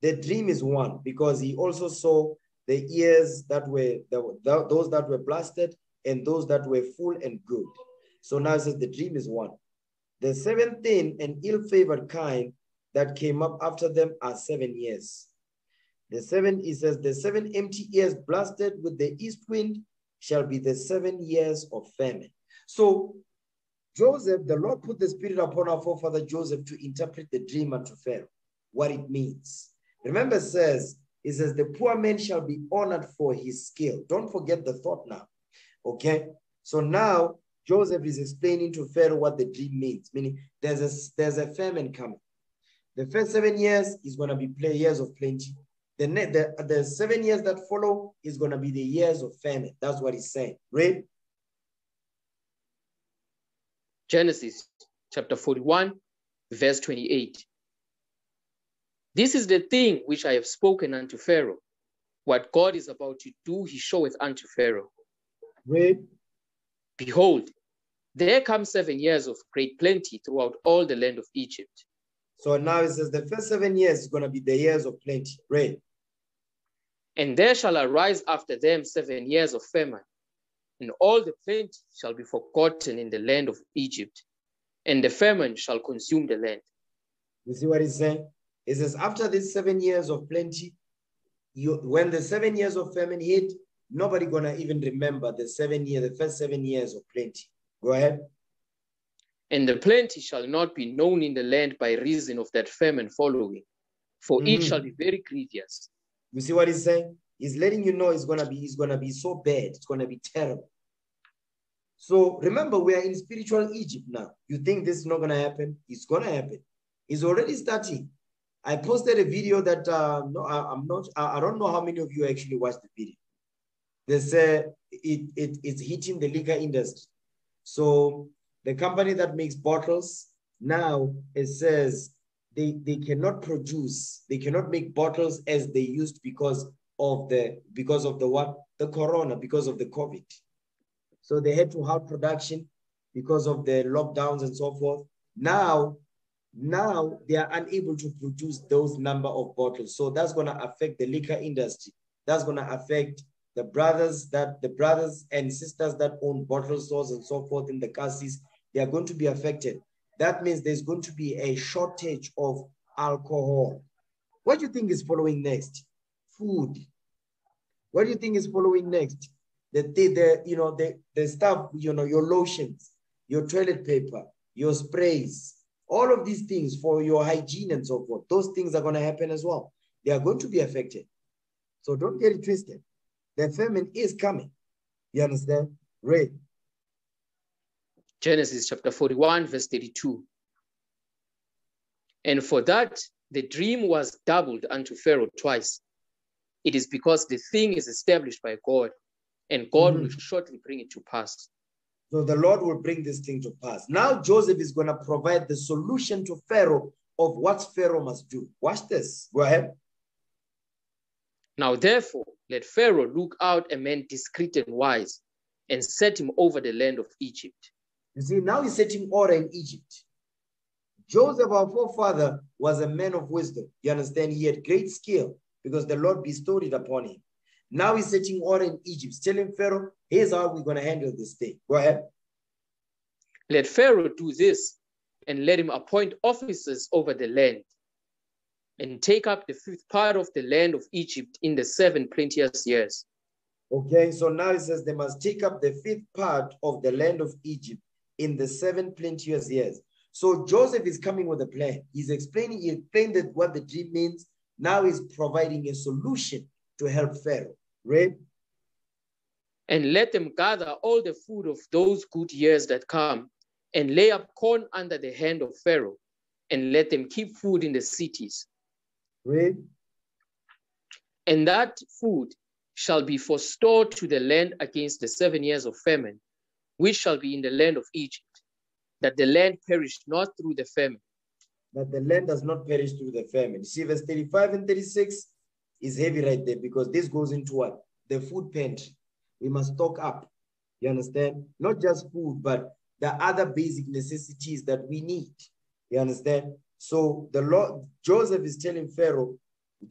the dream is one, because he also saw the years that were, those that were blasted and those that were full and good. So now he says the dream is one. The 17 and ill-favored kind that came up after them are 7 years. He says the 7 empty years blasted with the east wind shall be the 7 years of famine. So Joseph, the Lord put the spirit upon our forefather Joseph to interpret the dream unto Pharaoh, what it means. Remember, it says, the poor man shall be honored for his skill. Don't forget the thought now, okay? So now Joseph is explaining to Pharaoh what the dream means, meaning there's a famine coming. The first 7 years is going to be years of plenty. The 7 years that follow is going to be the years of famine. That's what he's saying. Read. Genesis chapter 41, verse 28. This is the thing which I have spoken unto Pharaoh. What God is about to do, he showeth unto Pharaoh. Read. Behold, there come 7 years of great plenty throughout all the land of Egypt. So now it says the first 7 years is going to be the years of plenty. Read. And there shall arise after them 7 years of famine, and all the plenty shall be forgotten in the land of Egypt, and the famine shall consume the land. You see what he's saying? It says after these 7 years of plenty, when the 7 years of famine hit, nobody gonna even remember the first 7 years of plenty. Go ahead. And the plenty shall not be known in the land by reason of that famine following, for it shall be very grievous. You see what he's saying? He's letting you know it's gonna be so bad, it's gonna be terrible. So remember, we are in spiritual Egypt now. You think this is not gonna happen? It's gonna happen. It's already starting. I posted a video that I don't know how many of you actually watched the video. They say it's hitting the liquor industry. So the company that makes bottles, now it says they cannot produce, they cannot make bottles as they used because of the what? The corona, because of the COVID. So they had to halt production because of the lockdowns and so forth. Now they are unable to produce those number of bottles. So that's going to affect the liquor industry. That's going to affect the brothers and sisters that own bottle stores and so forth in the classes. They are going to be affected. That means there's going to be a shortage of alcohol. What do you think is following next? Food. What do you think is following next? The stuff, your lotions, your toilet paper, your sprays, all of these things for your hygiene and so forth. Those things are going to happen as well. They are going to be affected. So don't get it twisted. The famine is coming. You understand? Read. Genesis chapter 41, verse 32. And for that, the dream was doubled unto Pharaoh twice. It is because the thing is established by God, and God will shortly bring it to pass. So the Lord will bring this thing to pass. Now Joseph is going to provide the solution to Pharaoh of what Pharaoh must do. Watch this. Go ahead. Now therefore, let Pharaoh look out a man discreet and wise, and set him over the land of Egypt. You see, now he's setting order in Egypt. Joseph, our forefather, was a man of wisdom. You understand? He had great skill because the Lord bestowed it upon him. Now he's setting order in Egypt, telling Pharaoh, here's how we're going to handle this thing. Go ahead. Let Pharaoh do this, and let him appoint officers over the land, and take up the fifth part of the land of Egypt in the 7 plenteous years. Okay, so now it says they must take up the fifth part of the land of Egypt in the 7 plenteous years. So Joseph is coming with a plan. He explained what the dream means. Now he's providing a solution to help Pharaoh. Read. And let them gather all the food of those good years that come, and lay up corn under the hand of Pharaoh, and let them keep food in the cities. Read. And that food shall be for store to the land against the 7 years of famine, which shall be in the land of Egypt, that the land perish not through the famine. That the land does not perish through the famine. You see, verse 35 and 36 is heavy right there, because this goes into what? The food pantry. We must stock up. You understand? Not just food, but the other basic necessities that we need. You understand? So the Lord, Joseph is telling Pharaoh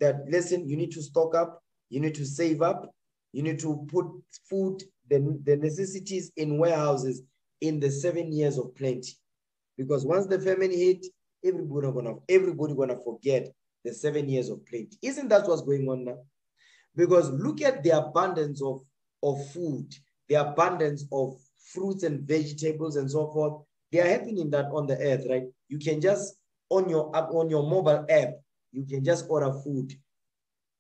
that, listen, you need to stock up, you need to save up, you need to put food, the necessities in warehouses in the 7 years of plenty. Because once the famine hit, everybody gonna forget the 7 years of plenty. Isn't that what's going on now? Because look at the abundance of food, the abundance of fruits and vegetables and so forth. They are happening that on the earth, right? You can just, on your mobile app, you can just order food.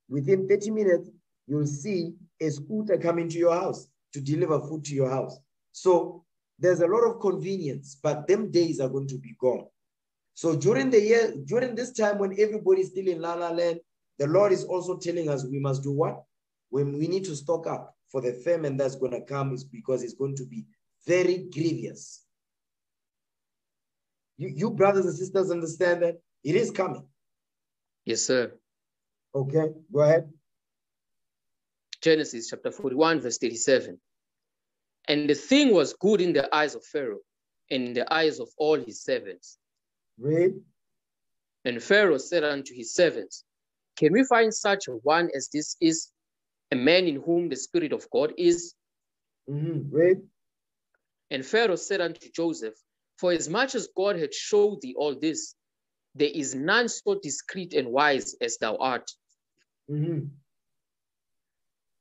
Within 30 minutes, you'll see a scooter coming to your house to deliver food to your house. So there's a lot of convenience, but them days are going to be gone. So during this time when everybody's still in la la land, The Lord is also telling us we must do what? When we need to stock up for the famine that's going to come, is because it's going to be very grievous. You brothers and sisters understand that it is coming. Yes, sir. Okay, go ahead. Genesis chapter 41, verse 37. And the thing was good in the eyes of Pharaoh and in the eyes of all his servants. Read. And Pharaoh said unto his servants, can we find such a one as this is, a man in whom the Spirit of God is? Read. And Pharaoh said unto Joseph, for as much as God had showed thee all this, there is none so discreet and wise as thou art.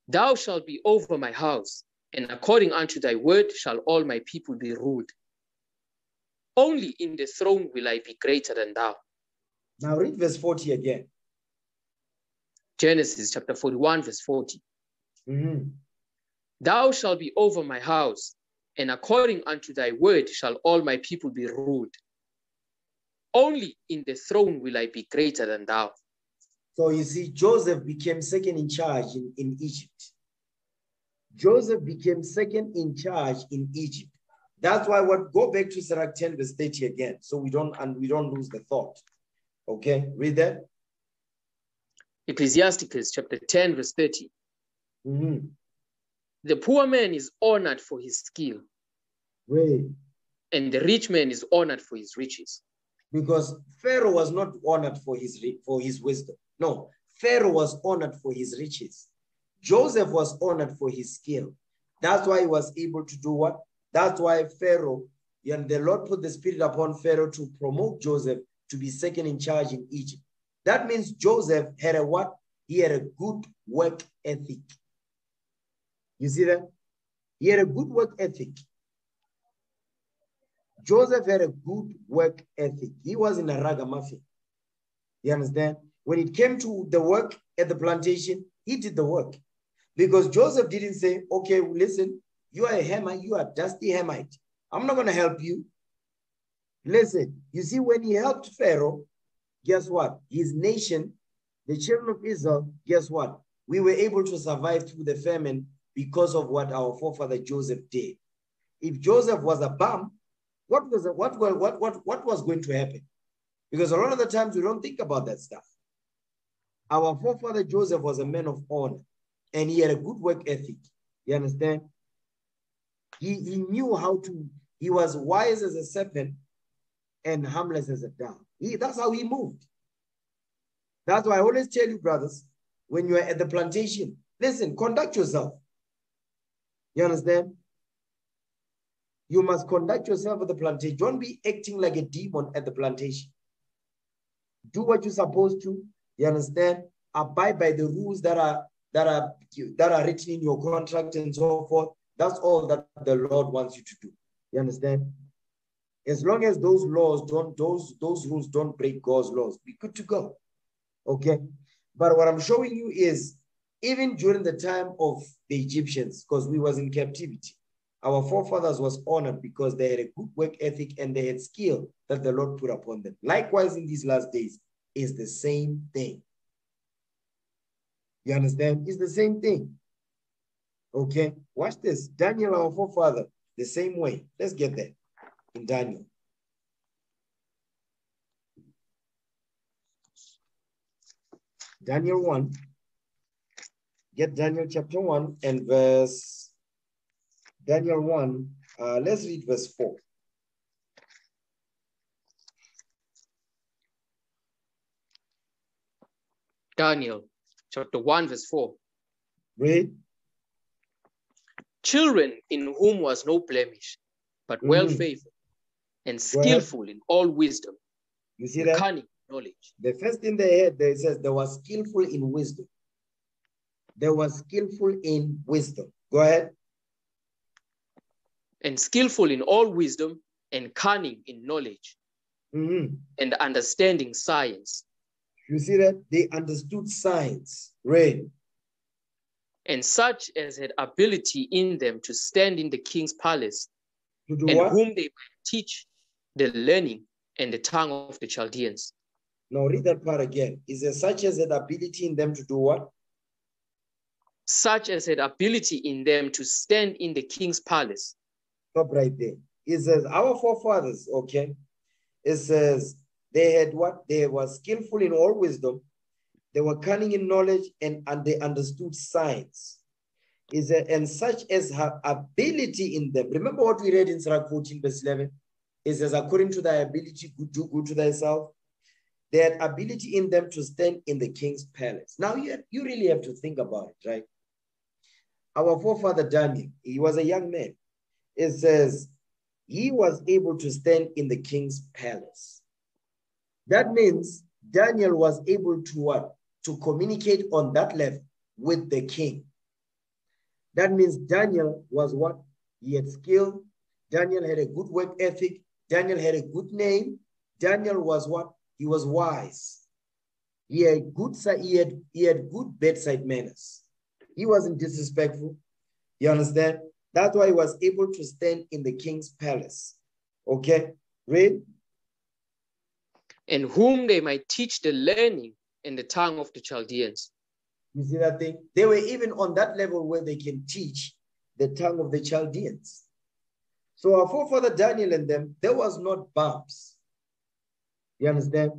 Thou shalt be over my house, and according unto thy word shall all my people be ruled. Only in the throne will I be greater than thou. Now read verse 40 again. Genesis chapter 41, verse 40. Thou shalt be over my house, and according unto thy word shall all my people be ruled. Only in the throne will I be greater than thou. So you see, Joseph became second in charge in Egypt. Joseph became second in charge in Egypt. That's why we'll go back to Sirach 10 verse 30 again, so we don't lose the thought. Okay, read that. Ecclesiasticus chapter 10 verse 30. The poor man is honored for his skill. Read. And the rich man is honored for his riches. Because Pharaoh was not honored for his wisdom. No, Pharaoh was honored for his riches. Joseph was honored for his skill. That's why he was able to do what? That's why Pharaoh, and the Lord put the Spirit upon Pharaoh to promote Joseph to be second in charge in Egypt. That means Joseph had a what? He had a good work ethic. You see that? He had a good work ethic. Joseph had a good work ethic. He wasn't a ragamuffin. You understand? When it came to the work at the plantation, he did the work. Because Joseph didn't say, okay, listen, you are a hammer, you are a dusty Hamite. I'm not going to help you. Listen, you see, when he helped Pharaoh, guess what? His nation, the children of Israel, guess what? We were able to survive through the famine because of what our forefather Joseph did. If Joseph was a bum, what was going to happen? Because a lot of the times we don't think about that stuff. Our forefather Joseph was a man of honor, and he had a good work ethic. You understand? He knew how to, he was wise as a serpent and harmless as a dove. That's how he moved. That's why I always tell you, brothers, when you're at the plantation, listen, conduct yourself. You understand? You must conduct yourself at the plantation. Don't be acting like a demon at the plantation. Do what you're supposed to. You understand? Abide by the rules that are written in your contract and so forth. That's all that the Lord wants you to do. You understand? As long as those laws don't, those rules don't break God's laws, be good to go. Okay? But what I'm showing you is, even during the time of the Egyptians, because we was in captivity, our forefathers was honored because they had a good work ethic and they had skill that the Lord put upon them. Likewise, in these last days, is the same thing. You understand? It's the same thing. Okay, watch this. Daniel, our forefather, the same way. Let's get there in Daniel. Daniel 1. Get Daniel chapter 1 and verse... Daniel 1, let's read verse 4. Daniel, chapter 1, verse 4. Read. Children in whom was no blemish, but well-favored and skillful in all wisdom. You see that? Cunning knowledge. The first thing they had, it says they were skillful in wisdom. They were skillful in wisdom. Go ahead. And skillful in all wisdom, and cunning in knowledge, and understanding science. You see that? They understood science, right? And such as had ability in them to stand in the king's palace, and whom they might teach the learning and the tongue of the Chaldeans. No, read that part again. Is there such as an ability in them to do what? Such as an ability in them to stand in the king's palace. Stop right there. It says, our forefathers, okay? It says, they had what? They were skillful in all wisdom. They were cunning in knowledge, and they understood science. It says, and such as have ability in them. Remember what we read in Sirach 14, verse 11? It says, according to thy ability, do good to thyself. They had ability in them to stand in the king's palace. Now, you really have to think about it, right? Our forefather Daniel, he was a young man. It says, he was able to stand in the king's palace. That means Daniel was able to what? To communicate on that level with the king. That means Daniel was what? He had skill. Daniel had a good work ethic. Daniel had a good name. Daniel was what? He was wise. He had good bedside manners. He wasn't disrespectful. You understand? That's why he was able to stand in the king's palace. Okay, read. And whom they might teach the learning and the tongue of the Chaldeans. You see that thing? They were even on that level where they can teach the tongue of the Chaldeans. So our forefather Daniel and them, there was not bumps. You understand?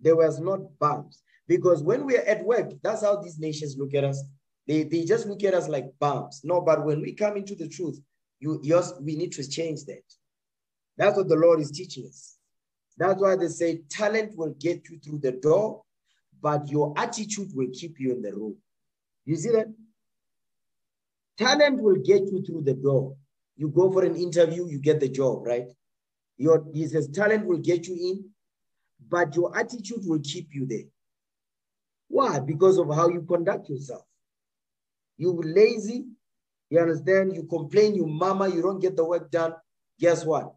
There was not bumps. Because when we are at work, that's how these nations look at us. They just look at us like bumps. No, but when we come into the truth, we need to change that. That's what the Lord is teaching us. That's why they say talent will get you through the door, but your attitude will keep you in the room. You see that? Talent will get you through the door. You go for an interview, you get the job, right? He says talent will get you in, but your attitude will keep you there. Why? Because of how you conduct yourself. You lazy, you understand? You complain, you mama, you don't get the work done. Guess what?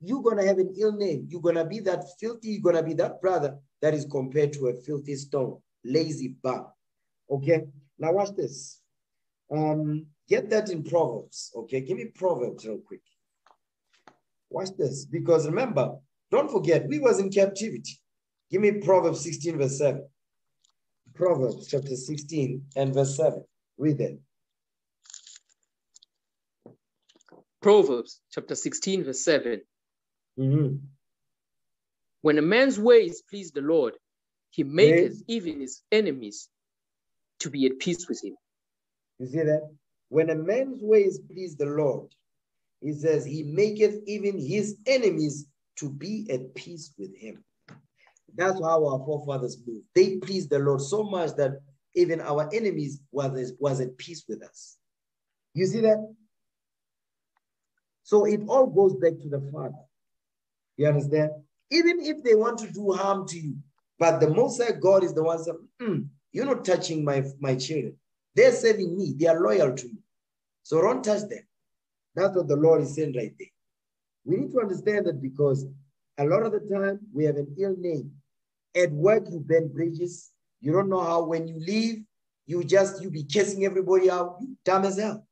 You're going to have an ill name. You're going to be that filthy, you're going to be that brother that is compared to a filthy stone, lazy bum. Okay? Now watch this. Get that in Proverbs. Okay? Give me Proverbs real quick. Watch this. Because remember, don't forget, we was in captivity. Give me Proverbs 16, verse 7. Proverbs chapter 16 and verse 7. Read it. Proverbs chapter 16, verse 7. Mm-hmm. When a man's ways please the Lord, he maketh even his enemies to be at peace with him. You see that? When a man's ways please the Lord, he says he maketh even his enemies to be at peace with him. That's how our forefathers moved. They pleased the Lord so much that even our enemies was at peace with us. You see that? So it all goes back to the Father. You understand? Even if they want to do harm to you, but the Most High God is the one that, you're not touching my children. They're serving me. They are loyal to me. So don't touch them. That's what the Lord is saying right there. We need to understand that because a lot of the time we have an ill name. At work, you bend bridges. You don't know how when you leave, you be kissing everybody out. You dumb as hell.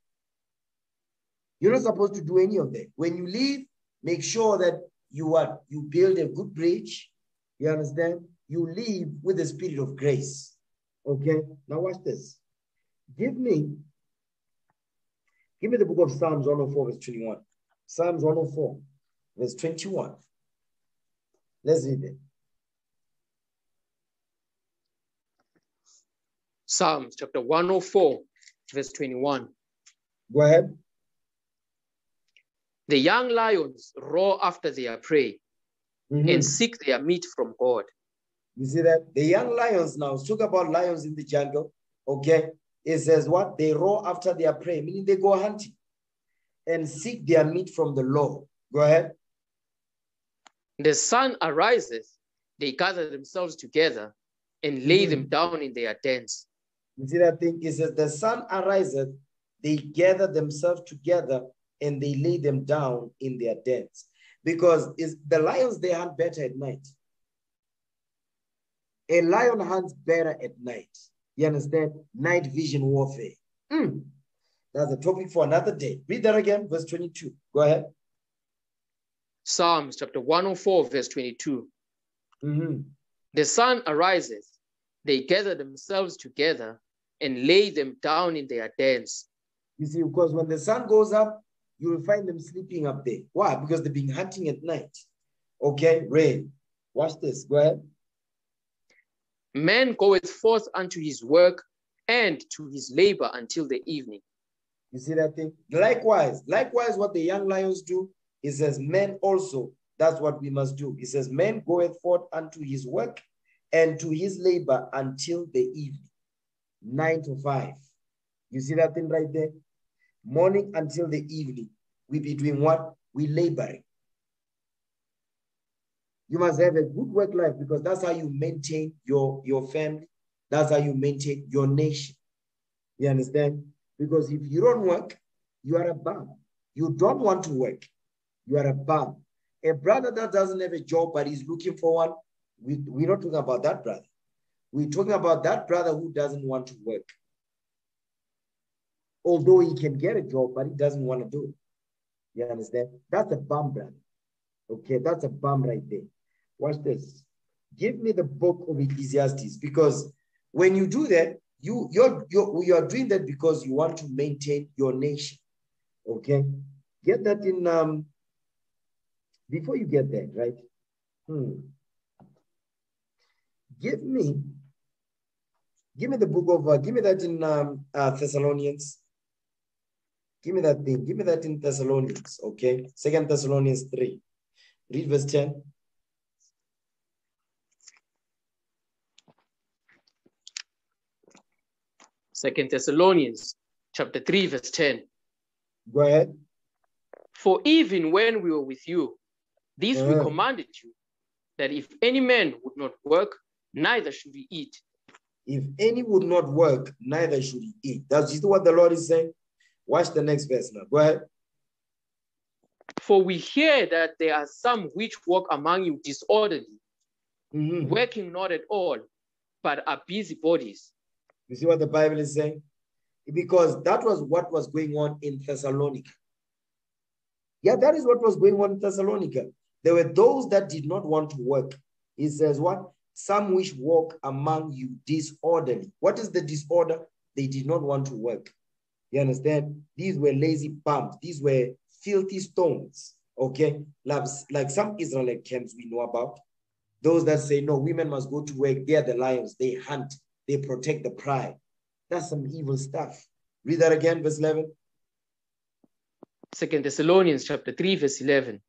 You're not supposed to do any of that. When you leave, make sure that you build a good bridge. You understand? You leave with the spirit of grace. Okay? Now watch this. Give me the book of Psalms 104, verse 21. Psalms 104, verse 21. Let's read it. Psalms chapter 104, verse 21. Go ahead. The young lions roar after their prey and seek their meat from God. You see that? The young lions now, talk about lions in the jungle, okay? It says what? They roar after their prey, meaning they go hunting and seek their meat from the Lord. Go ahead. The sun arises, they gather themselves together and lay them down in their dens. You see that thing? It says the sun arises, they gather themselves together and they lay them down in their dens. Because the lions, they hunt better at night. A lion hunts better at night. You understand? Night vision warfare. That's a topic for another day. Read that again, verse 22. Go ahead. Psalms chapter 104, verse 22. The sun arises, they gather themselves together and lay them down in their dens. You see, because when the sun goes up, you will find them sleeping up there. Why? Because they've been hunting at night. Okay, rain. Watch this. Go ahead. Man goeth forth unto his work and to his labor until the evening. You see that thing? Likewise, what the young lions do, he says, men also, that's what we must do. He says, man goeth forth unto his work and to his labor until the evening, 9 to 5. You see that thing right there? Morning until the evening, we be doing what? We laboring. You must have a good work life because that's how you maintain your family. That's how you maintain your nation. You understand? Because if you don't work, you are a bum. You don't want to work. You are a bum. A brother that doesn't have a job, but he's looking for one, we're not talking about that brother. We're talking about that brother who doesn't want to work. Although he can get a job, but he doesn't want to do it. You understand? That's a bum brother. Okay, that's a bum right there. Watch this. Give me the book of Ecclesiastes, because when you do that, you are doing that because you want to maintain your nation. Okay? Get that in... Before you get there, right? Give me the book of, give me that in Thessalonians. Give me that thing. Give me that in Thessalonians, okay? 2 Thessalonians 3. Read verse 10. Second Thessalonians chapter 3, verse 10. Go ahead. For even when we were with you, this we commanded you, that if any man would not work, neither should he eat. If any would not work, neither should he eat. That's just what the Lord is saying. Watch the next verse now. Go ahead. For we hear that there are some which walk among you disorderly, working not at all, but are busybodies. You see what the Bible is saying? Because that was what was going on in Thessalonica. Yeah, that is what was going on in Thessalonica. There were those that did not want to work. He says what? Some which walk among you disorderly. What is the disorder? They did not want to work. You understand? These were lazy bums. These were filthy stones. Okay? Like some Israelite camps we know about. Those that say, no, women must go to work. They are the lions. They hunt. They protect the pride. That's some evil stuff. Read that again, verse 11. 2 Thessalonians chapter 3, verse 11.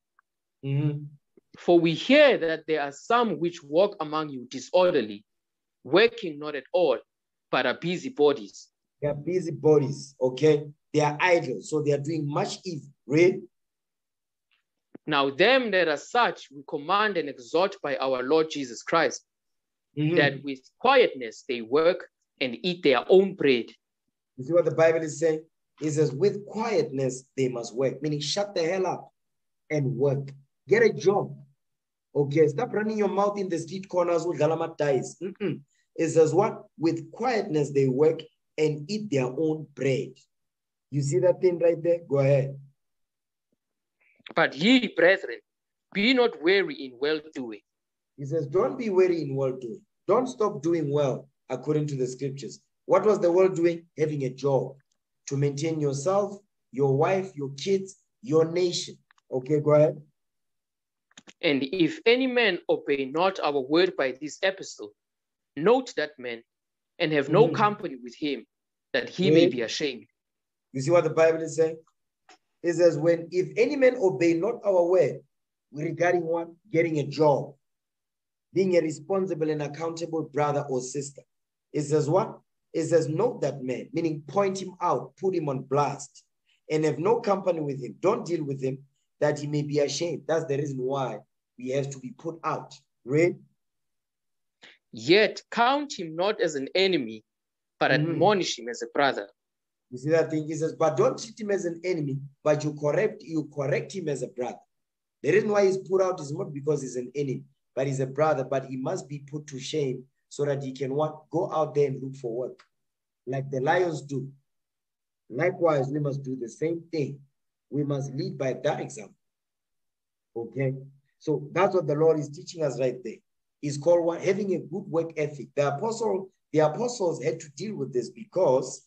For we hear that there are some which walk among you disorderly, working not at all, but are busybodies. They are busybodies, okay? They are idle, so they are doing much evil. Read. Now them that are such, we command and exhort by our Lord Jesus Christ, that with quietness they work and eat their own bread. You see what the Bible is saying? It says, with quietness, they must work. Meaning, shut the hell up and work. Get a job. Okay, stop running your mouth in the street corners with Galama ties. It says what? With quietness, they work and eat their own bread. You see that thing right there? Go ahead. But ye, brethren, be not weary in well-doing. He says, don't be weary in well-doing. Don't stop doing well, according to the scriptures. What was the world doing? Having a job. To maintain yourself, your wife, your kids, your nation. Okay, go ahead. And if any man obey not our word by this epistle, note that man, and have no company with him, that he may be ashamed. You see what the Bible is saying? It says, when if any man obey not our word, regarding one, getting a job, being a responsible and accountable brother or sister. It says what? It says, note that man, meaning point him out, put him on blast, and have no company with him. Don't deal with him, that he may be ashamed. That's the reason why we have to be put out. Read. Yet count him not as an enemy, but admonish him as a brother. You see that thing? He says, but don't treat him as an enemy, but you correct him as a brother. The reason why he's put out is not because he's an enemy, but he's a brother, but he must be put to shame, so that he can what? Go out there and look for work, like the lions do. Likewise, we must do the same thing. We must lead by that example. Okay? So that's what the Lord is teaching us right there. is called one, having a good work ethic. The apostles had to deal with this because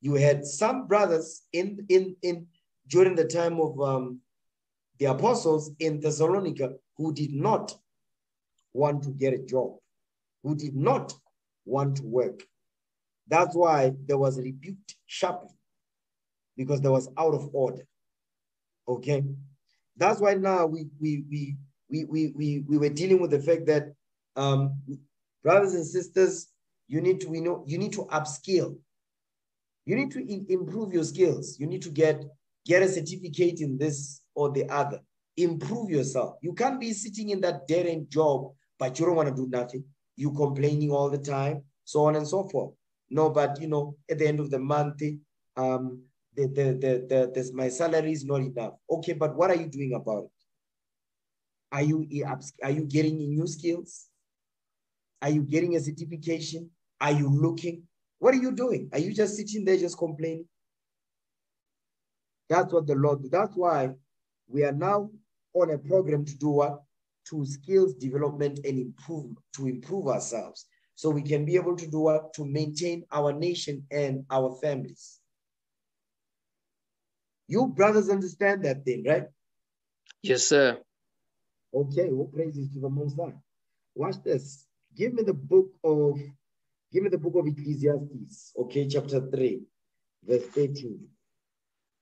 you had some brothers during the time of the apostles in Thessalonica who did not want to get a job, who did not want to work. That's why there was rebuked sharply, because there was out of order. Okay, that's why now we were dealing with the fact that brothers and sisters, you need to upskill. You need to improve your skills. You need to get a certificate in this or the other. Improve yourself. You can't be sitting in that dead-end job, but you don't want to do nothing. You're complaining all the time, so on and so forth. No, but you know, at the end of the month, my salary is not enough. Okay, but what are you doing about it? Are you getting new skills? Are you getting a certification? Are you looking? What are you doing? Are you just sitting there just complaining? That's what the Lord did. That's why we are now on a program to do what? To skills development and improve ourselves. So we can be able to do what? To maintain our nation and our families. You brothers understand that thing, right? Yes, sir. Okay, well, praises to the Most High. Watch this. Give me the book of Ecclesiastes, okay, chapter 3, verse 13.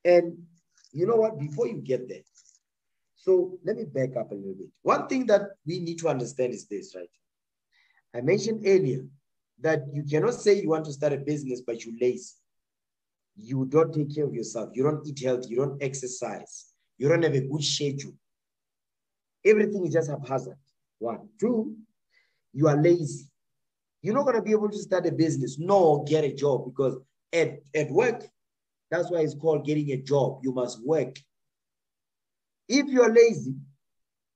And you know what? Before you get there, so let me back up a little bit. One thing that we need to understand is this, right? I mentioned earlier that you cannot say you want to start a business, but you're lazy. You don't take care of yourself. You don't eat healthy. You don't exercise. You don't have a good schedule. Everything is just haphazard. One. Two, you are lazy. You're not going to be able to start a business, nor get a job, because at work, that's why it's called getting a job. You must work. If you're lazy,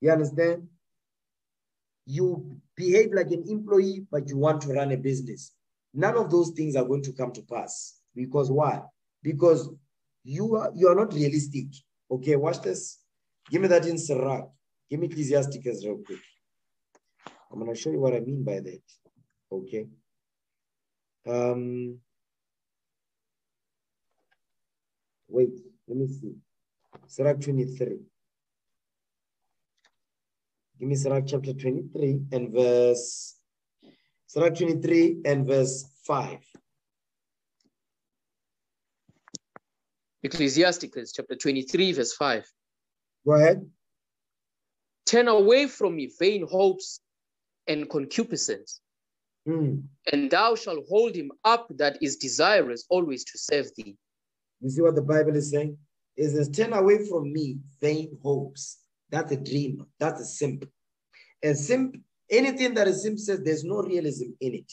you understand? You behave like an employee, but you want to run a business. None of those things are going to come to pass. Because why? Because you are not realistic. Okay, watch this. Give me that in Sirach. Give me Ecclesiastes real quick. I'm going to show you what I mean by that. Okay. Wait, let me see. Sirach 23. Give me Sirach chapter 23 and verse. Sirach 23 and verse 5. Ecclesiastes chapter 23, verse 5. Go ahead. Turn away from me vain hopes and concupiscence, and thou shalt hold him up that is desirous always to serve thee. You see what the Bible is saying? It says, turn away from me vain hopes. That's a dreamer. That's a simp. A simp, anything that a simp says, there's no realism in it,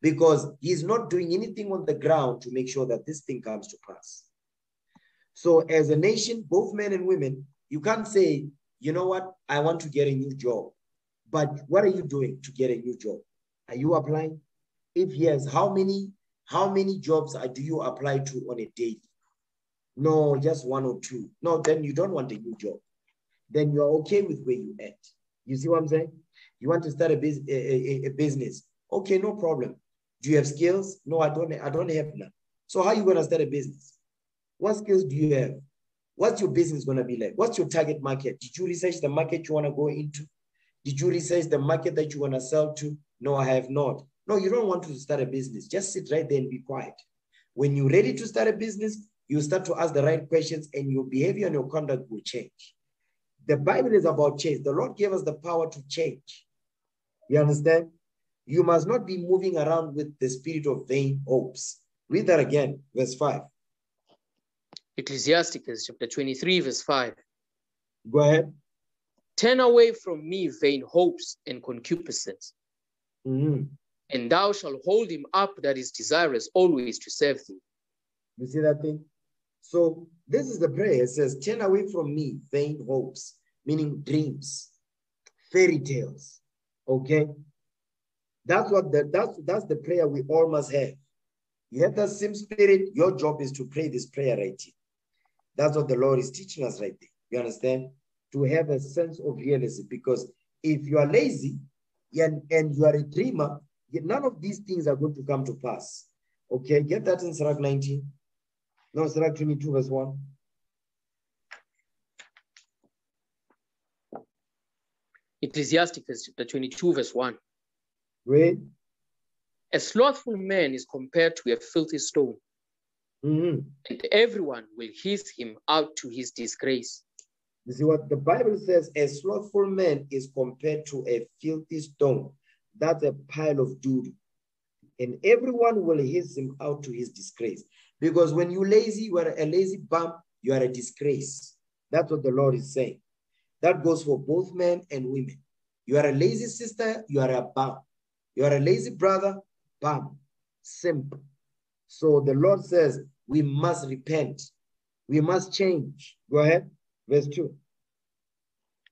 because he's not doing anything on the ground to make sure that this thing comes to pass. So as a nation, both men and women, you can't say, you know what, I want to get a new job. But what are you doing to get a new job? Are you applying? If yes, how many jobs do you apply to on a daily? No, just one or two. No, then you don't want a new job. Then you're okay with where you're at. You see what I'm saying? You want to start a business. Okay, no problem. Do you have skills? No, I don't have none. So how are you going to start a business? What skills do you have? What's your business going to be like? What's your target market? Did you research the market you want to go into? Did you research the market that you want to sell to? No, I have not. No, you don't want to start a business. Just sit right there and be quiet. When you're ready to start a business, you start to ask the right questions and your behavior and your conduct will change. The Bible is about change. The Lord gave us the power to change. You understand? You must not be moving around with the spirit of vain hopes. Read that again, verse 5. Ecclesiastes chapter 23, verse 5. Go ahead. Turn away from me vain hopes and concupiscence, and thou shalt hold him up that is desirous always to serve thee. You see that thing? So this is the prayer. It says, turn away from me vain hopes, meaning dreams, fairy tales. Okay? That's the prayer we all must have. You have that same spirit, your job is to pray this prayer right here. That's what the Lord is teaching us right there. You understand? To have a sense of realism, because if you are lazy, and you are a dreamer, yet none of these things are going to come to pass. Okay, get that in Sirach 19. No, Sirach 22 verse 1. Ecclesiastes 22 verse 1. Read. A slothful man is compared to a filthy stone, and everyone will hiss him out to his disgrace. You see what the Bible says, a slothful man is compared to a filthy stone. That's a pile of doo-doo. And everyone will hiss him out to his disgrace. Because when you're lazy, you are a lazy bum, you are a disgrace. That's what the Lord is saying. That goes for both men and women. You are a lazy sister, you are a bum. You are a lazy brother, bum. Simple. So the Lord says, we must repent. We must change. Go ahead. Verse 2.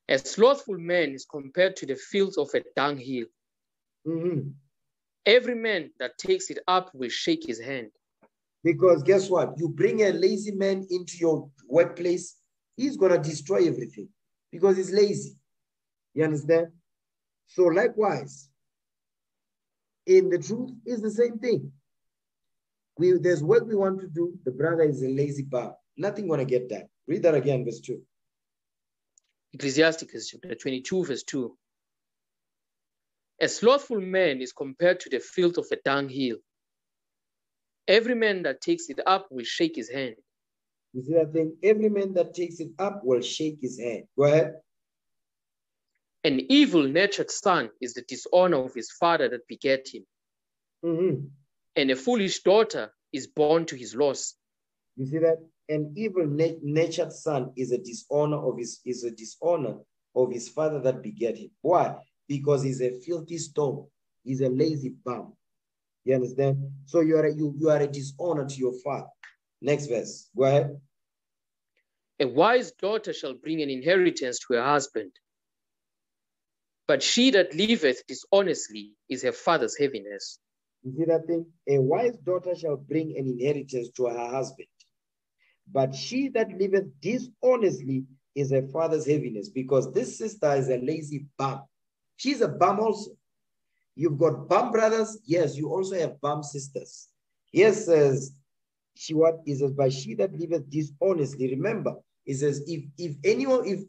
A slothful man is compared to the fields of a dunghill. Every man that takes it up will shake his hand. Because guess what? You bring a lazy man into your workplace, he's going to destroy everything because he's lazy. You understand? So likewise, in the truth, is the same thing. There's work we want to do. The brother is a lazy bum. Nothing going to get that. Read that again, verse 2. Ecclesiastes 22, verse 2. A slothful man is compared to the field of a dunghill. Every man that takes it up will shake his hand. You see that thing? Every man that takes it up will shake his hand. Go ahead. An evil-natured son is the dishonor of his father that begat him. And a foolish daughter is born to his loss. You see that? An evil-natured son is a dishonor of his father that begat him. Why? Because he's a filthy stone. He's a lazy bum. You understand? So you are a dishonor to your father. Next verse. Go ahead. A wise daughter shall bring an inheritance to her husband, but she that liveth dishonestly is her father's heaviness. You see that thing? A wise daughter shall bring an inheritance to her husband, but she that liveth dishonestly is her father's heaviness. Because this sister is a lazy bum. She's a bum also. You've got bum brothers. Yes, you also have bum sisters. Yes, says she. What is it? But she that liveth dishonestly. Remember, it says if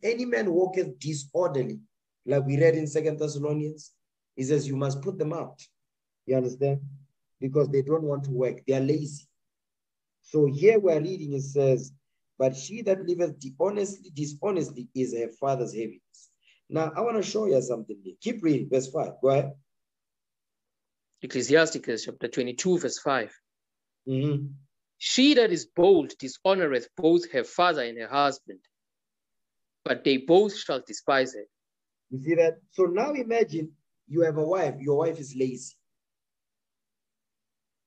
any man walketh disorderly, like we read in 2 Thessalonians, it says you must put them out. You understand? Because they don't want to work. They are lazy. So here we're reading, it says, but she that liveth dishonestly is her father's heaviness. Now, I want to show you something here. Keep reading, verse 5. Go ahead. Ecclesiastes chapter 22, verse 5. She that is bold dishonoreth both her father and her husband, but they both shall despise her. You see that? So now imagine you have a wife. Your wife is lazy.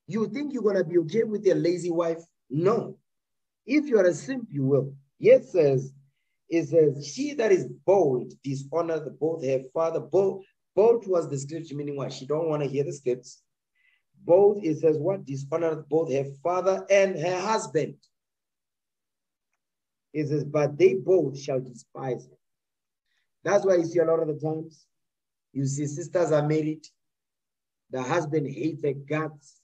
You think you're going to be okay with your lazy wife? No. If you're a simp, you will. Yes, it says, she that is bold dishonoreth both her father. Bold was the scripture, meaning what? She don't want to hear the scripts. Bold, it says what? Dishonoreth both her father and her husband. It says, but they both shall despise her. That's why you see a lot of the times, you see sisters are married. The husband hates her guts.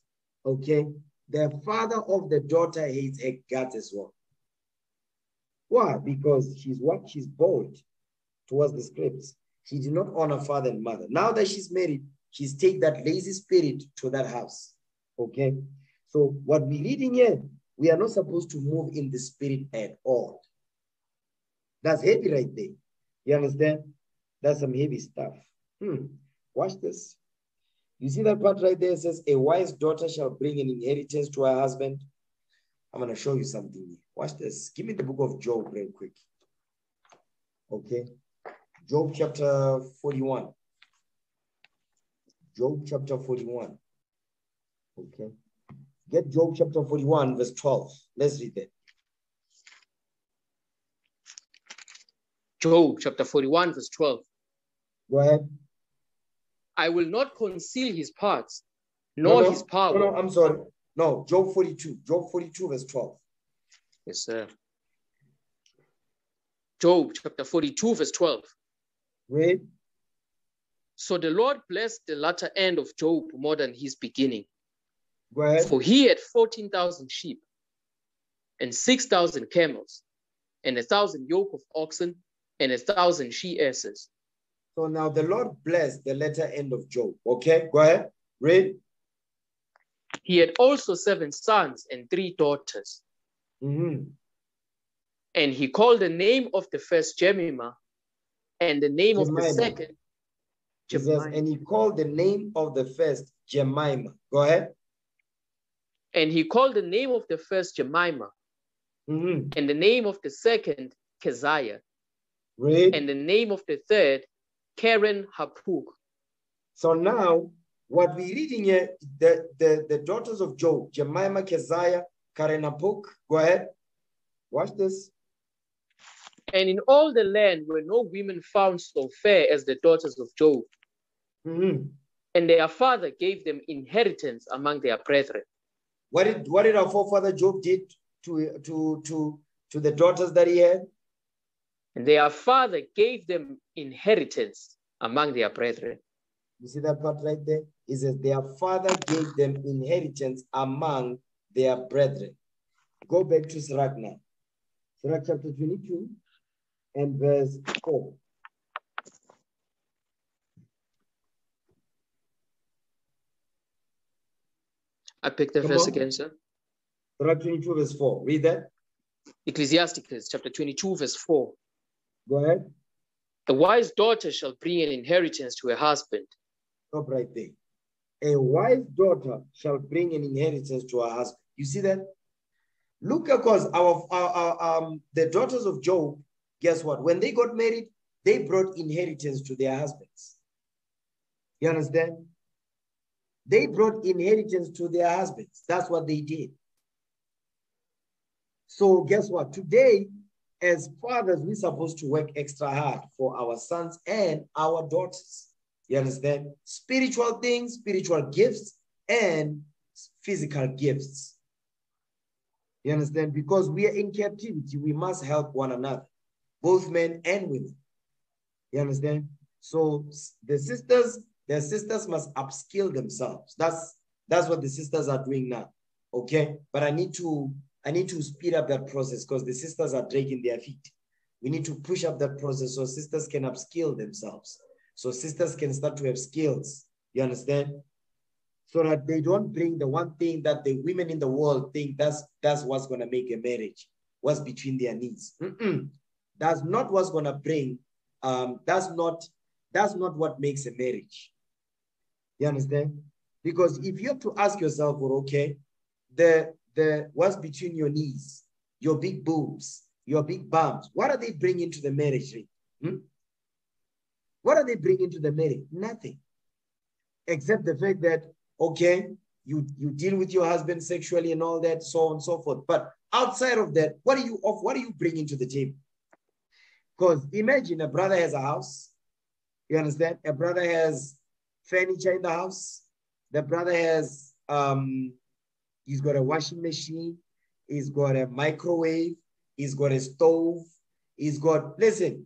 Okay, the father of the daughter hates her guts as well. Why? Because she's what? She's bold towards the scripts. She did not honor father and mother. Now that she's married, she's take that lazy spirit to that house. Okay, so what we're reading here, we are not supposed to move in the spirit at all. That's heavy right there. You understand? That's some heavy stuff. Watch this. You see that part right there? It says, a wise daughter shall bring an inheritance to her husband. I'm going to show you something. Watch this. Give me the book of Job real quick. Okay. Job chapter 41. Job chapter 41. Okay. Get Job chapter 41, verse 12. Let's read that. Job chapter 41, verse 12. Go ahead. I will not conceal his parts, nor his power. No, I'm sorry. No, Job 42. Job 42, verse 12. Yes, sir. Job chapter 42, verse 12. Read. So the Lord blessed the latter end of Job more than his beginning. Go ahead. For he had 14,000 sheep and 6,000 camels and 1,000 yoke of oxen and 1,000 she-asses. So now the Lord blessed the latter end of Job. Okay, go ahead, read. He had also 7 sons and 3 daughters. Mm-hmm. And he called the name of the first Jemima and the name Jemima. Of the second. Jemima. And he called the name of the first Jemima. Go ahead. And he called the name of the first Jemima, mm-hmm. and the name of the second Keziah, read. And the name of the third Keren-Happuch. So now, what we read in here, the daughters of Job, Jemima, Keziah, Keren-Happuch. Go ahead. Watch this. And in all the land were no women found so fair as the daughters of Job. Mm-hmm. And their father gave them inheritance among their brethren. What did our forefather Job did to the daughters that he had? And their father gave them inheritance among their brethren. You see that part right there? It says their father gave them inheritance among their brethren. Go back to Sirach now. Sirach chapter 22 and verse 4. I picked the verse again, sir. Sirach 22 verse 4. Read that. Ecclesiastes chapter 22 verse 4. Go ahead. A wise daughter shall bring an inheritance to her husband. Stop right there. A wise daughter shall bring an inheritance to her husband. You see that? Look, because the daughters of Job, guess what? When they got married, they brought inheritance to their husbands. You understand? They brought inheritance to their husbands. That's what they did. So guess what? Today, as fathers, we're supposed to work extra hard for our sons and our daughters. You understand? Spiritual things, spiritual gifts, and physical gifts. You understand? Because we are in captivity, we must help one another, both men and women. You understand? So their sisters must upskill themselves. That's what the sisters are doing now. Okay, but I need to speed up that process because the sisters are dragging their feet. We need to push up that process so sisters can upskill themselves. So sisters can start to have skills. You understand? So that they don't bring the one thing that the women in the world think that's what's going to make a marriage, what's between their knees. Mm-mm. That's not what's going to bring. That's not what makes a marriage. You understand? Because if you have to ask yourself, well, okay, the what's between your knees, your big boobs, your big bumps, what are they bringing to the marriage ring? Hmm? What are they bringing to the marriage? Nothing, except the fact that, okay, you deal with your husband sexually and all that, so on and so forth. But outside of that, what are you bringing to the table? Because imagine a brother has a house. You understand? A brother has furniture in the house. The brother has, he's got a washing machine. He's got a microwave. He's got a stove. He's got a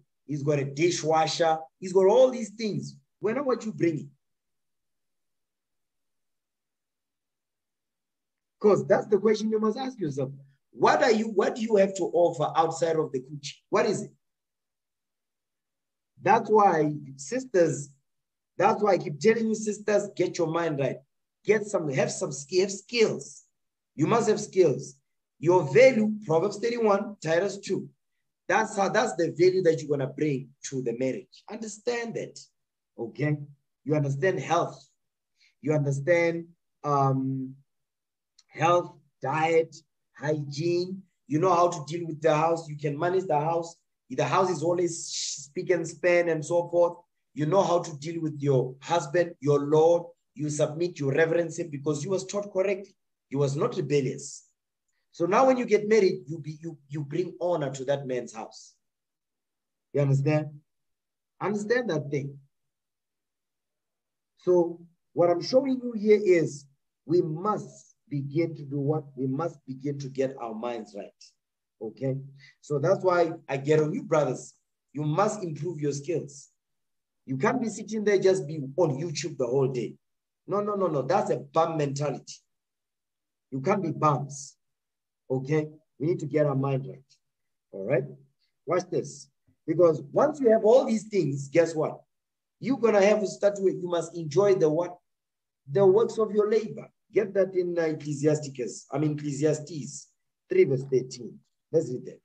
dishwasher. He's got all these things. When and what you bringing? Because that's the question you must ask yourself. What do you have to offer outside of the coochie? What is it? That's why sisters, that's why I keep telling you, sisters, get your mind right. Have skills. You must have skills. Your value, Proverbs 31, Titus 2. That's the value that you're gonna bring to the marriage. Understand that. Okay. You understand health. You understand health, diet, hygiene. You know how to deal with the house. You can manage the house. The house is always spick and span and so forth. You know how to deal with your husband, your Lord. You submit, you reverence him because you was taught correctly. You was not rebellious. So now when you get married, you bring honor to that man's house. You understand? Understand that thing. So what I'm showing you here is we must begin to do what? We must begin to get our minds right. Okay, so that's why I get on you, brothers. You must improve your skills. You can't be sitting there just be on YouTube the whole day. No, no, no, no. That's a bum mentality. You can't be bums. Okay? We need to get our mind right. All right? Watch this. Because once you have all these things, guess what? You're going to have to start with, you must enjoy the what? The works of your labor. Get that in Ecclesiastes 3 verse 13. Let's read that.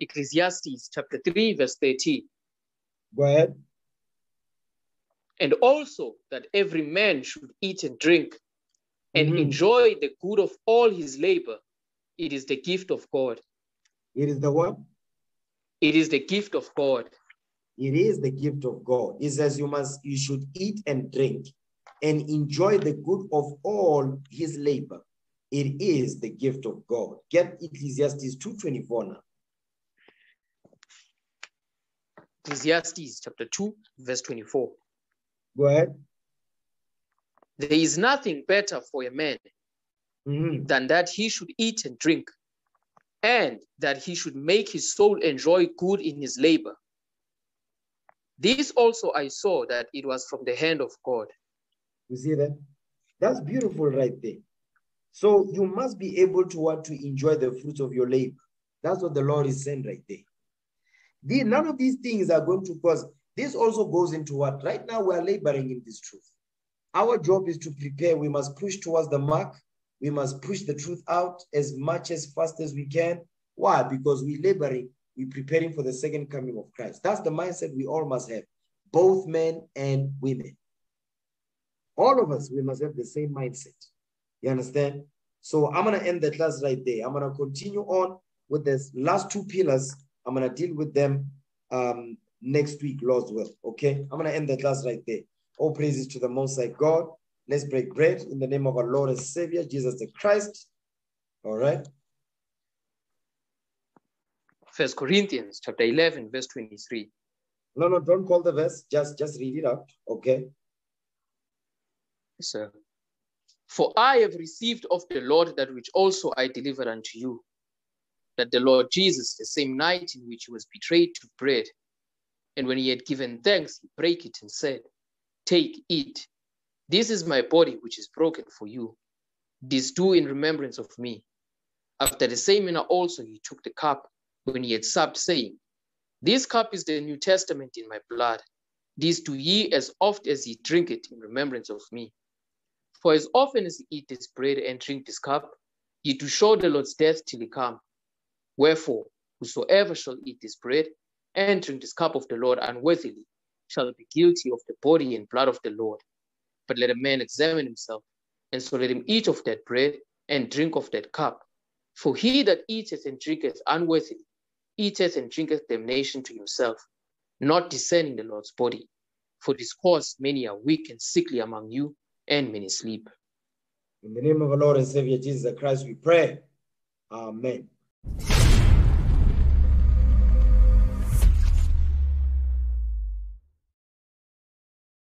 Ecclesiastes chapter 3 verse 13. Go ahead. And also that every man should eat and drink and enjoy the good of all his labor. It is the gift of God. It is the what? It is the gift of God. It is the gift of God. It says you should eat and drink and enjoy the good of all his labor. It is the gift of God. Get Ecclesiastes 2:24 now. Ecclesiastes chapter 2, verse 24. Go ahead. There is nothing better for a man than that he should eat and drink, and that he should make his soul enjoy good in his labor. This also I saw that it was from the hand of God. You see that? That's beautiful right there. So you must be able to want to enjoy the fruits of your labor. That's what the Lord is saying right there. None of these things are going to cause, this also goes into what? Right now we are laboring in this truth. Our job is to prepare. We must push towards the mark. We must push the truth out as much as fast as we can. Why? Because we're laboring. We're preparing for the second coming of Christ. That's the mindset we all must have, both men and women. All of us, we must have the same mindset. You understand? So I'm going to end the class right there. I'm going to continue on with this last two pillars. I'm going to deal with them next week, Lord's will. Okay? I'm going to end the class right there. All praises to the Most High God. Let's break bread in the name of our Lord and Savior, Jesus the Christ. All right. 1 Corinthians chapter 11, verse 23. No, no, don't call the verse. Just read it out. Okay. Yes, sir. For I have received of the Lord that which also I delivered unto you, that the Lord Jesus, the same night in which he was betrayed, took bread. And when he had given thanks, he brake it and said, "Take, eat. This is my body, which is broken for you. This do in remembrance of me." After the same manner also he took the cup when he had supped, saying, "This cup is the New Testament in my blood. This do ye as oft as ye drink it in remembrance of me. For as often as ye eat this bread and drink this cup, ye do show the Lord's death till he come. Wherefore, whosoever shall eat this bread and drink this cup of the Lord unworthily shall be guilty of the body and blood of the Lord. But let a man examine himself, and so let him eat of that bread and drink of that cup. For he that eateth and drinketh unworthily, eateth and drinketh damnation to himself, not discerning the Lord's body. For this cause many are weak and sickly among you, and many sleep." In the name of our Lord and Savior, Jesus Christ, we pray. Amen.